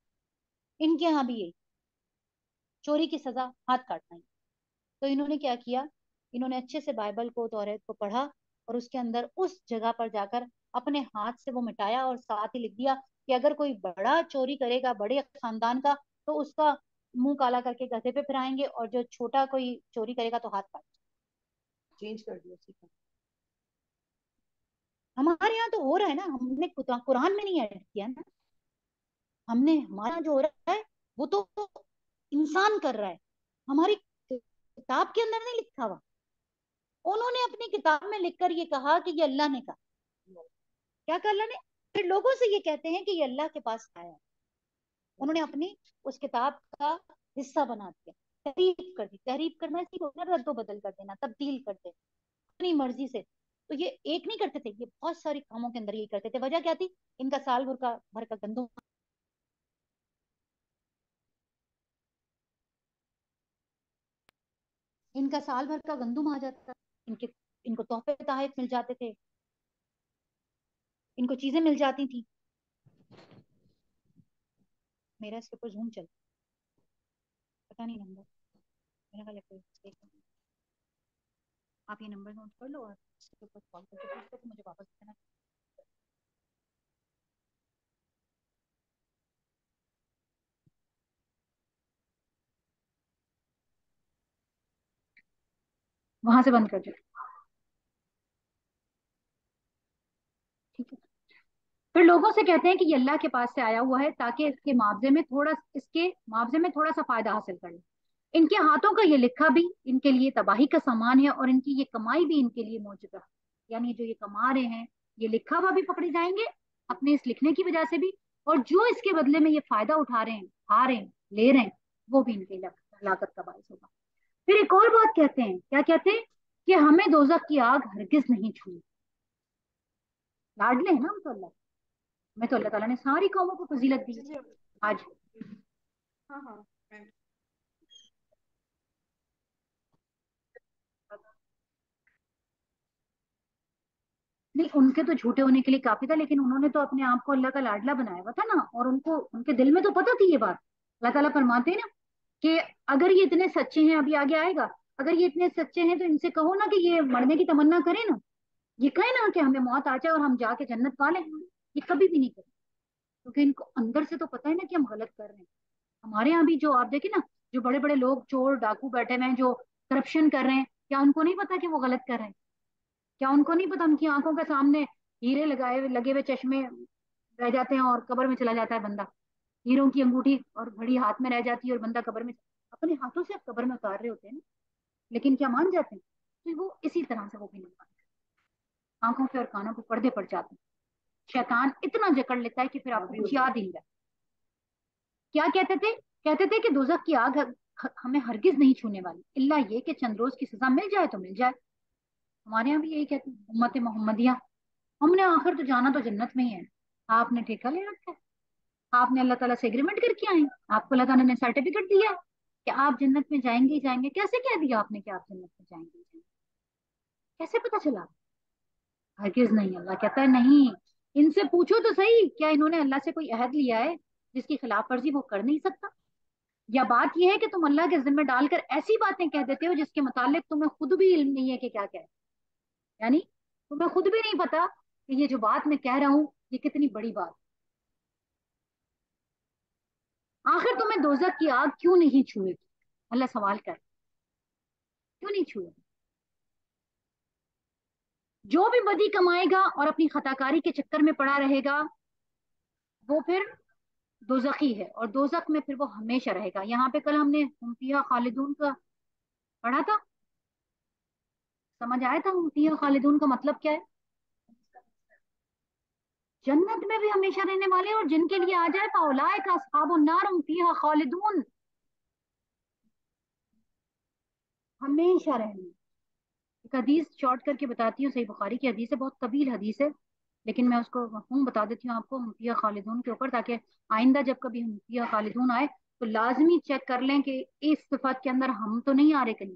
इनके यहाँ भी यही, चोरी की सजा हाथ काटना है। तो इन्होंने क्या किया, इन्होंने अच्छे से बाइबल को, तौरात को पढ़ा और उसके अंदर उस जगह पर जाकर अपने हाथ से वो मिटाया और साथ ही लिख दिया कि अगर कोई बड़ा चोरी करेगा बड़े खानदान का तो उसका मुंह काला करके गधे पे फिराएंगे, और जो छोटा कोई चोरी करेगा तो हाथ काट। चेंज कर दिया। हमारे यहाँ तो हो रहा है ना, हमने कुरान में नहीं ऐड किया ना, हमने, हमारा जो हो रहा है वो तो इंसान कर रहा है, हमारी किताब के अंदर नहीं लिखा हुआ। उन्होंने अपनी किताब में लिखकर ये कहा कि ये अल्लाह ने कहा, क्या कहा अल्लाह ने। फिर लोगों से ये कहते हैं कि ये अल्लाह के पास आया है। उन्होंने अपनी उस किताब का हिस्सा बना दिया, तहरीफ कर दी। तहरीफ करना इसलिए रद्दो बदल कर देना, तब्दील कर दे अपनी मर्जी से। तो ये एक नहीं करते थे, ये बहुत सारे कामों के अंदर यही करते थे। वजह क्या थी, इनका साल भर का गंदम आ जाता, इनको तोहफे ताहिफ मिल जाते थे, इनको चीजें मिल जाती थी। मेरा इसके ऊपर ज़ूम चल, पता नहीं नंबर मेरा, आप ये नंबर नोट कर लो और इसके ऊपर कॉल करके तो मुझे वापस देना। वहां से बंद कर दो, ठीक है। फिर लोगों से कहते हैं कि ये अल्लाह के पास से आया हुआ है, ताकि इसके मुआवजे में थोड़ा सा फायदा हासिल कर ले। इनके हाथों का ये लिखा भी इनके लिए तबाही का सामान है, और इनकी ये कमाई भी इनके लिए मौजूदा, यानी जो ये कमा रहे हैं ये लिखा हुआ भी पकड़े जाएंगे अपने इस लिखने की वजह से भी, और जो इसके बदले में ये फायदा उठा रहे हैं, खा रहे हैं, ले रहे हैं, वो भी इनके हलाकत का बायस होगा। फिर एक और बात कहते हैं, क्या कहते हैं कि हमें दोज़ख की आग हरगिज नहीं छूनी। लाडले हैं ना हम तो अल्लाह, मैं तो अल्लाह ताला ने सारी कौमों को फजीलत दी आज। हाँ हाँ नहीं, उनके तो झूठे होने के लिए काफी था, लेकिन उन्होंने तो अपने आप को अल्लाह का लाडला बनाया हुआ था ना, और उनको उनके दिल में तो पता थी ये बात। अल्लाह ताला फरमाते हैं ना कि अगर ये इतने सच्चे हैं, अभी आगे आएगा, अगर ये इतने सच्चे हैं तो इनसे कहो ना कि ये मरने की तमन्ना करे ना, ये कहे ना कि हमें मौत आ जाए और हम जाके जन्नत पा लें, ये कभी भी नहीं करें, क्योंकि इनको अंदर से तो पता है ना कि हम गलत कर रहे हैं। हमारे यहाँ भी जो आप देखें ना, जो बड़े बड़े लोग चोर डाकू बैठे हुए हैं, जो करप्शन कर रहे हैं, क्या उनको नहीं पता कि वो गलत कर रहे हैं? क्या उनको नहीं पता उनकी आंखों के सामने हीरे लगे हुए चश्मे रह जाते हैं और कब्र में चला जाता है बंदा, हीरों की अंगूठी और घड़ी हाथ में रह जाती है और बंदा कब्र में, अपने हाथों से कब्र में उतार रहे होते हैं ना, लेकिन क्या मान जाते हैं? तो वो इसी तरह से वो भी नहीं मानते, आंखों के और कानों को पर्दे पड़ जाते हैं, शैतान इतना जकड़ लेता है कि फिर आपको याद ही नहीं रहता। क्या कहते थे कि दोजख की आग हमें हरगिज नहीं छूने वाली, इल्ला ये कि चंद रोज की सजा मिल जाए तो मिल जाए। हमारे यहाँ भी यही कहते हैं उम्मत मोहम्मदिया, हमने आखिर तो जाना तो जन्नत में ही है, आपने ठेका ले रखा है, आपने अल्लाह ताला से एग्रीमेंट करके आए, आपको अल्लाह ताला ने सर्टिफिकेट दिया कि आप जन्नत में जाएंगे ही जाएंगे। कैसे कह दिया आपने कि आप जन्नत में जाएंगे? कैसे पता चला? हरगिज नहीं। अल्लाह कहता है नहीं, इनसे पूछो तो सही, क्या इन्होंने अल्लाह से कोई अहद लिया है जिसकी खिलाफ वर्जी वो कर नहीं सकता? या बात यह है कि तुम अल्लाह के जिम्मे डालकर ऐसी बातें कह देते हो जिसके मुतालिक तुम्हें खुद भी इल्म नहीं है कि क्या कह, यानी तुम्हें खुद भी नहीं पता कि ये जो बात मैं कह रहा हूं ये कितनी बड़ी बात। आखिर तुम्हें दोजख की आग क्यों नहीं छुएगी? अल्लाह सवाल कर, क्यों नहीं छुएगी? जो भी बदी कमाएगा और अपनी खताकारी के चक्कर में पड़ा रहेगा वो फिर दोजखी है, और दोजख में फिर वो हमेशा रहेगा। यहाँ पे कल हमने हुम्फिया खालिदून का पढ़ा था, समझ आया था हुम्फिया खालिदून का मतलब क्या है? जन्नत में भी हमेशा रहने वाले, और जिनके लिए आ जाए फौलाए का असहाबुन नार हुम्फिया खालिदून, हमेशा रहने। एक हदीस शॉर्ट करके बताती हूँ, सही बुखारी की हदीस है, बहुत तवील हदीस है, लेकिन मैं उसको मफ़हूम बता देती हूँ आपको हुम्फिया खालिदून के ऊपर, ताकि आइंदा जब कभी हुम्फिया खालिदून आए तो लाजमी चेक कर लें कि इस सिफत के अंदर हम तो नहीं आ रहे कहीं,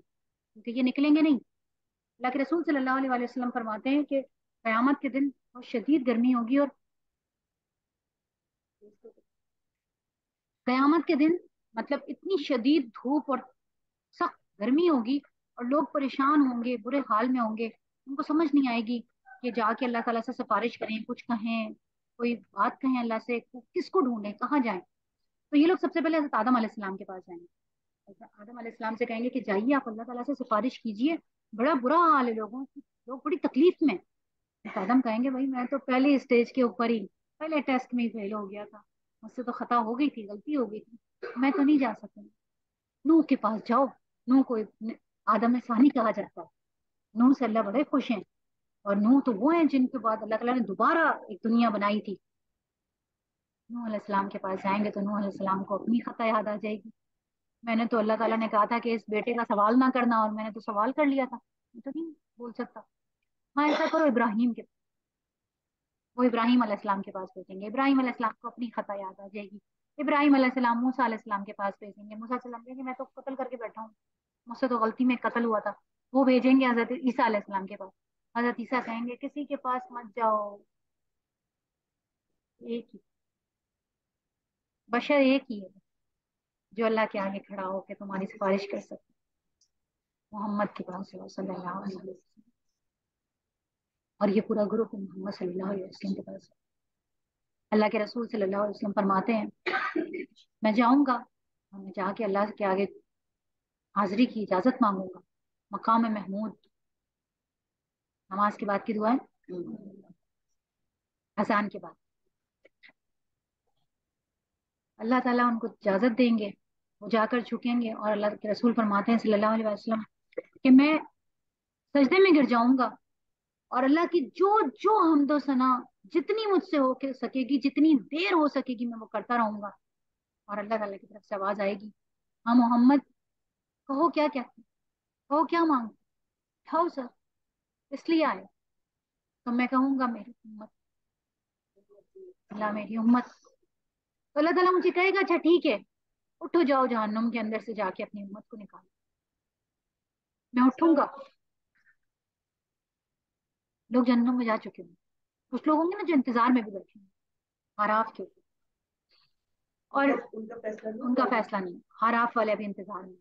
क्योंकि ये निकलेंगे नहीं। अल्लाह के रसूल सल्लल्लाहु अलैहि वसल्लम फरमाते हैं कि क़यामत के दिन बहुत शदीद गर्मी होगी, और क़यामत के दिन मतलब इतनी शदीद धूप और सख्त गर्मी होगी और लोग परेशान होंगे, बुरे हाल में होंगे, उनको समझ नहीं आएगी कि जाके अल्लाह ताला से सिफारिश करें, कुछ कहें, कोई बात कहें अल्लाह से, किसको ढूंढें, कहाँ जाएं? तो ये लोग सबसे पहले हज़रत आदम अलैहिस्सलाम के पास जाएंगे, आदम अलैहिस्सलाम से कहेंगे कि जाइए आप अल्लाह ताला से सिफारिश कीजिए, बड़ा बुरा हाल है लोगों, लोग बड़ी तकलीफ में। आदम कहेंगे भाई मैं तो पहले स्टेज के ऊपर ही, पहले टेस्ट में ही फेल हो गया था, मुझसे तो खता हो गई थी, गलती हो गई थी, मैं तो नहीं जा सकूंगा। नूह के पास जाओ, नूह को आदम सानी कहा जाता है, नूह से अल्लाह बड़े खुश हैं, और नूह तो वो हैं जिनके बाद अल्लाह ताला ने दोबारा एक दुनिया बनाई थी। नूह अलैहिस्सलाम के पास जाएंगे तो नूह अलैहिस्सलाम को अपनी खता याद आ जाएगी, मैंने तो अल्लाह ताला ने कहा था कि इस बेटे का सवाल ना करना, और मैंने तो सवाल कर लिया था, मैं तो नहीं बोल सकता। हाँ ऐसा करो इब्राहिम के, वो इब्राहिम अलैहिस्सलाम के पास भेजेंगे, इब्राहिम अलैहिस्सलाम को अपनी खता याद आ जाएगी, इब्राहिम अलैहिस्सलाम मूसा अलैहिस्सलाम के पास भेजेंगे, मूसा अलैहिस्सलाम कहेंगे मैं तो कत्ल करके बैठा हूँ, मुझसे तो गलती में कत्ल हुआ था, वो भेजेंगे हजरत ईसा अलैहिस्सलाम के पास, हजरत ईसा कहेंगे किसी के पास मत जाओ, एक ही बशर, एक ही है जो अल्लाह के आगे खड़ा हो के तुम्हारी सिफारिश कर सके, मोहम्मद के पास सल्लल्लाहु अलैहि वसल्लम, और ये पूरा ग्रुप मोहम्मद सल्लल्लाहु अलैहि वसल्लम के पास। अल्लाह के रसूल सल्लल्लाहु अलैहि वसल्लम फरमाते हैं मैं जाऊँगा, मैं जाके अल्लाह के आगे हाजिरी की इजाजत मांगूंगा, मकाम महमूद, नमाज के बाद की दुआ है, अजान के बाद अल्लाह ताला उनको इजाजत देंगे, वो जाकर झुकेंगे, और अल्लाह के रसूल फरमाते हैं सल्लल्लाहु अलैहि वसल्लम कि मैं सजदे में गिर जाऊंगा, और अल्लाह की जो जो हम्दो सना जितनी मुझसे हो सकेगी, जितनी देर हो सकेगी, मैं वो करता रहूंगा, और अल्लाह ताला की तरफ से आवाज आएगी हाँ मोहम्मद कहो क्या कहते, कहो क्या मांगते हो सर, इसलिए आए तो मैं कहूँगा मेरी उम्मत अल्लाह मेरी उम्मत। तो अल्लाह ताला मुझे कहेगा अच्छा ठीक है उठो जाओ जहन्नुम के अंदर से जाके अपनी उम्मत को निकालो। मैं उठूंगा, लोग जहन्नुम में जा चुके होंगे, कुछ लोग होंगे ना जो इंतजार में भी बैठे होंगे आराफ के, और उनका फैसला नहीं। आराफ वाले भी इंतजार में।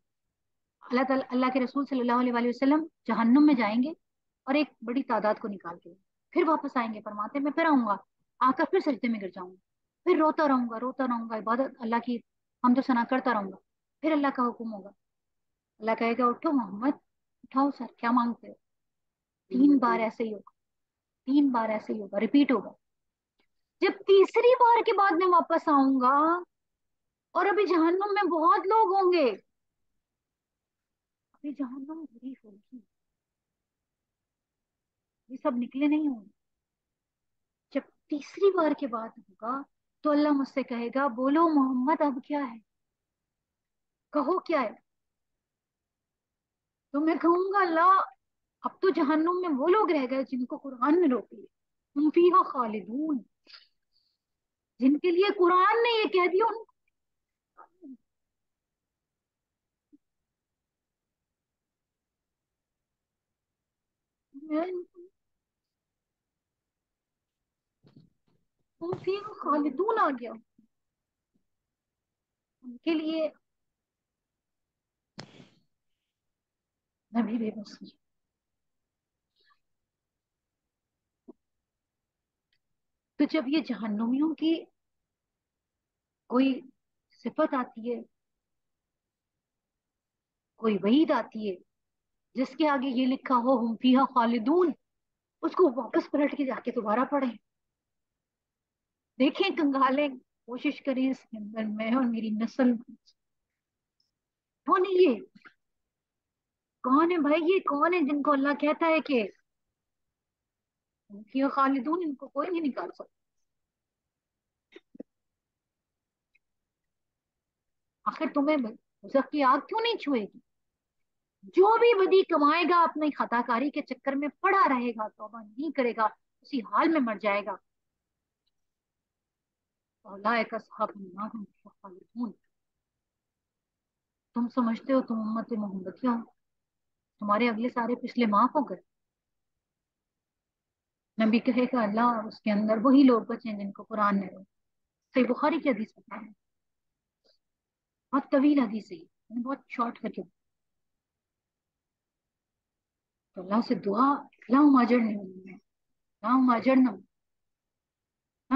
अल्लाह ताला अल्लाह के रसूल सल्लल्लाहु अलैहि वसल्लम जहन्नुम में जाएंगे और एक बड़ी तादाद को निकाल के फिर वापस आएंगे। फरमाते मैं फिर आऊंगा, आकर फिर सजदे में गिर जाऊंगा, फिर रोता रहूंगा, इबादत अल्लाह की हम तो सना करता रहूंगा। फिर अल्लाह का हुक्म होगा, अल्लाह कहेगा उठो मोहम्मद, उठाओ सर, क्या मांगते हो। 3 बार ऐसे ही होगा, 3 बार ऐसे ही होगा, रिपीट होगा। जब तीसरी बार के बाद मैं वापस आऊंगा और अभी जहन्नुम में बहुत लोग होंगे, अभी जहन्नुम भरी होगी, ये सब निकले नहीं होंगे। जब 3री बार के बाद होगा तो अल्लाह मुझसे कहेगा बोलो मोहम्मद अब क्या है, कहो क्या है। तो मैं कहूंगा अल्लाह अब तो जहन्नुम में वो लोग रह गए जिनको कुरान ने रोक लिया, हम फीहा खालिदून, जिनके लिए कुरान ने ये कह दिया उनको। खालिदून आ गया उनके लिए, मैं भी बेबस हूँ। तो जब ये जहन्नुमियों की कोई सिफत आती है, कोई वहीद आती है जिसके आगे ये लिखा हो हम फीहा खालिदून, उसको वापस पलट के जाके दोबारा पढ़ें, देखें, कंगालें, कोशिश करें इस अंदर मैं और मेरी नस्ल। कौन है ये, कौन है भाई, ये कौन है जिनको अल्लाह कहता है कि फीहा खालिदून, इनको कोई नहीं निकाल सकता। आखिर तुम्हें दोज़ख की आग क्यों नहीं छुएगी। जो भी बदी कमाएगा अपनी खताकारी के चक्कर में पड़ा रहेगा, तौबा नहीं करेगा, उसी हाल में मर जाएगा। तुम समझते हो तुम उम्मत मोहम्मदिया हो, तुम्हारे अगले सारे पिछले माफ हो गए। नबी कहेगा अल्लाह उसके अंदर वही लोग बचे जिनको कुरान ने रोका। सही बुखारी की हदीस बता है, बहुत तवील हदीस है, बहुत शॉर्ट करके। तो अल्लाह से दुआ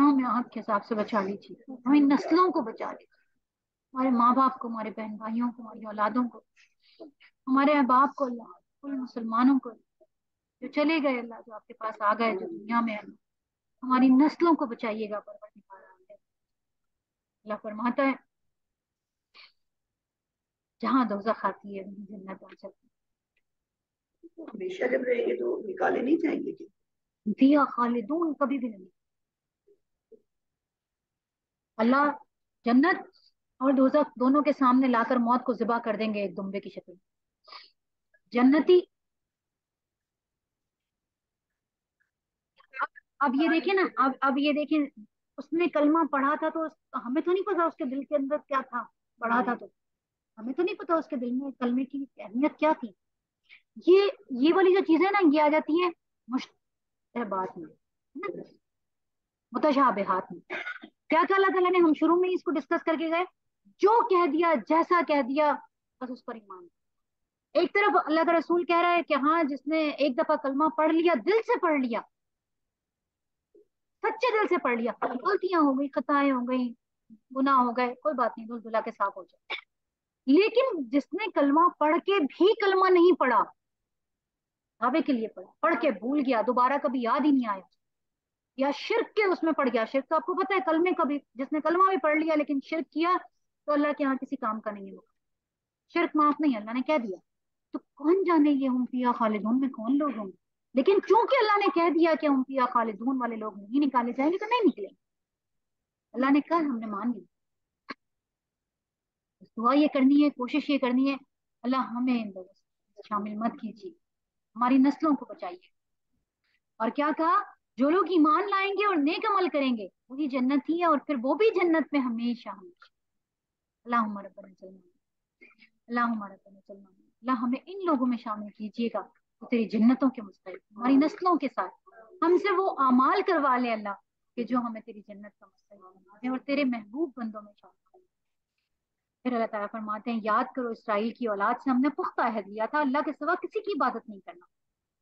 हमें आपके हिसाब से बचा लीजिए, हमें नस्लों को बचा लीजिए, हमारे माँ बाप को, हमारे बहन भाइयों को, हमारी औलादों को, हमारे अहबाब को, अल्लाह मुसलमानों को जो चले गए, अल्लाह जो आपके पास आ गए जो दुनिया में, हमारी नस्लों को बचाइएगा। अल्लाह फरमाता है जहाँ दोज़ख आती है वहीं जन्नत आ जाती है। हमेशा जब रहेंगे तो निकाले नहीं जाएंगे फीहा खालिदून, कभी भी नहीं। अल्लाह जन्नत और दोज़ख दोनों के सामने लाकर मौत को ज़िबा कर देंगे एक दुम्बे की शक्ल। जन्नती अब ये देखे ना, अब ये देखे, उसने कलमा पढ़ा था तो हमें तो नहीं पता उसके दिल के अंदर क्या था, पढ़ा था तो हमें तो नहीं पता उसके दिल में कलमे की अहमियत क्या थी। ये वाली जो चीजें ना ये आ जाती है मुश्तबहात में, है ना, मुतशाबिहात में। क्या अल्लाह ताला ने, हम शुरू में इसको डिस्कस करके गए, जो कह दिया जैसा कह दिया बस उस पर ईमान। एक तरफ अल्लाह का रसूल कह रहा है कि हाँ जिसने एक दफा कलमा पढ़ लिया, दिल से पढ़ लिया, सच्चे दिल से पढ़ लिया, गलतियां हो गई, खताएं हो गई, गुनाह हो गए, कोई बात नहीं, धुल धुला के साफ हो जाए। लेकिन जिसने कलमा पढ़ के भी कलमा नहीं पढ़ा, दावे के लिए पढ़ा, पढ़ के भूल गया, दोबारा कभी याद ही नहीं आया, या शिर्क के उसमें पड़ गया। शिर्क तो आपको पता है, कलमे कभी जिसने कलमा भी पढ़ लिया लेकिन शिर्क किया तो अल्लाह के यहाँ किसी काम का नहीं होगा, शिर्क माफ नहीं, अल्लाह ने कह दिया। तो कौन जाने ये हम फीहा खालिदून में कौन लोग होंगे, लेकिन चूंकि अल्लाह ने कह दिया कि हम फीहा खालिदून वाले लोग नहीं निकाले जाएंगे तो नहीं निकलेंगे। अल्लाह ने कहा, हमने मान लिया। दुआ ये करनी है, कोशिश ये करनी है, अल्लाह हमें शामिल मत कीजिए, हमारी नस्लों को बचाइए। और क्या कहा, जो लोग ईमान लाएंगे और नेक अमल करेंगे वही जन्नत ही है और फिर वो भी जन्नत में हमेशा हमेशा। अल्लाहुम्मा रब्बना सल्लल्लाहु अल्लाहुम्मा रब्बना सल्लल्लाहु अल्लाह हमें इन लोगों में शामिल कीजिएगा तो तेरी जन्नतों के मुस्तहिक़, हमारी नस्लों के साथ हमसे वो अमाल करवा ले अल्लाह कि जो हमें तेरी जन्नत का मुस्तहिक़ बना दे और तेरे महबूब बंदों में शामिल कर। फिर अल्लाह ताला फरमाते हैं, याद करो इसराइल की औलाद से हमने पुख्ता अहद लिया था अल्लाह के सिवा किसी की इबादत नहीं करना,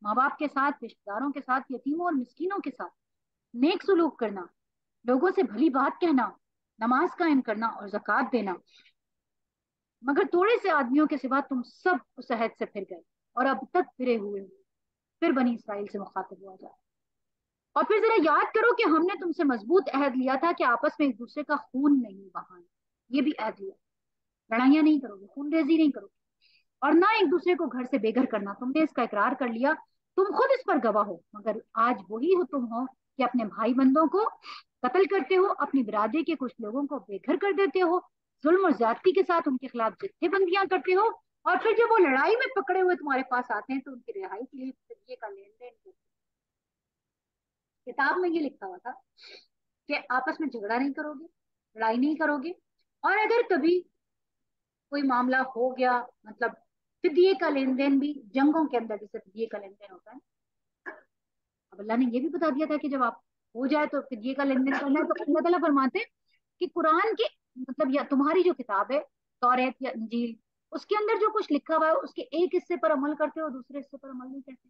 माँ बाप के साथ, रिश्तेदारों के साथ, यतीमों और मिस्किनों के साथ नेक सलूक करना, लोगों से भली बात कहना, नमाज कायम करना और ज़कात देना। मगर थोड़े से आदमियों के सिवा तुम सब उस अहद से फिर गए और अब तक फिरे हुए हो। फिर बनी इसराइल से मुखातिब हुआ जाए और फिर जरा याद करो कि हमने तुमसे मजबूत अहद लिया था कि आपस में एक दूसरे का खून नहीं बहाना, ये भी अहद लिया, लड़ाइयाँ नहीं करोगे, खून रेजी नहीं करोगे और ना एक दूसरे को घर से बेघर करना। तुमने इसका इकरार कर लिया, तुम खुद इस पर गवाह हो, मगर आज वही हो तुम हो कि अपने भाई बंदों को कत्ल करते हो, अपनी बिरादरी के कुछ लोगों को बेघर कर देते हो, जुल्म और ज्यादती के साथ उनके खिलाफ जत्थेबंदियां करते हो और फिर जब वो लड़ाई में पकड़े हुए तुम्हारे पास आते हैं तो उनकी रिहाई के लिए तरीके का लेन देन करते हो। किताब में ये लिखा हुआ था कि आपस में झगड़ा नहीं करोगे, लड़ाई नहीं करोगे और अगर कभी कोई मामला हो गया, मतलब फिदिये का लेन देन भी जंगों के अंदर जैसे फिदिये का लेन देन होता है, अब अल्लाह ने ये भी बता दिया था कि जब आप हो जाए तो फिदिये का लेन देन करना है। तो अल्लाह ताला फरमाते हैं कि कुरान के मतलब या तुम्हारी जो किताब है तौरात या इंजील, उसके अंदर जो कुछ लिखा हुआ है उसके एक हिस्से पर अमल करते हो, दूसरे हिस्से पर अमल नहीं करते।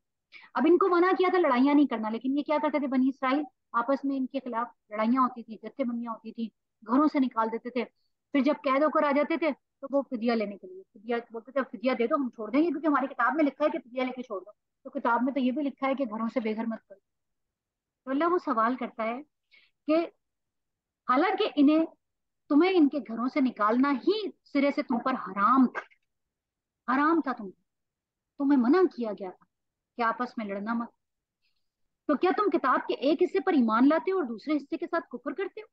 अब इनको मना किया था लड़ाइयाँ नहीं करना, लेकिन ये क्या करते थे बनी इसराइल, आपस में इनके खिलाफ लड़ाइयाँ होती थी, जत्थेबंदियाँ होती थी, घरों से निकाल देते थे, फिर जब कैद होकर आ जाते थे तो वो फिदिया लेने के लिए, फिदिया बोलते थे फिदिया दे दो हम छोड़ देंगे क्योंकि हमारी किताब में लिखा है कि फिदिया लेके छोड़ दो, तो किताब में तो ये भी लिखा है कि घरों से बेघर मत करो। तो अल्लाह वो सवाल करता है कि हालांकि इन्हें तुम्हें इनके घरों से निकालना ही सिरे से तुम पर हराम था, तुम्हें मना किया गया था कि आपस में लड़ना मत, तो क्या तुम किताब के एक हिस्से पर ईमान लाते हो और दूसरे हिस्से के साथ कुफर करते हो?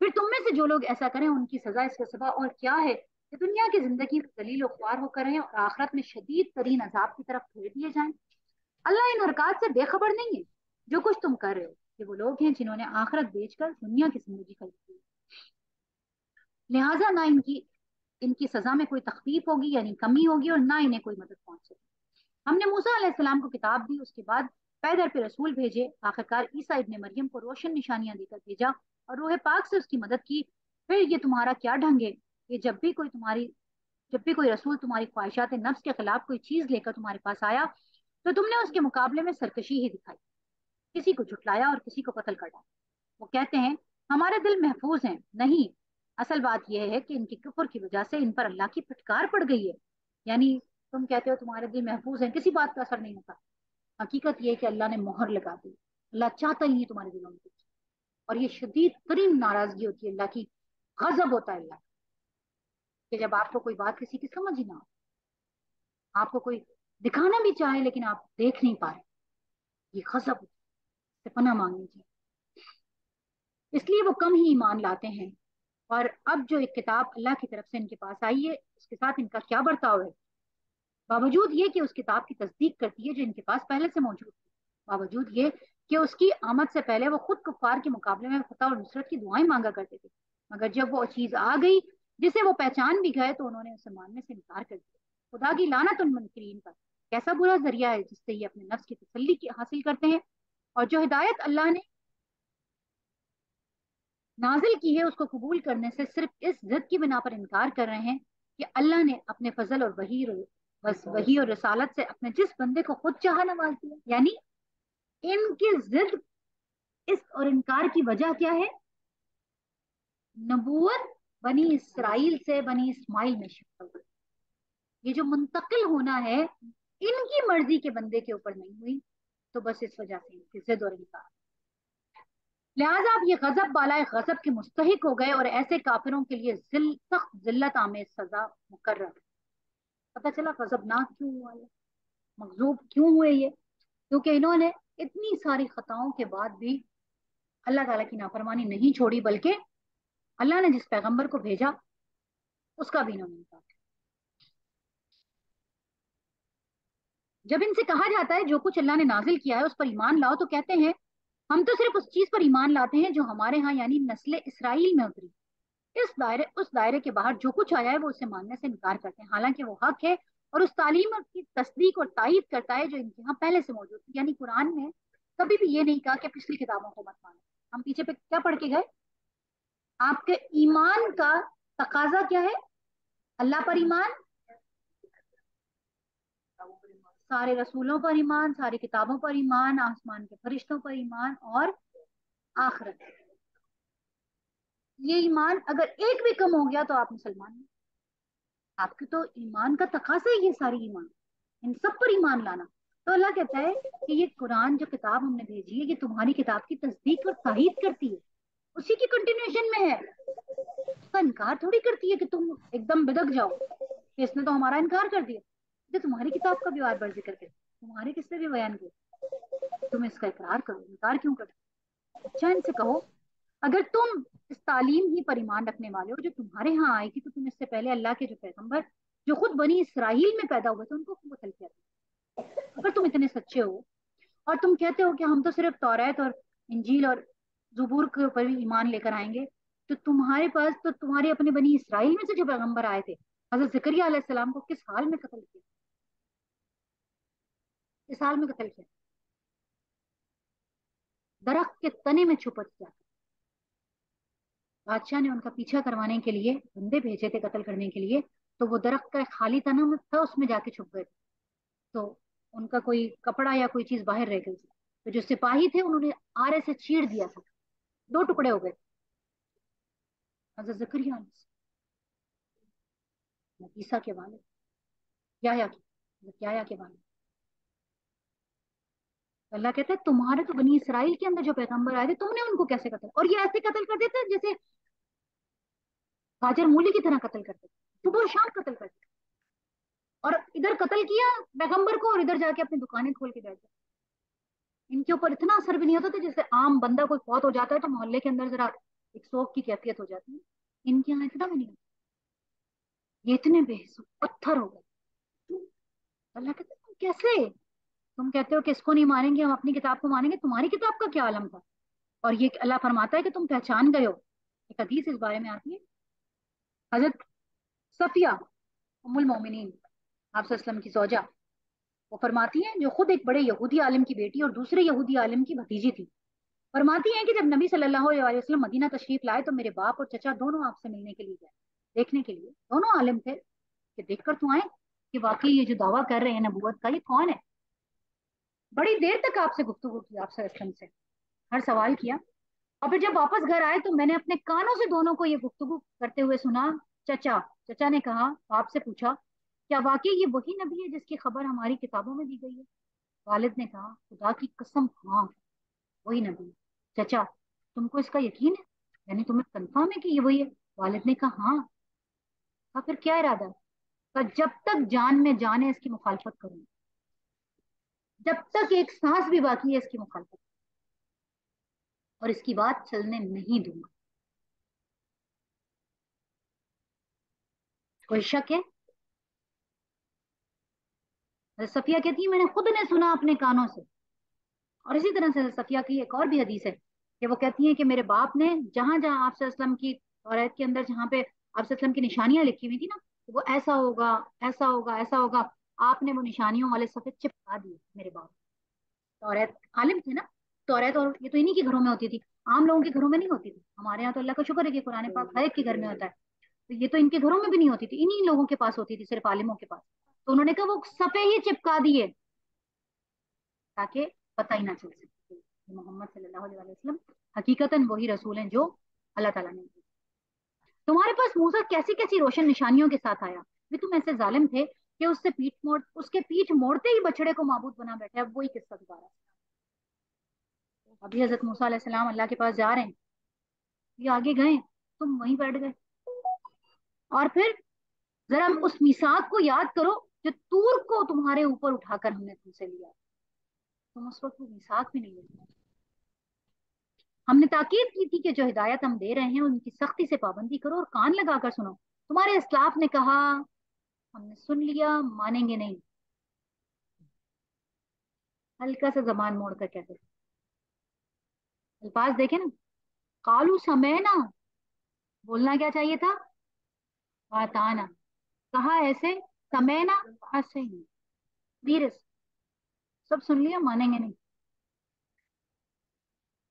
फिर तुम में से जो लोग ऐसा करें उनकी सजा इसके सिवा और क्या है कि दुनिया की जिंदगी में जलील व ख्वार होकर रहें और आखिरत में शदीद तरीन अजाब की तरफ फेर दिए जाएं। अल्लाह इन हरकत से बेखबर नहीं है जो कुछ तुम कर रहे हो, ये वो लोग हैं जिन्होंने आखिरत बेचकर दुनिया की जिंदगी खरीदी, लिहाजा ना इनकी सजा में कोई तखफीफ होगी यानी कमी होगी और ना इन्हें कोई मदद पहुंचेगी। हमने मूसा अलैहिस्सलाम को किताब दी, उसके बाद पैदर पे रसूल भेजे, आखिरकार ईसा इब्ने मरियम को रोशन निशानियां देकर भेजा और रूह पाक से उसकी मदद की। फिर ये तुम्हारा क्या ढंग है कि जब भी कोई रसूल तुम्हारी ख्वाहिशात नफ्स के खिलाफ कोई चीज लेकर तुम्हारे पास आया तो तुमने उसके मुकाबले में सरकशी ही दिखाई, किसी को झुटलाया और किसी को कत्ल कर डाला। वो कहते हैं हमारे दिल महफूज हैं, नहीं, असल बात यह है कि इनकी कुफर की वजह से इन पर अल्लाह की फटकार पड़ गई है। यानी तुम कहते हो तुम्हारे दिल महफूज है, किसी बात का असर नहीं होता, हकीकत यह है कि अल्लाह ने मोहर लगा दी, अल्लाह चाहता ही है तुम्हारे दिलों में कुछ। और ये शदीद तरीन नाराजगी होती है अल्लाह की, गजब होता है अल्लाह कि जब आपको कोई बात किसी की समझ ही ना हो, आपको कोई दिखाना भी चाहे लेकिन आप देख नहीं पा रहे, ये गजब से पना मांग लीजिए। इसलिए वो कम ही ईमान लाते हैं। और अब जो एक किताब अल्लाह की तरफ से इनके पास आई है उसके साथ इनका क्या बर्ताव है, बावजूद ये कि उस किताब की तस्दीक करती है जो इनके पास पहले से मौजूद थी, बावजूद ये कि उसकी आमद से पहले वो खुद कुफ्फार के मुकाबले में फतह और नुसरत की दुआएं मांगा करते थे, मगर जब वो चीज़ आ गई जिसे वो पहचान भी गए तो उन्होंने उसे मानने से इनकार कर दिया। खुदा की लानत उन मुनकिरीन पर, कैसा बुरा जरिया है जिससे ये अपने नफ्स की तसल्ली हासिल करते हैं और जो हिदायत अल्लाह ने नाजिल की है उसको कबूल करने से सिर्फ इस जिद की बिना पर इनकार कर रहे हैं कि अल्लाह ने अपने फजल और वही और रसालत से अपने जिस बंदे को खुद चाहा नवाज दिया। यानी इनकी जिद इस और इनकार की वजह क्या है, नबूवत बनी इसराइल से बनी इस्माइल में शिफ्ट हो गई। ये जो मुंतकिल होना है इनकी मर्जी के बंदे के ऊपर नहीं हुई, तो बस इस वजह से इनकी जिद और इनकार, लिहाजा अब ये गजब बालाए गजब के मुस्तहिक हो गए और ऐसे काफिरों के लिए सख्त जिल्लत आमेज सजा मुकर्रर है। पता चला गजबनाक क्यों हुआ, ये मगजूब क्यों हुए, ये क्योंकि इन्होंने इतनी सारी खताओं के बाद भी अल्लाह ताला की नाफरमानी नहीं छोड़ी, बल्कि अल्लाह ने जिस पैगंबर को भेजा उसका भी इन्होंने इनकार किया। जब इनसे कहा जाता है जो कुछ अल्लाह ने नाजिल किया है उस पर ईमान लाओ तो कहते हैं हम तो सिर्फ उस चीज पर ईमान लाते हैं जो हमारे यहाँ यानी नस्ल इसराइल में उतरी। उस दायरे के बाहर जो कुछ आया है वो उसे मानने से इनकार करते हैं, हालांकि वो हक है और उस तालीम की तस्दीक और तायद करता है जो इनके यहाँ पहले से मौजूद थी। यानी कुरान में कभी भी ये नहीं कहा कि पिछली किताबों को मत मानो। हम पीछे पे क्या पढ़ के गए? आपके ईमान का तकाजा क्या है? अल्लाह पर ईमान, सारे रसूलों पर ईमान, सारी किताबों पर ईमान, आसमान के फरिश्तों पर ईमान और आखिरत। ये ईमान अगर एक भी कम हो गया तो आप मुसलमान हैं। आपके तो ईमान का तकाजा ही है सारी ईमान, इन सब पर ईमान लाना। तो अल्लाह कहता है कि ये कुरान जो किताब हमने भेजी है ये तुम्हारी किताब की तस्दीक और ताहीद करती है, उसी की कंटिन्यूएशन में है। उसका इनकार थोड़ी करती है कि तुम एकदम बिदक जाओ, इसने तो हमारा इनकार कर दिया। तो तुम्हारी किताब का भी बार बार जिक्र कर, तुम्हारे किस्से भी बयान किया, तुम इसका इकरार करो, इनकार क्यों करो? अच्छा, इनसे कहो अगर तुम इस तालीम ही पर ईमान रखने वाले हो जो तुम्हारे यहाँ आएगी तो तुम इससे पहले अल्लाह के जो पैगम्बर जो खुद बनी इसराइल में पैदा हुए थे उनको कत्ल किया था। अगर तुम इतने सच्चे हो और तुम कहते हो कि हम तो सिर्फ तौरात और इंजील और ज़बूर के ऊपर भी ईमान लेकर आएंगे, तो तुम्हारे पास तो तुम्हारे अपने बनी इसराइल में से जो पैगम्बर आए थे हज़रत ज़करिया अलैहिस्सलाम को किस हाल में कत्ल किया, किस हाल में कत्ल किया? दरख्त के तने में छुपा दिया। बादशाह ने उनका पीछा करवाने के लिए बंदे भेजे थे कत्ल करने के लिए, तो वो दरख्त का खाली तना था, उसमें जाके छुप गए। तो उनका कोई कपड़ा या कोई चीज बाहर रह गई, तो जो सिपाही थे उन्होंने आरे से चीर दिया था, दो टुकड़े हो गए। हज़रत ज़करिया ईसा के वाले, याया के वाले। अल्लाह कहता है तुम्हारे तो बनी इसराइल के अंदर जो पैगंबर आए थे तुमने उनको कैसे कत्ल, और ये ऐसे कत्ल कर देते जैसे गाजर मूली की तरह कत्ल करते, सुबह शाम कत्ल करते, और इधर कत्ल किया पैगंबर को और इधर जाके अपनी दुकानें खोल के बैठ गए। इनके ऊपर इतना असर भी नहीं होता था जैसे आम बंदा कोई फौत हो जाता है तो मोहल्ले के अंदर जरा एक शोक की कैफियत हो जाती है, इनके यहाँ इतना भी नहीं होता। ये इतने बेहस पत्थर हो गए। अल्लाह कहता है कैसे तुम कहते हो कि इसको नहीं मानेंगे, हम अपनी किताब को मानेंगे, तुम्हारी किताब का क्या आलम था? और ये अल्लाह फरमाता है कि तुम पहचान गए हो। एक हदीस इस बारे में आती है, हजरत सफिया उम्मुल मोमिनीन आप सल्लम की सौजा, वो फरमाती हैं, जो खुद एक बड़े यहूदी आलम की बेटी और दूसरे यहूदी आलम की भतीजी थी, फरमाती हैं कि जब नबी सल्लल्लाहु अलैहि वसल्लम मदीना तशरीफ लाए तो मेरे बाप और चचा दोनों आपसे मिलने के लिए गए, देखने के लिए। दोनों आलम थे कि देख कर तो आए कि वाकई ये जो दावा कर रहे हैं नबूवत का ये कौन है। बड़ी देर तक आपसे गुफ्तगू की, आप सल्लम से हर सवाल किया, और फिर जब वापस घर आए तो मैंने अपने कानों से दोनों को ये गुफ्तगू करते हुए सुना। चचा ने कहा, बाप से पूछा, क्या वाकई ये वही नबी है जिसकी खबर हमारी किताबों में दी गई है? वालिद ने कहा, खुदा की कसम हाँ वही नबी। चचा, तुमको इसका यकीन है, यानी तुम्हें कन्फर्म है कि ये वही है? वालिद ने कहा हाँ। कहा फिर क्या इरादा? कहा जब तक जान में जाने इसकी मुखालफत करूंगी, जब तक एक सांस भी बाकी है इसकी मुखालफत, और इसकी बात चलने नहीं दूंगा। कोई शक है? सफिया कहती है मैंने खुद ने सुना अपने कानों से। और इसी तरह से सफिया की एक और भी हदीस है कि वो कहती है कि मेरे बाप ने जहां आप सल्लम की औरत के अंदर जहाँ पे आप सल्लम की निशानियां लिखी हुई थी ना, तो वो ऐसा होगा, ऐसा होगा, ऐसा होगा, आपने वो निशानियों वाले सफेद चिपका दिए। मेरे बाप तौरात आलिम थे ना, तौरात और ये तो इन्हीं के घरों में होती थी, आम लोगों के घरों में नहीं होती थी। हमारे यहाँ तो अल्लाह का शुक्र है कि कुरान पाक हर एक के घर में होता है, तो ये तो इनके घरों में भी नहीं होती थी, इन्हीं लोगों के पास होती थी, सिर्फ आलिमों के पास। तो उन्होंने कहा वो सफ़े ही चिपका दिए ताकि पता ही ना चल सके मोहम्मद सल्लल्लाहु अलैहि वसल्लम हकीकतन वही रसूल हैं जो अल्लाह ताला ने। तुम्हारे पास मूसा कैसी कैसी रोशन निशानियों के साथ आया, भी तुम ऐसे जालिम थे कि उसके पीठ मोड़ते ही बछड़े को माबूद बना बैठे। अब वही किस्सा दोबारा। अभी हजरत मूसा अलैहिस्सलाम अल्लाह के पास जा रहे हैं, ये आगे गए, तुम वहीं बैठ गए। और फिर जरा उस मिसाक को याद करो जो तूर को तुम्हारे ऊपर उठाकर हमने तुमसे लिया, तुम उस वक्त मिसाक भी नहीं लेते। हमने ताकीद की थी कि जो हिदायत हम दे रहे हैं उनकी सख्ती से पाबंदी करो और कान लगाकर सुनो। तुम्हारे इस्लाफ ने कहा हमने सुन लिया, मानेंगे नहीं। हल्का सा जबान मोड़ कर कहते अल्फाज देखे ना, कालू समय ना बोलना क्या चाहिए था, वाताना, कहा ऐसे समय ना ऐसे ही धीरस। सब सुन लिया, मानेंगे नहीं।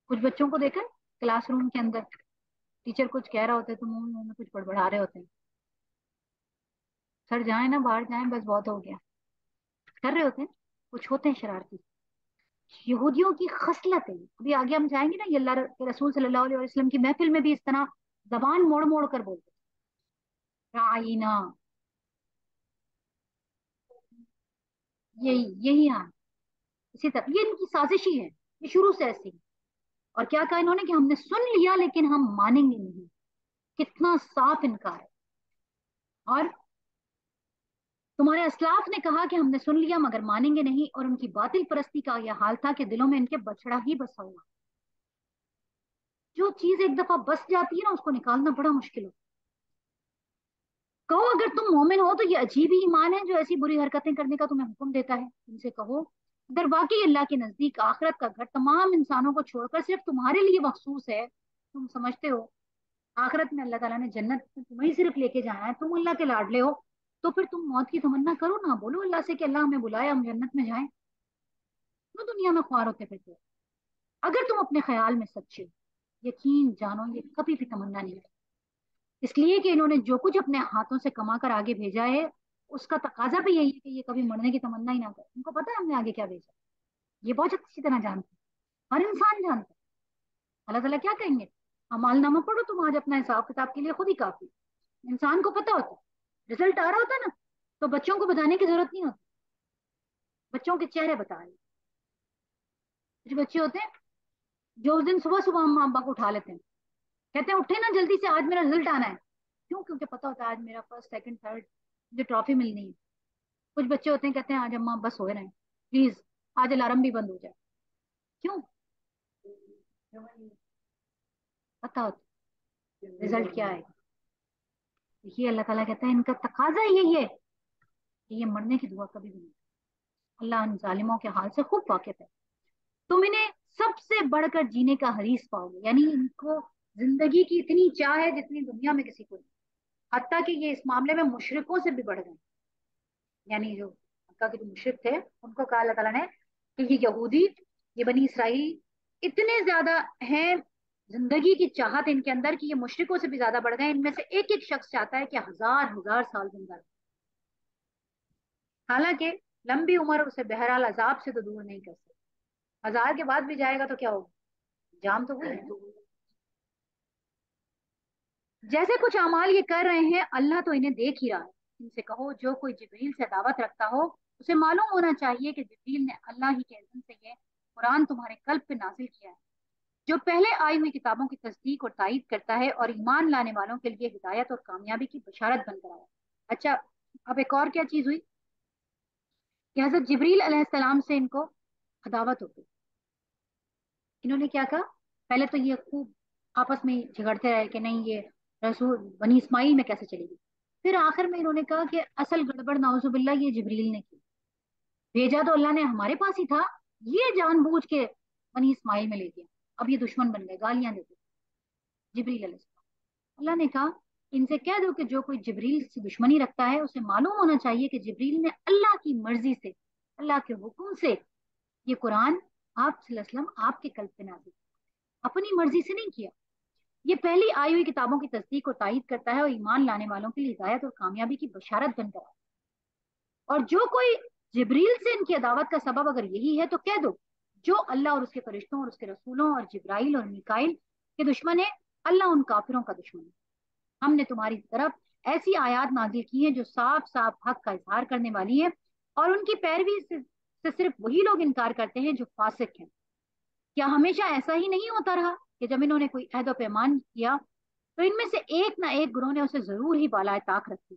कुछ बच्चों को देखा क्लासरूम के अंदर टीचर कुछ कह रहा होता है तो मुंह में कुछ बड़बड़ा रहे होते हैं, सर जाए ना बाहर जाए बस बहुत हो गया, कर रहे होते हैं। कुछ होते हैं शरारती, यहूदियों की खसलत है। अभी आगे हम जाएंगे ना, ये अल्लाह के रसूल सल्लल्लाहु अलैहि वसल्लम की महफिल में भी इस तरह जबान मोड़ मोड़ कर बोलते, राइना, यही हाल। इसी तरह ये इनकी साजिश ही है, ये शुरू से ऐसी। और क्या कहा इन्होंने कि हमने सुन लिया लेकिन हम मानेंगे नहीं। कितना साफ इनकार है। और तुम्हारे असलाफ ने कहा कि हमने सुन लिया मगर मानेंगे नहीं, और उनकी बातिल परस्ती का यह हाल था कि दिलों में इनके बछड़ा ही बसा हुआ। जो चीज एक दफा बस जाती है ना, उसको निकालना बड़ा मुश्किल हो। कहो अगर तुम मोमिन हो तो ये अजीब ही ईमान है जो ऐसी बुरी हरकतें करने का तुम्हें हुक्म देता है। इनसे कहो अगर वाकई अल्लाह के नजदीक आखिरत का घर तमाम इंसानों को छोड़कर सिर्फ तुम्हारे लिए मखसूस है, तुम समझते हो आखिरत में अल्लाह ताला ने जन्नत में तुम्हें सिर्फ लेके जाना है, तुम अल्लाह के लाडले हो, तो फिर तुम मौत की तमन्ना करो ना, बोलो अल्लाह से कि अल्लाह हमें बुलाया हम जन्नत में जाए, तो दुनिया में ख्वार होते फिरते। अगर तुम अपने ख्याल में सच्चे यकीन जानो ये कभी भी तमन्ना नहीं है, इसलिए कि इन्होंने जो कुछ अपने हाथों से कमा कर आगे भेजा है उसका तकाजा भी यही है कि ये कभी मरने की तमन्ना ही ना करे। उनको पता है हमने आगे क्या भेजा, ये बहुत अच्छी तरह जानते हैं, हर इंसान जानता है। अल्लाह ताला क्या कहेंगे, अमालनामा पढ़ो तुम आज अपना हिसाब किताब के लिए खुद ही काफी। इंसान को पता होता है, रिजल्ट आ रहा होता है ना, तो बच्चों को बताने की जरूरत नहीं होती। बच्चों के चेहरे बता रहे, कुछ बच्चे होते हैं जो उस दिन सुबह सुबह माँ बाप को उठा लेते हैं, कहते हैं उठे ना जल्दी से, आज मेरा रिजल्ट आना है। क्यों? क्योंकि पता होता है आज मेरा फर्स्ट सेकंड थर्ड जो ट्रॉफी मिलनी है। कुछ बच्चे होते हैं कहते हैं आज अम्मा बस हो रहे हैं, प्लीज आज अलार्म भी बंद हो जाए। क्यों? पता होता रिजल्ट क्या आएगा। देखिए अल्लाह ताला कहता है इनका तकाजा यही है कि ये मरने की दुआ कभी भी नहीं। अल्लाह इन जालिमों के हाल से खूब वाकिफ है। तुम इन्हें सबसे बढ़कर जीने का हरीस पाओगे, यानी इनको जिंदगी की इतनी चाह है जितनी दुनिया में किसी को नहीं। हत्ता कि ये इस मामले में मुशरिकों से भी बढ़ गए, यानी जो हत्ता के जो मुशरिक थे उनको कहा अल्लाह ताला ने कि ये यहूदी, ये बनी इसराइल इतने ज्यादा हैं, जिंदगी की चाहत इनके अंदर कि ये मुशरिकों से भी ज्यादा बढ़ गए। इनमें से एक एक शख्स चाहता है कि हजार हजार साल जिंदा रहे, हालांकि लंबी उम्र उसे बहरहाल अजाब से तो दूर नहीं कर सकती। हजार के बाद भी जाएगा तो क्या होगा, जाम तो हुई। जैसे कुछ अमाल ये कर रहे हैं अल्लाह तो इन्हें देख ही रहा है। इनसे कहो जो कोई जिब्रील से दावत रखता हो उसे मालूम होना चाहिए कि जिब्रील ने अल्लाह ही के इज़्न से ये कुरान तुम्हारे कल्ब पे नाजिल किया है, जो पहले आई हुई किताबों की तस्दीक और तायीद करता है और ईमान लाने वालों के लिए हिदायत और कामयाबी की बशारत बनकर आया। अच्छा, अब एक और क्या चीज हुई कि हजरत जिब्रील अलैहिस्सलाम से इनको अदावत हो गई। इन्होंने क्या कहा, पहले तो ये खूब आपस में झगड़ते रहे कि नहीं ये रसूल बनी इस्माइल में कैसे चलेगी। फिर आखिर में इन्होंने कहा कि असल गड़बड़ नाउजुबिल्ला ये जिब्रील ने की, भेजा तो अल्लाह ने हमारे पास ही था, ये जानबूझ के बनी इस्माइल में ले गया। अब ये दुश्मन बन गए, गालियां देते जिब्रील अलैहिस्सलाम। अल्लाह ने कहा इनसे कह दो कि जो कोई जिब्रील से दुश्मनी रखता है उसे मालूम होना चाहिए कि जिब्रील ने अल्लाह की मर्जी से, अल्लाह के हुक्म से ये कुरान आप सल्लल्लाहु अलैहि वसल्लम आपके कल्ब पे नाज़िल, अपनी मर्जी से नहीं किया। ये पहली आई हुई किताबों की तस्दीक और तायीद करता है और ईमान लाने वालों के लिए हिदायत और कामयाबी की बशारत बनकर आया। और जो कोई जिब्रील से इनकी अदावत का सबब अगर यही है तो कह दो जो अल्लाह और उसके फरिश्तों और उसके रसूलों और जिब्राइल और मीकाइल के दुश्मन है, अल्लाह उन काफिरों का दुश्मन है। हमने तुम्हारी तरफ ऐसी आयात नाजिल की है जो साफ साफ हक का इजहार करने वाली है, और उनकी पैरवी से सिर्फ वही लोग इनकार करते हैं जो फासिक हैं। क्या हमेशा ऐसा ही नहीं होता रहा कि जब इन्होंने कोई अहद व पैमान किया तो इनमें से एक ना एक ग्रोह ने उसे जरूर ही बालाए ताक रखी,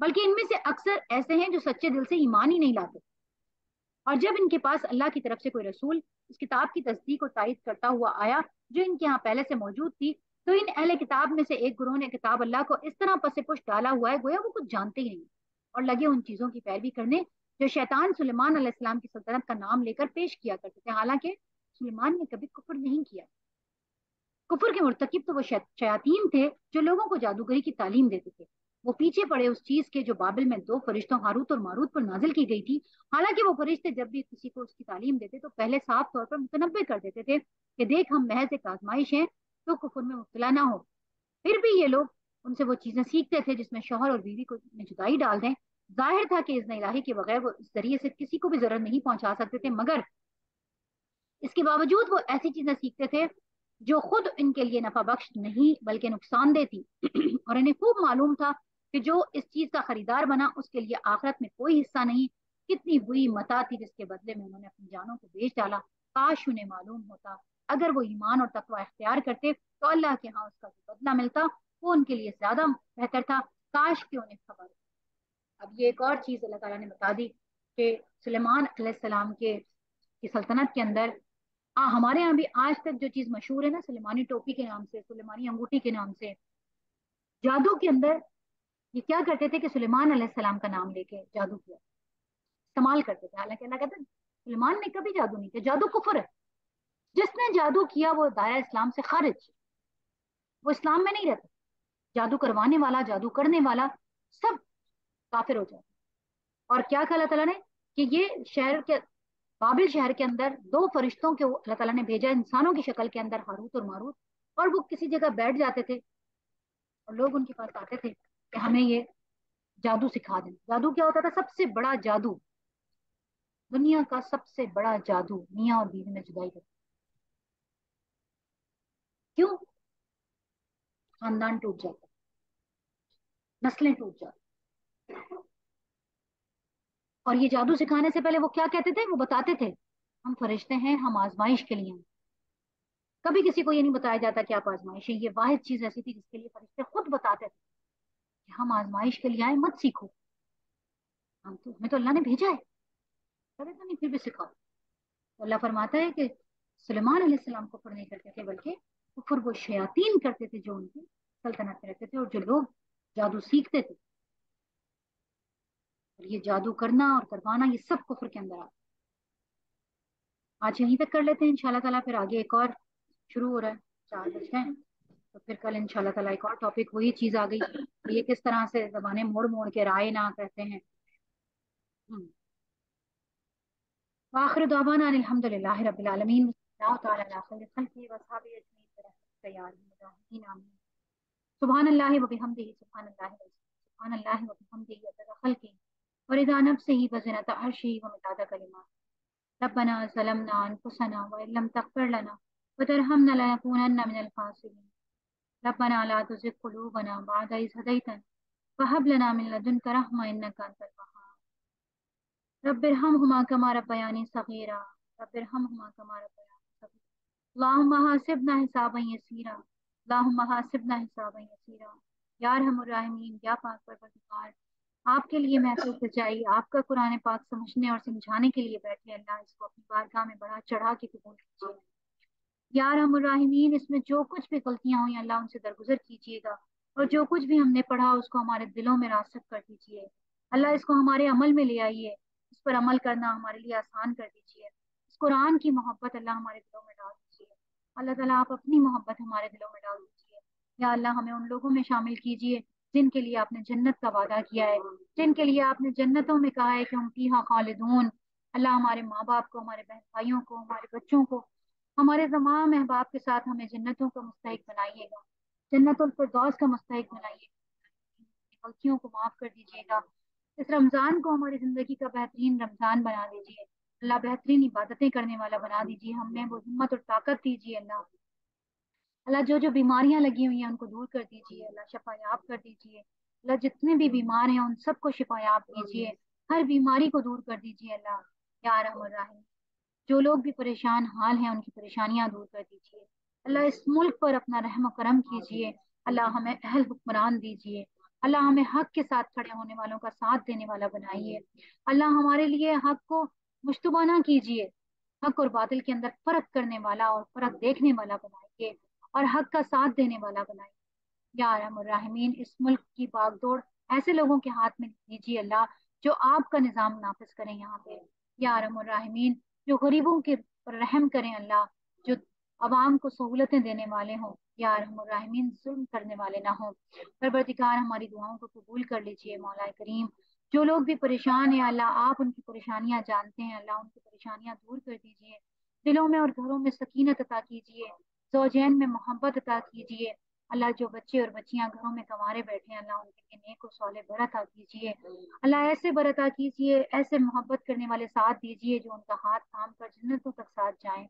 बल्कि इनमें से अक्सर ऐसे हैं जो सच्चे दिल से ईमान ही नहीं लाते। और जब इनके पास अल्लाह की तरफ से कोई रसूल इस किताब की तस्दीक और तायीद करता हुआ आया जो इनके यहाँ पहले से मौजूद थी, तो इन अहले किताब में से एक ग्रोह ने किताब अल्लाह को इस तरह पसे पुष्ट डाला हुआ है गोया वो कुछ जानते ही नहीं, और लगे उन चीजों की पैरवी करने जो शैतान सुलेमान अलैहिस्सलाम की सल्तनत का नाम लेकर पेश किया करते थे। हालांकि सुलेमान ने कभी कुफर नहीं किया। कुफर के मुर्तकिब तो वो शयातीन थे जो लोगों को जादूगरी की तालीम देते थे। वो पीछे पड़े उस चीज के जो बाबिल में दो फरिश्तों हारूत और मारूत पर नाजिल की गई थी। हालांकि वो फरिश्ते जब भी किसी को उसकी तालीम देते तो पहले साफ तौर पर मुतनब्बे कर देते थे कि देख हम महज एक आजमाइश है, तो कुफर में मुब्तला ना हो। फिर भी ये लोग उनसे वो चीजें सीखते थे जिसमें शोहर और बीवी को जुदाई डाल दें। जाहिर था कि इज़्न इलाही के बगैर वो इस जरिए से किसी को भी जरूर नहीं पहुंचा सकते थे, मगर इसके बावजूद वो ऐसी चीजें सीखते थे जो खुद इनके लिए नफा बख्श नहीं बल्कि नुकसानदेह थी। और इन्हें खूब मालूम था कि जो इस चीज का खरीदार बना उसके लिए आखिरत में कोई हिस्सा नहीं। कितनी बुरी मता थी जिसके बदले में उन्होंने अपनी जानों को बेच डाला। काश उन्हें मालूम होता, अगर वो ईमान और तकवा इख्तियार करते तो अल्लाह के यहाँ उसका बदला मिलता, वो उनके लिए ज्यादा बेहतर था। काश कि उन्हें खबर। अब ये एक और चीज़ अल्लाह ताला ने बता दी कि सुलेमान अलैहिस्सलाम की सल्तनत के अंदर हमारे यहाँ भी आज तक जो चीज़ मशहूर है ना, सुलेमानी टोपी के नाम से, सुलेमानी अंगूठी के नाम से, जादू के अंदर ये क्या करते थे कि सुलेमान अलैहिस्सलाम का नाम लेके जादू किया इस्तेमाल करते थे। हालांकि अल्लाह कहता है सुलेमान ने कभी जादू नहीं किया, जादू कुफर है। जिसने जादू किया वो दायरा इस्लाम से खारिज, वो इस्लाम में नहीं रहता। जादू करवाने वाला, जादू करने वाला सब काफिर हो जाते। और क्या कहा अल्लाह ताला ने कि ये शहर के बाबिल शहर के अंदर दो फरिश्तों के अल्लाह ताला ने भेजा इंसानों की शक्ल के अंदर, हारूत और मारूत, और वो किसी जगह बैठ जाते थे और लोग उनके पास आते थे कि हमें ये जादू सिखा दें। जादू क्या होता था? सबसे बड़ा जादू, दुनिया का सबसे बड़ा जादू, मियाँ और बीवी में जुदाई करती। क्यों? खानदान टूट जाता, नस्लें टूट जाती। और ये जादू सिखाने से पहले वो क्या कहते थे? वो बताते थे हम फरिश्ते हैं, हम आजमाइश के लिए हैं। कभी किसी को ये नहीं बताया जाता कि आप आजमाइश हैं। ये वाहिद चीज ऐसी थी जिसके लिए फरिश्ते खुद बताते थे कि हम आजमाइश के लिए आए, मत सीखो, हम तो, हमें तो अल्लाह ने भेजा है, करे तो नहीं, फिर भी सिखाओ। तो अल्लाह फरमाता है कि सुलेमान अलैहिस्सलाम कुफ्र नहीं करते थे बल्कि कुफ्र वो शयातीन करते थे जो उनकी सल्तनत में रहते थे और जो लोग जादू सीखते थे। ये जादू करना और करवाना ये सब कुफर के अंदर आता। आज यहीं तक कर लेते हैं इंशाल्लाह ताला, फिर आगे एक और शुरू हो रहा है, 4 बज गए, तो फिर कल इंशाल्लाह ताला एक और टॉपिक, वही चीज आ गई ये किस तरह से जबाने मोड़ मोड़ के राय ना कहते हैं। आखिर दुआना अल्हम्दुलिल्लाह रब्बिल आलमीन। सुबहानल्लाह व बिहम्दिही, सुबहानल्लाह व बिहम्दिही अदद खल्क़िही वरिदा नफ्सिही वज़िनता अर्शिही वमिदाद कलिमातिही। रब्बना ज़लमना अन्फुसना व इल्लम तग़फिर लना व तरहमना लनकुनन्ना मिनल ख़ासिरीन। रब्बना ला तुज़िग़ क़ुलूबना बअद इज़ हदैतना व हब लना मिन लदुनका रहमह इन्नका अंतल वह्हाब। रब्बिरहमहुमा कमा रब्बयानी सग़ीरा, रब्बिरहमहुमा कमा रब्बयानी सग़ीरा। अल्लाहुम्मा हासिबना हिसाबन यसीरा, अल्लाहुम्मा हासिबना हिसाबन यसीरा। या अरहमुर राहिमीन, या पाक परवरदिगार, आपके लिए महसूस सच्चाई, आपका कुरान पाक समझने और समझाने के लिए बैठे अल्लाह, इसको अपनी बारगाह में बड़ा चढ़ा के कबूल कीजिए। या रहमान रहीम, इसमें जो कुछ भी गलतियां हुई अल्लाह उनसे दरगुजर कीजिएगा, और जो कुछ भी हमने पढ़ा उसको हमारे दिलों में रास्ता कर दीजिए अल्लाह। इसको हमारे अमल में ले आइए, इस पर अमल करना हमारे लिए आसान कर दीजिए। इस कुरान की मोहब्बत अल्लाह हमारे दिलों में डाल दीजिए। अल्लाह ताला, आप अपनी मोहब्बत हमारे दिलों में डाल दीजिए। या अल्लाह, हमें उन लोगों में शामिल कीजिए जिनके लिए आपने जन्नत का वादा किया है, जिनके लिए आपने जन्नतों में कहा है कि हम फीहा खालिदून। अल्लाह, हमारे माँ बाप को, हमारे बहन भाइयों को, हमारे बच्चों को, हमारे तमाम अहबाब के साथ हमें जन्नतों का मुस्तहिक बनाइएगा, जन्नतुल फिरदौस का मुस्तहिक बनाइएगा। गलतियों को माफ़ कर दीजिएगा। इस रमज़ान को हमारी ज़िंदगी का बेहतरीन रमज़ान बना दीजिए अल्लाह। बेहतरीन इबादतें करने वाला बना दीजिए, हमें वो हिम्मत और ताकत दीजिए अल्लाह। अल्लाह, जो जो बीमारियां लगी हुई हैं उनको दूर कर दीजिए अल्लाह, शफायाब कर दीजिए अल्लाह। जितने भी बीमार हैं उन सबको शफायाब दीजिए, हर बीमारी को दूर कर दीजिए अल्लाह। या रहमान रहीम, जो लोग भी परेशान हाल हैं उनकी परेशानियां दूर कर दीजिए अल्लाह। इस मुल्क पर अपना रहम करम कीजिए अल्लाह, हमें अहल हुक्मरान दीजिए अल्लाह। हमें हक के साथ खड़े होने वालों का साथ देने वाला बनाइए अल्लाह। हमारे लिए हक को मुश्तबाना कीजिए, हक और बातिल के अंदर फर्क करने वाला और फर्क देखने वाला बनाइए, और हक का साथ देने वाला बनाइए। या रहमान रहीम, इस मुल्क की भागदौड़ ऐसे लोगों के हाथ में दीजिए अल्लाह जो आपका निज़ाम नाफिज करें यहाँ पे। या रहमान रहीम, जो गरीबों के और रहम करें अल्लाह, जो आवाम को सहूलतें देने वाले हों। या रहमीन, जुल्म करने वाले ना हों। परवरदिगार, हमारी दुआओं को कबूल कर लीजिए मौला करीम। जो लोग भी परेशान हैं अल्लाह, आप उनकी परेशानियां जानते हैं अल्लाह, उनकी परेशानियां दूर कर दीजिए। दिलों में और घरों में सकीनत अता कीजिए, ज़ौजैन में मोहब्बत अता कीजिए अल्लाह। जो बच्चे और बच्चियां घरों में कमारे बैठे हैं अल्लाह, उनके लिए नेक और सौले बरता कीजिए अल्लाह। ऐसे बरता कीजिए, ऐसे मोहब्बत करने वाले साथ दीजिए जो उनका हाथ थाम कर जन्नतों तक साथ जाएं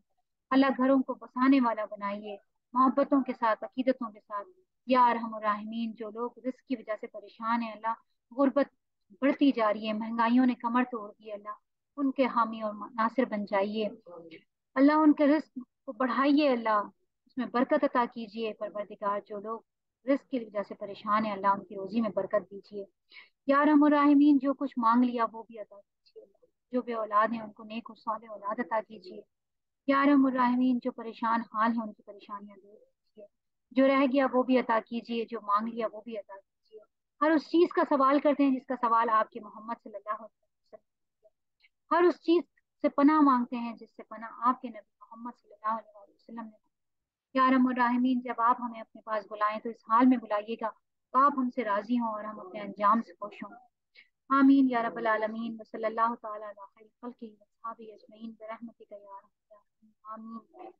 अल्लाह। घरों को बसाने वाला बनाइए मोहब्बतों के साथ, अकीदतों के साथ। या अरहमुर राहिमीन, जो लोग रिस्क की वजह से परेशान है अल्लाह, गुर्बत बढ़ती जा रही है, महंगाइयों ने कमर तोड़ दी अल्लाह, उनके हामी और नासिर बन जाइए अल्लाह। उनके रिस्क को बढ़ाइए अल्लाह, उसमें बरकत अता कीजिए परवरदिगार। जो लोग रिस्क की वजह से परेशान है अल्लाह, उनकी रोजी में बरकत दीजिए या रहमान रहीम। जो कुछ मांग लिया वो भी अता कीजिए। जो बे औलाद हैं उनको नेक और साले औलाद अता कीजिए या रहमान रहीम। जो परेशान हाल है उनकी परेशानियां दूर कीजिए। जो रह गया वो भी अता कीजिए, जो मांग लिया वो भी अता कीजिए। हर उस चीज़ का सवाल करते हैं जिसका सवाल आपके मोहम्मद सल्लल्लाहु अलैहि वसल्लम। हर उस चीज़ से पनाह मांगते हैं जिससे पनाह आपके नबी मोहम्मद सल्लल्लाहु अलैहि वसल्लम ने। या रहमान रहीम, जब आप हमें अपने पास बुलाएं तो इस हाल में बुलाइएगा तो आप हमसे राजी हों और हम अपने अंजाम से खुश हों। आमीन या रब्बल आलमीन। वसल्लल्लाहु तआला अला खैरिल खल्क़ि व असहाबी अजमईन बिरहमतिका या अरहम राहिमीन। आमीन।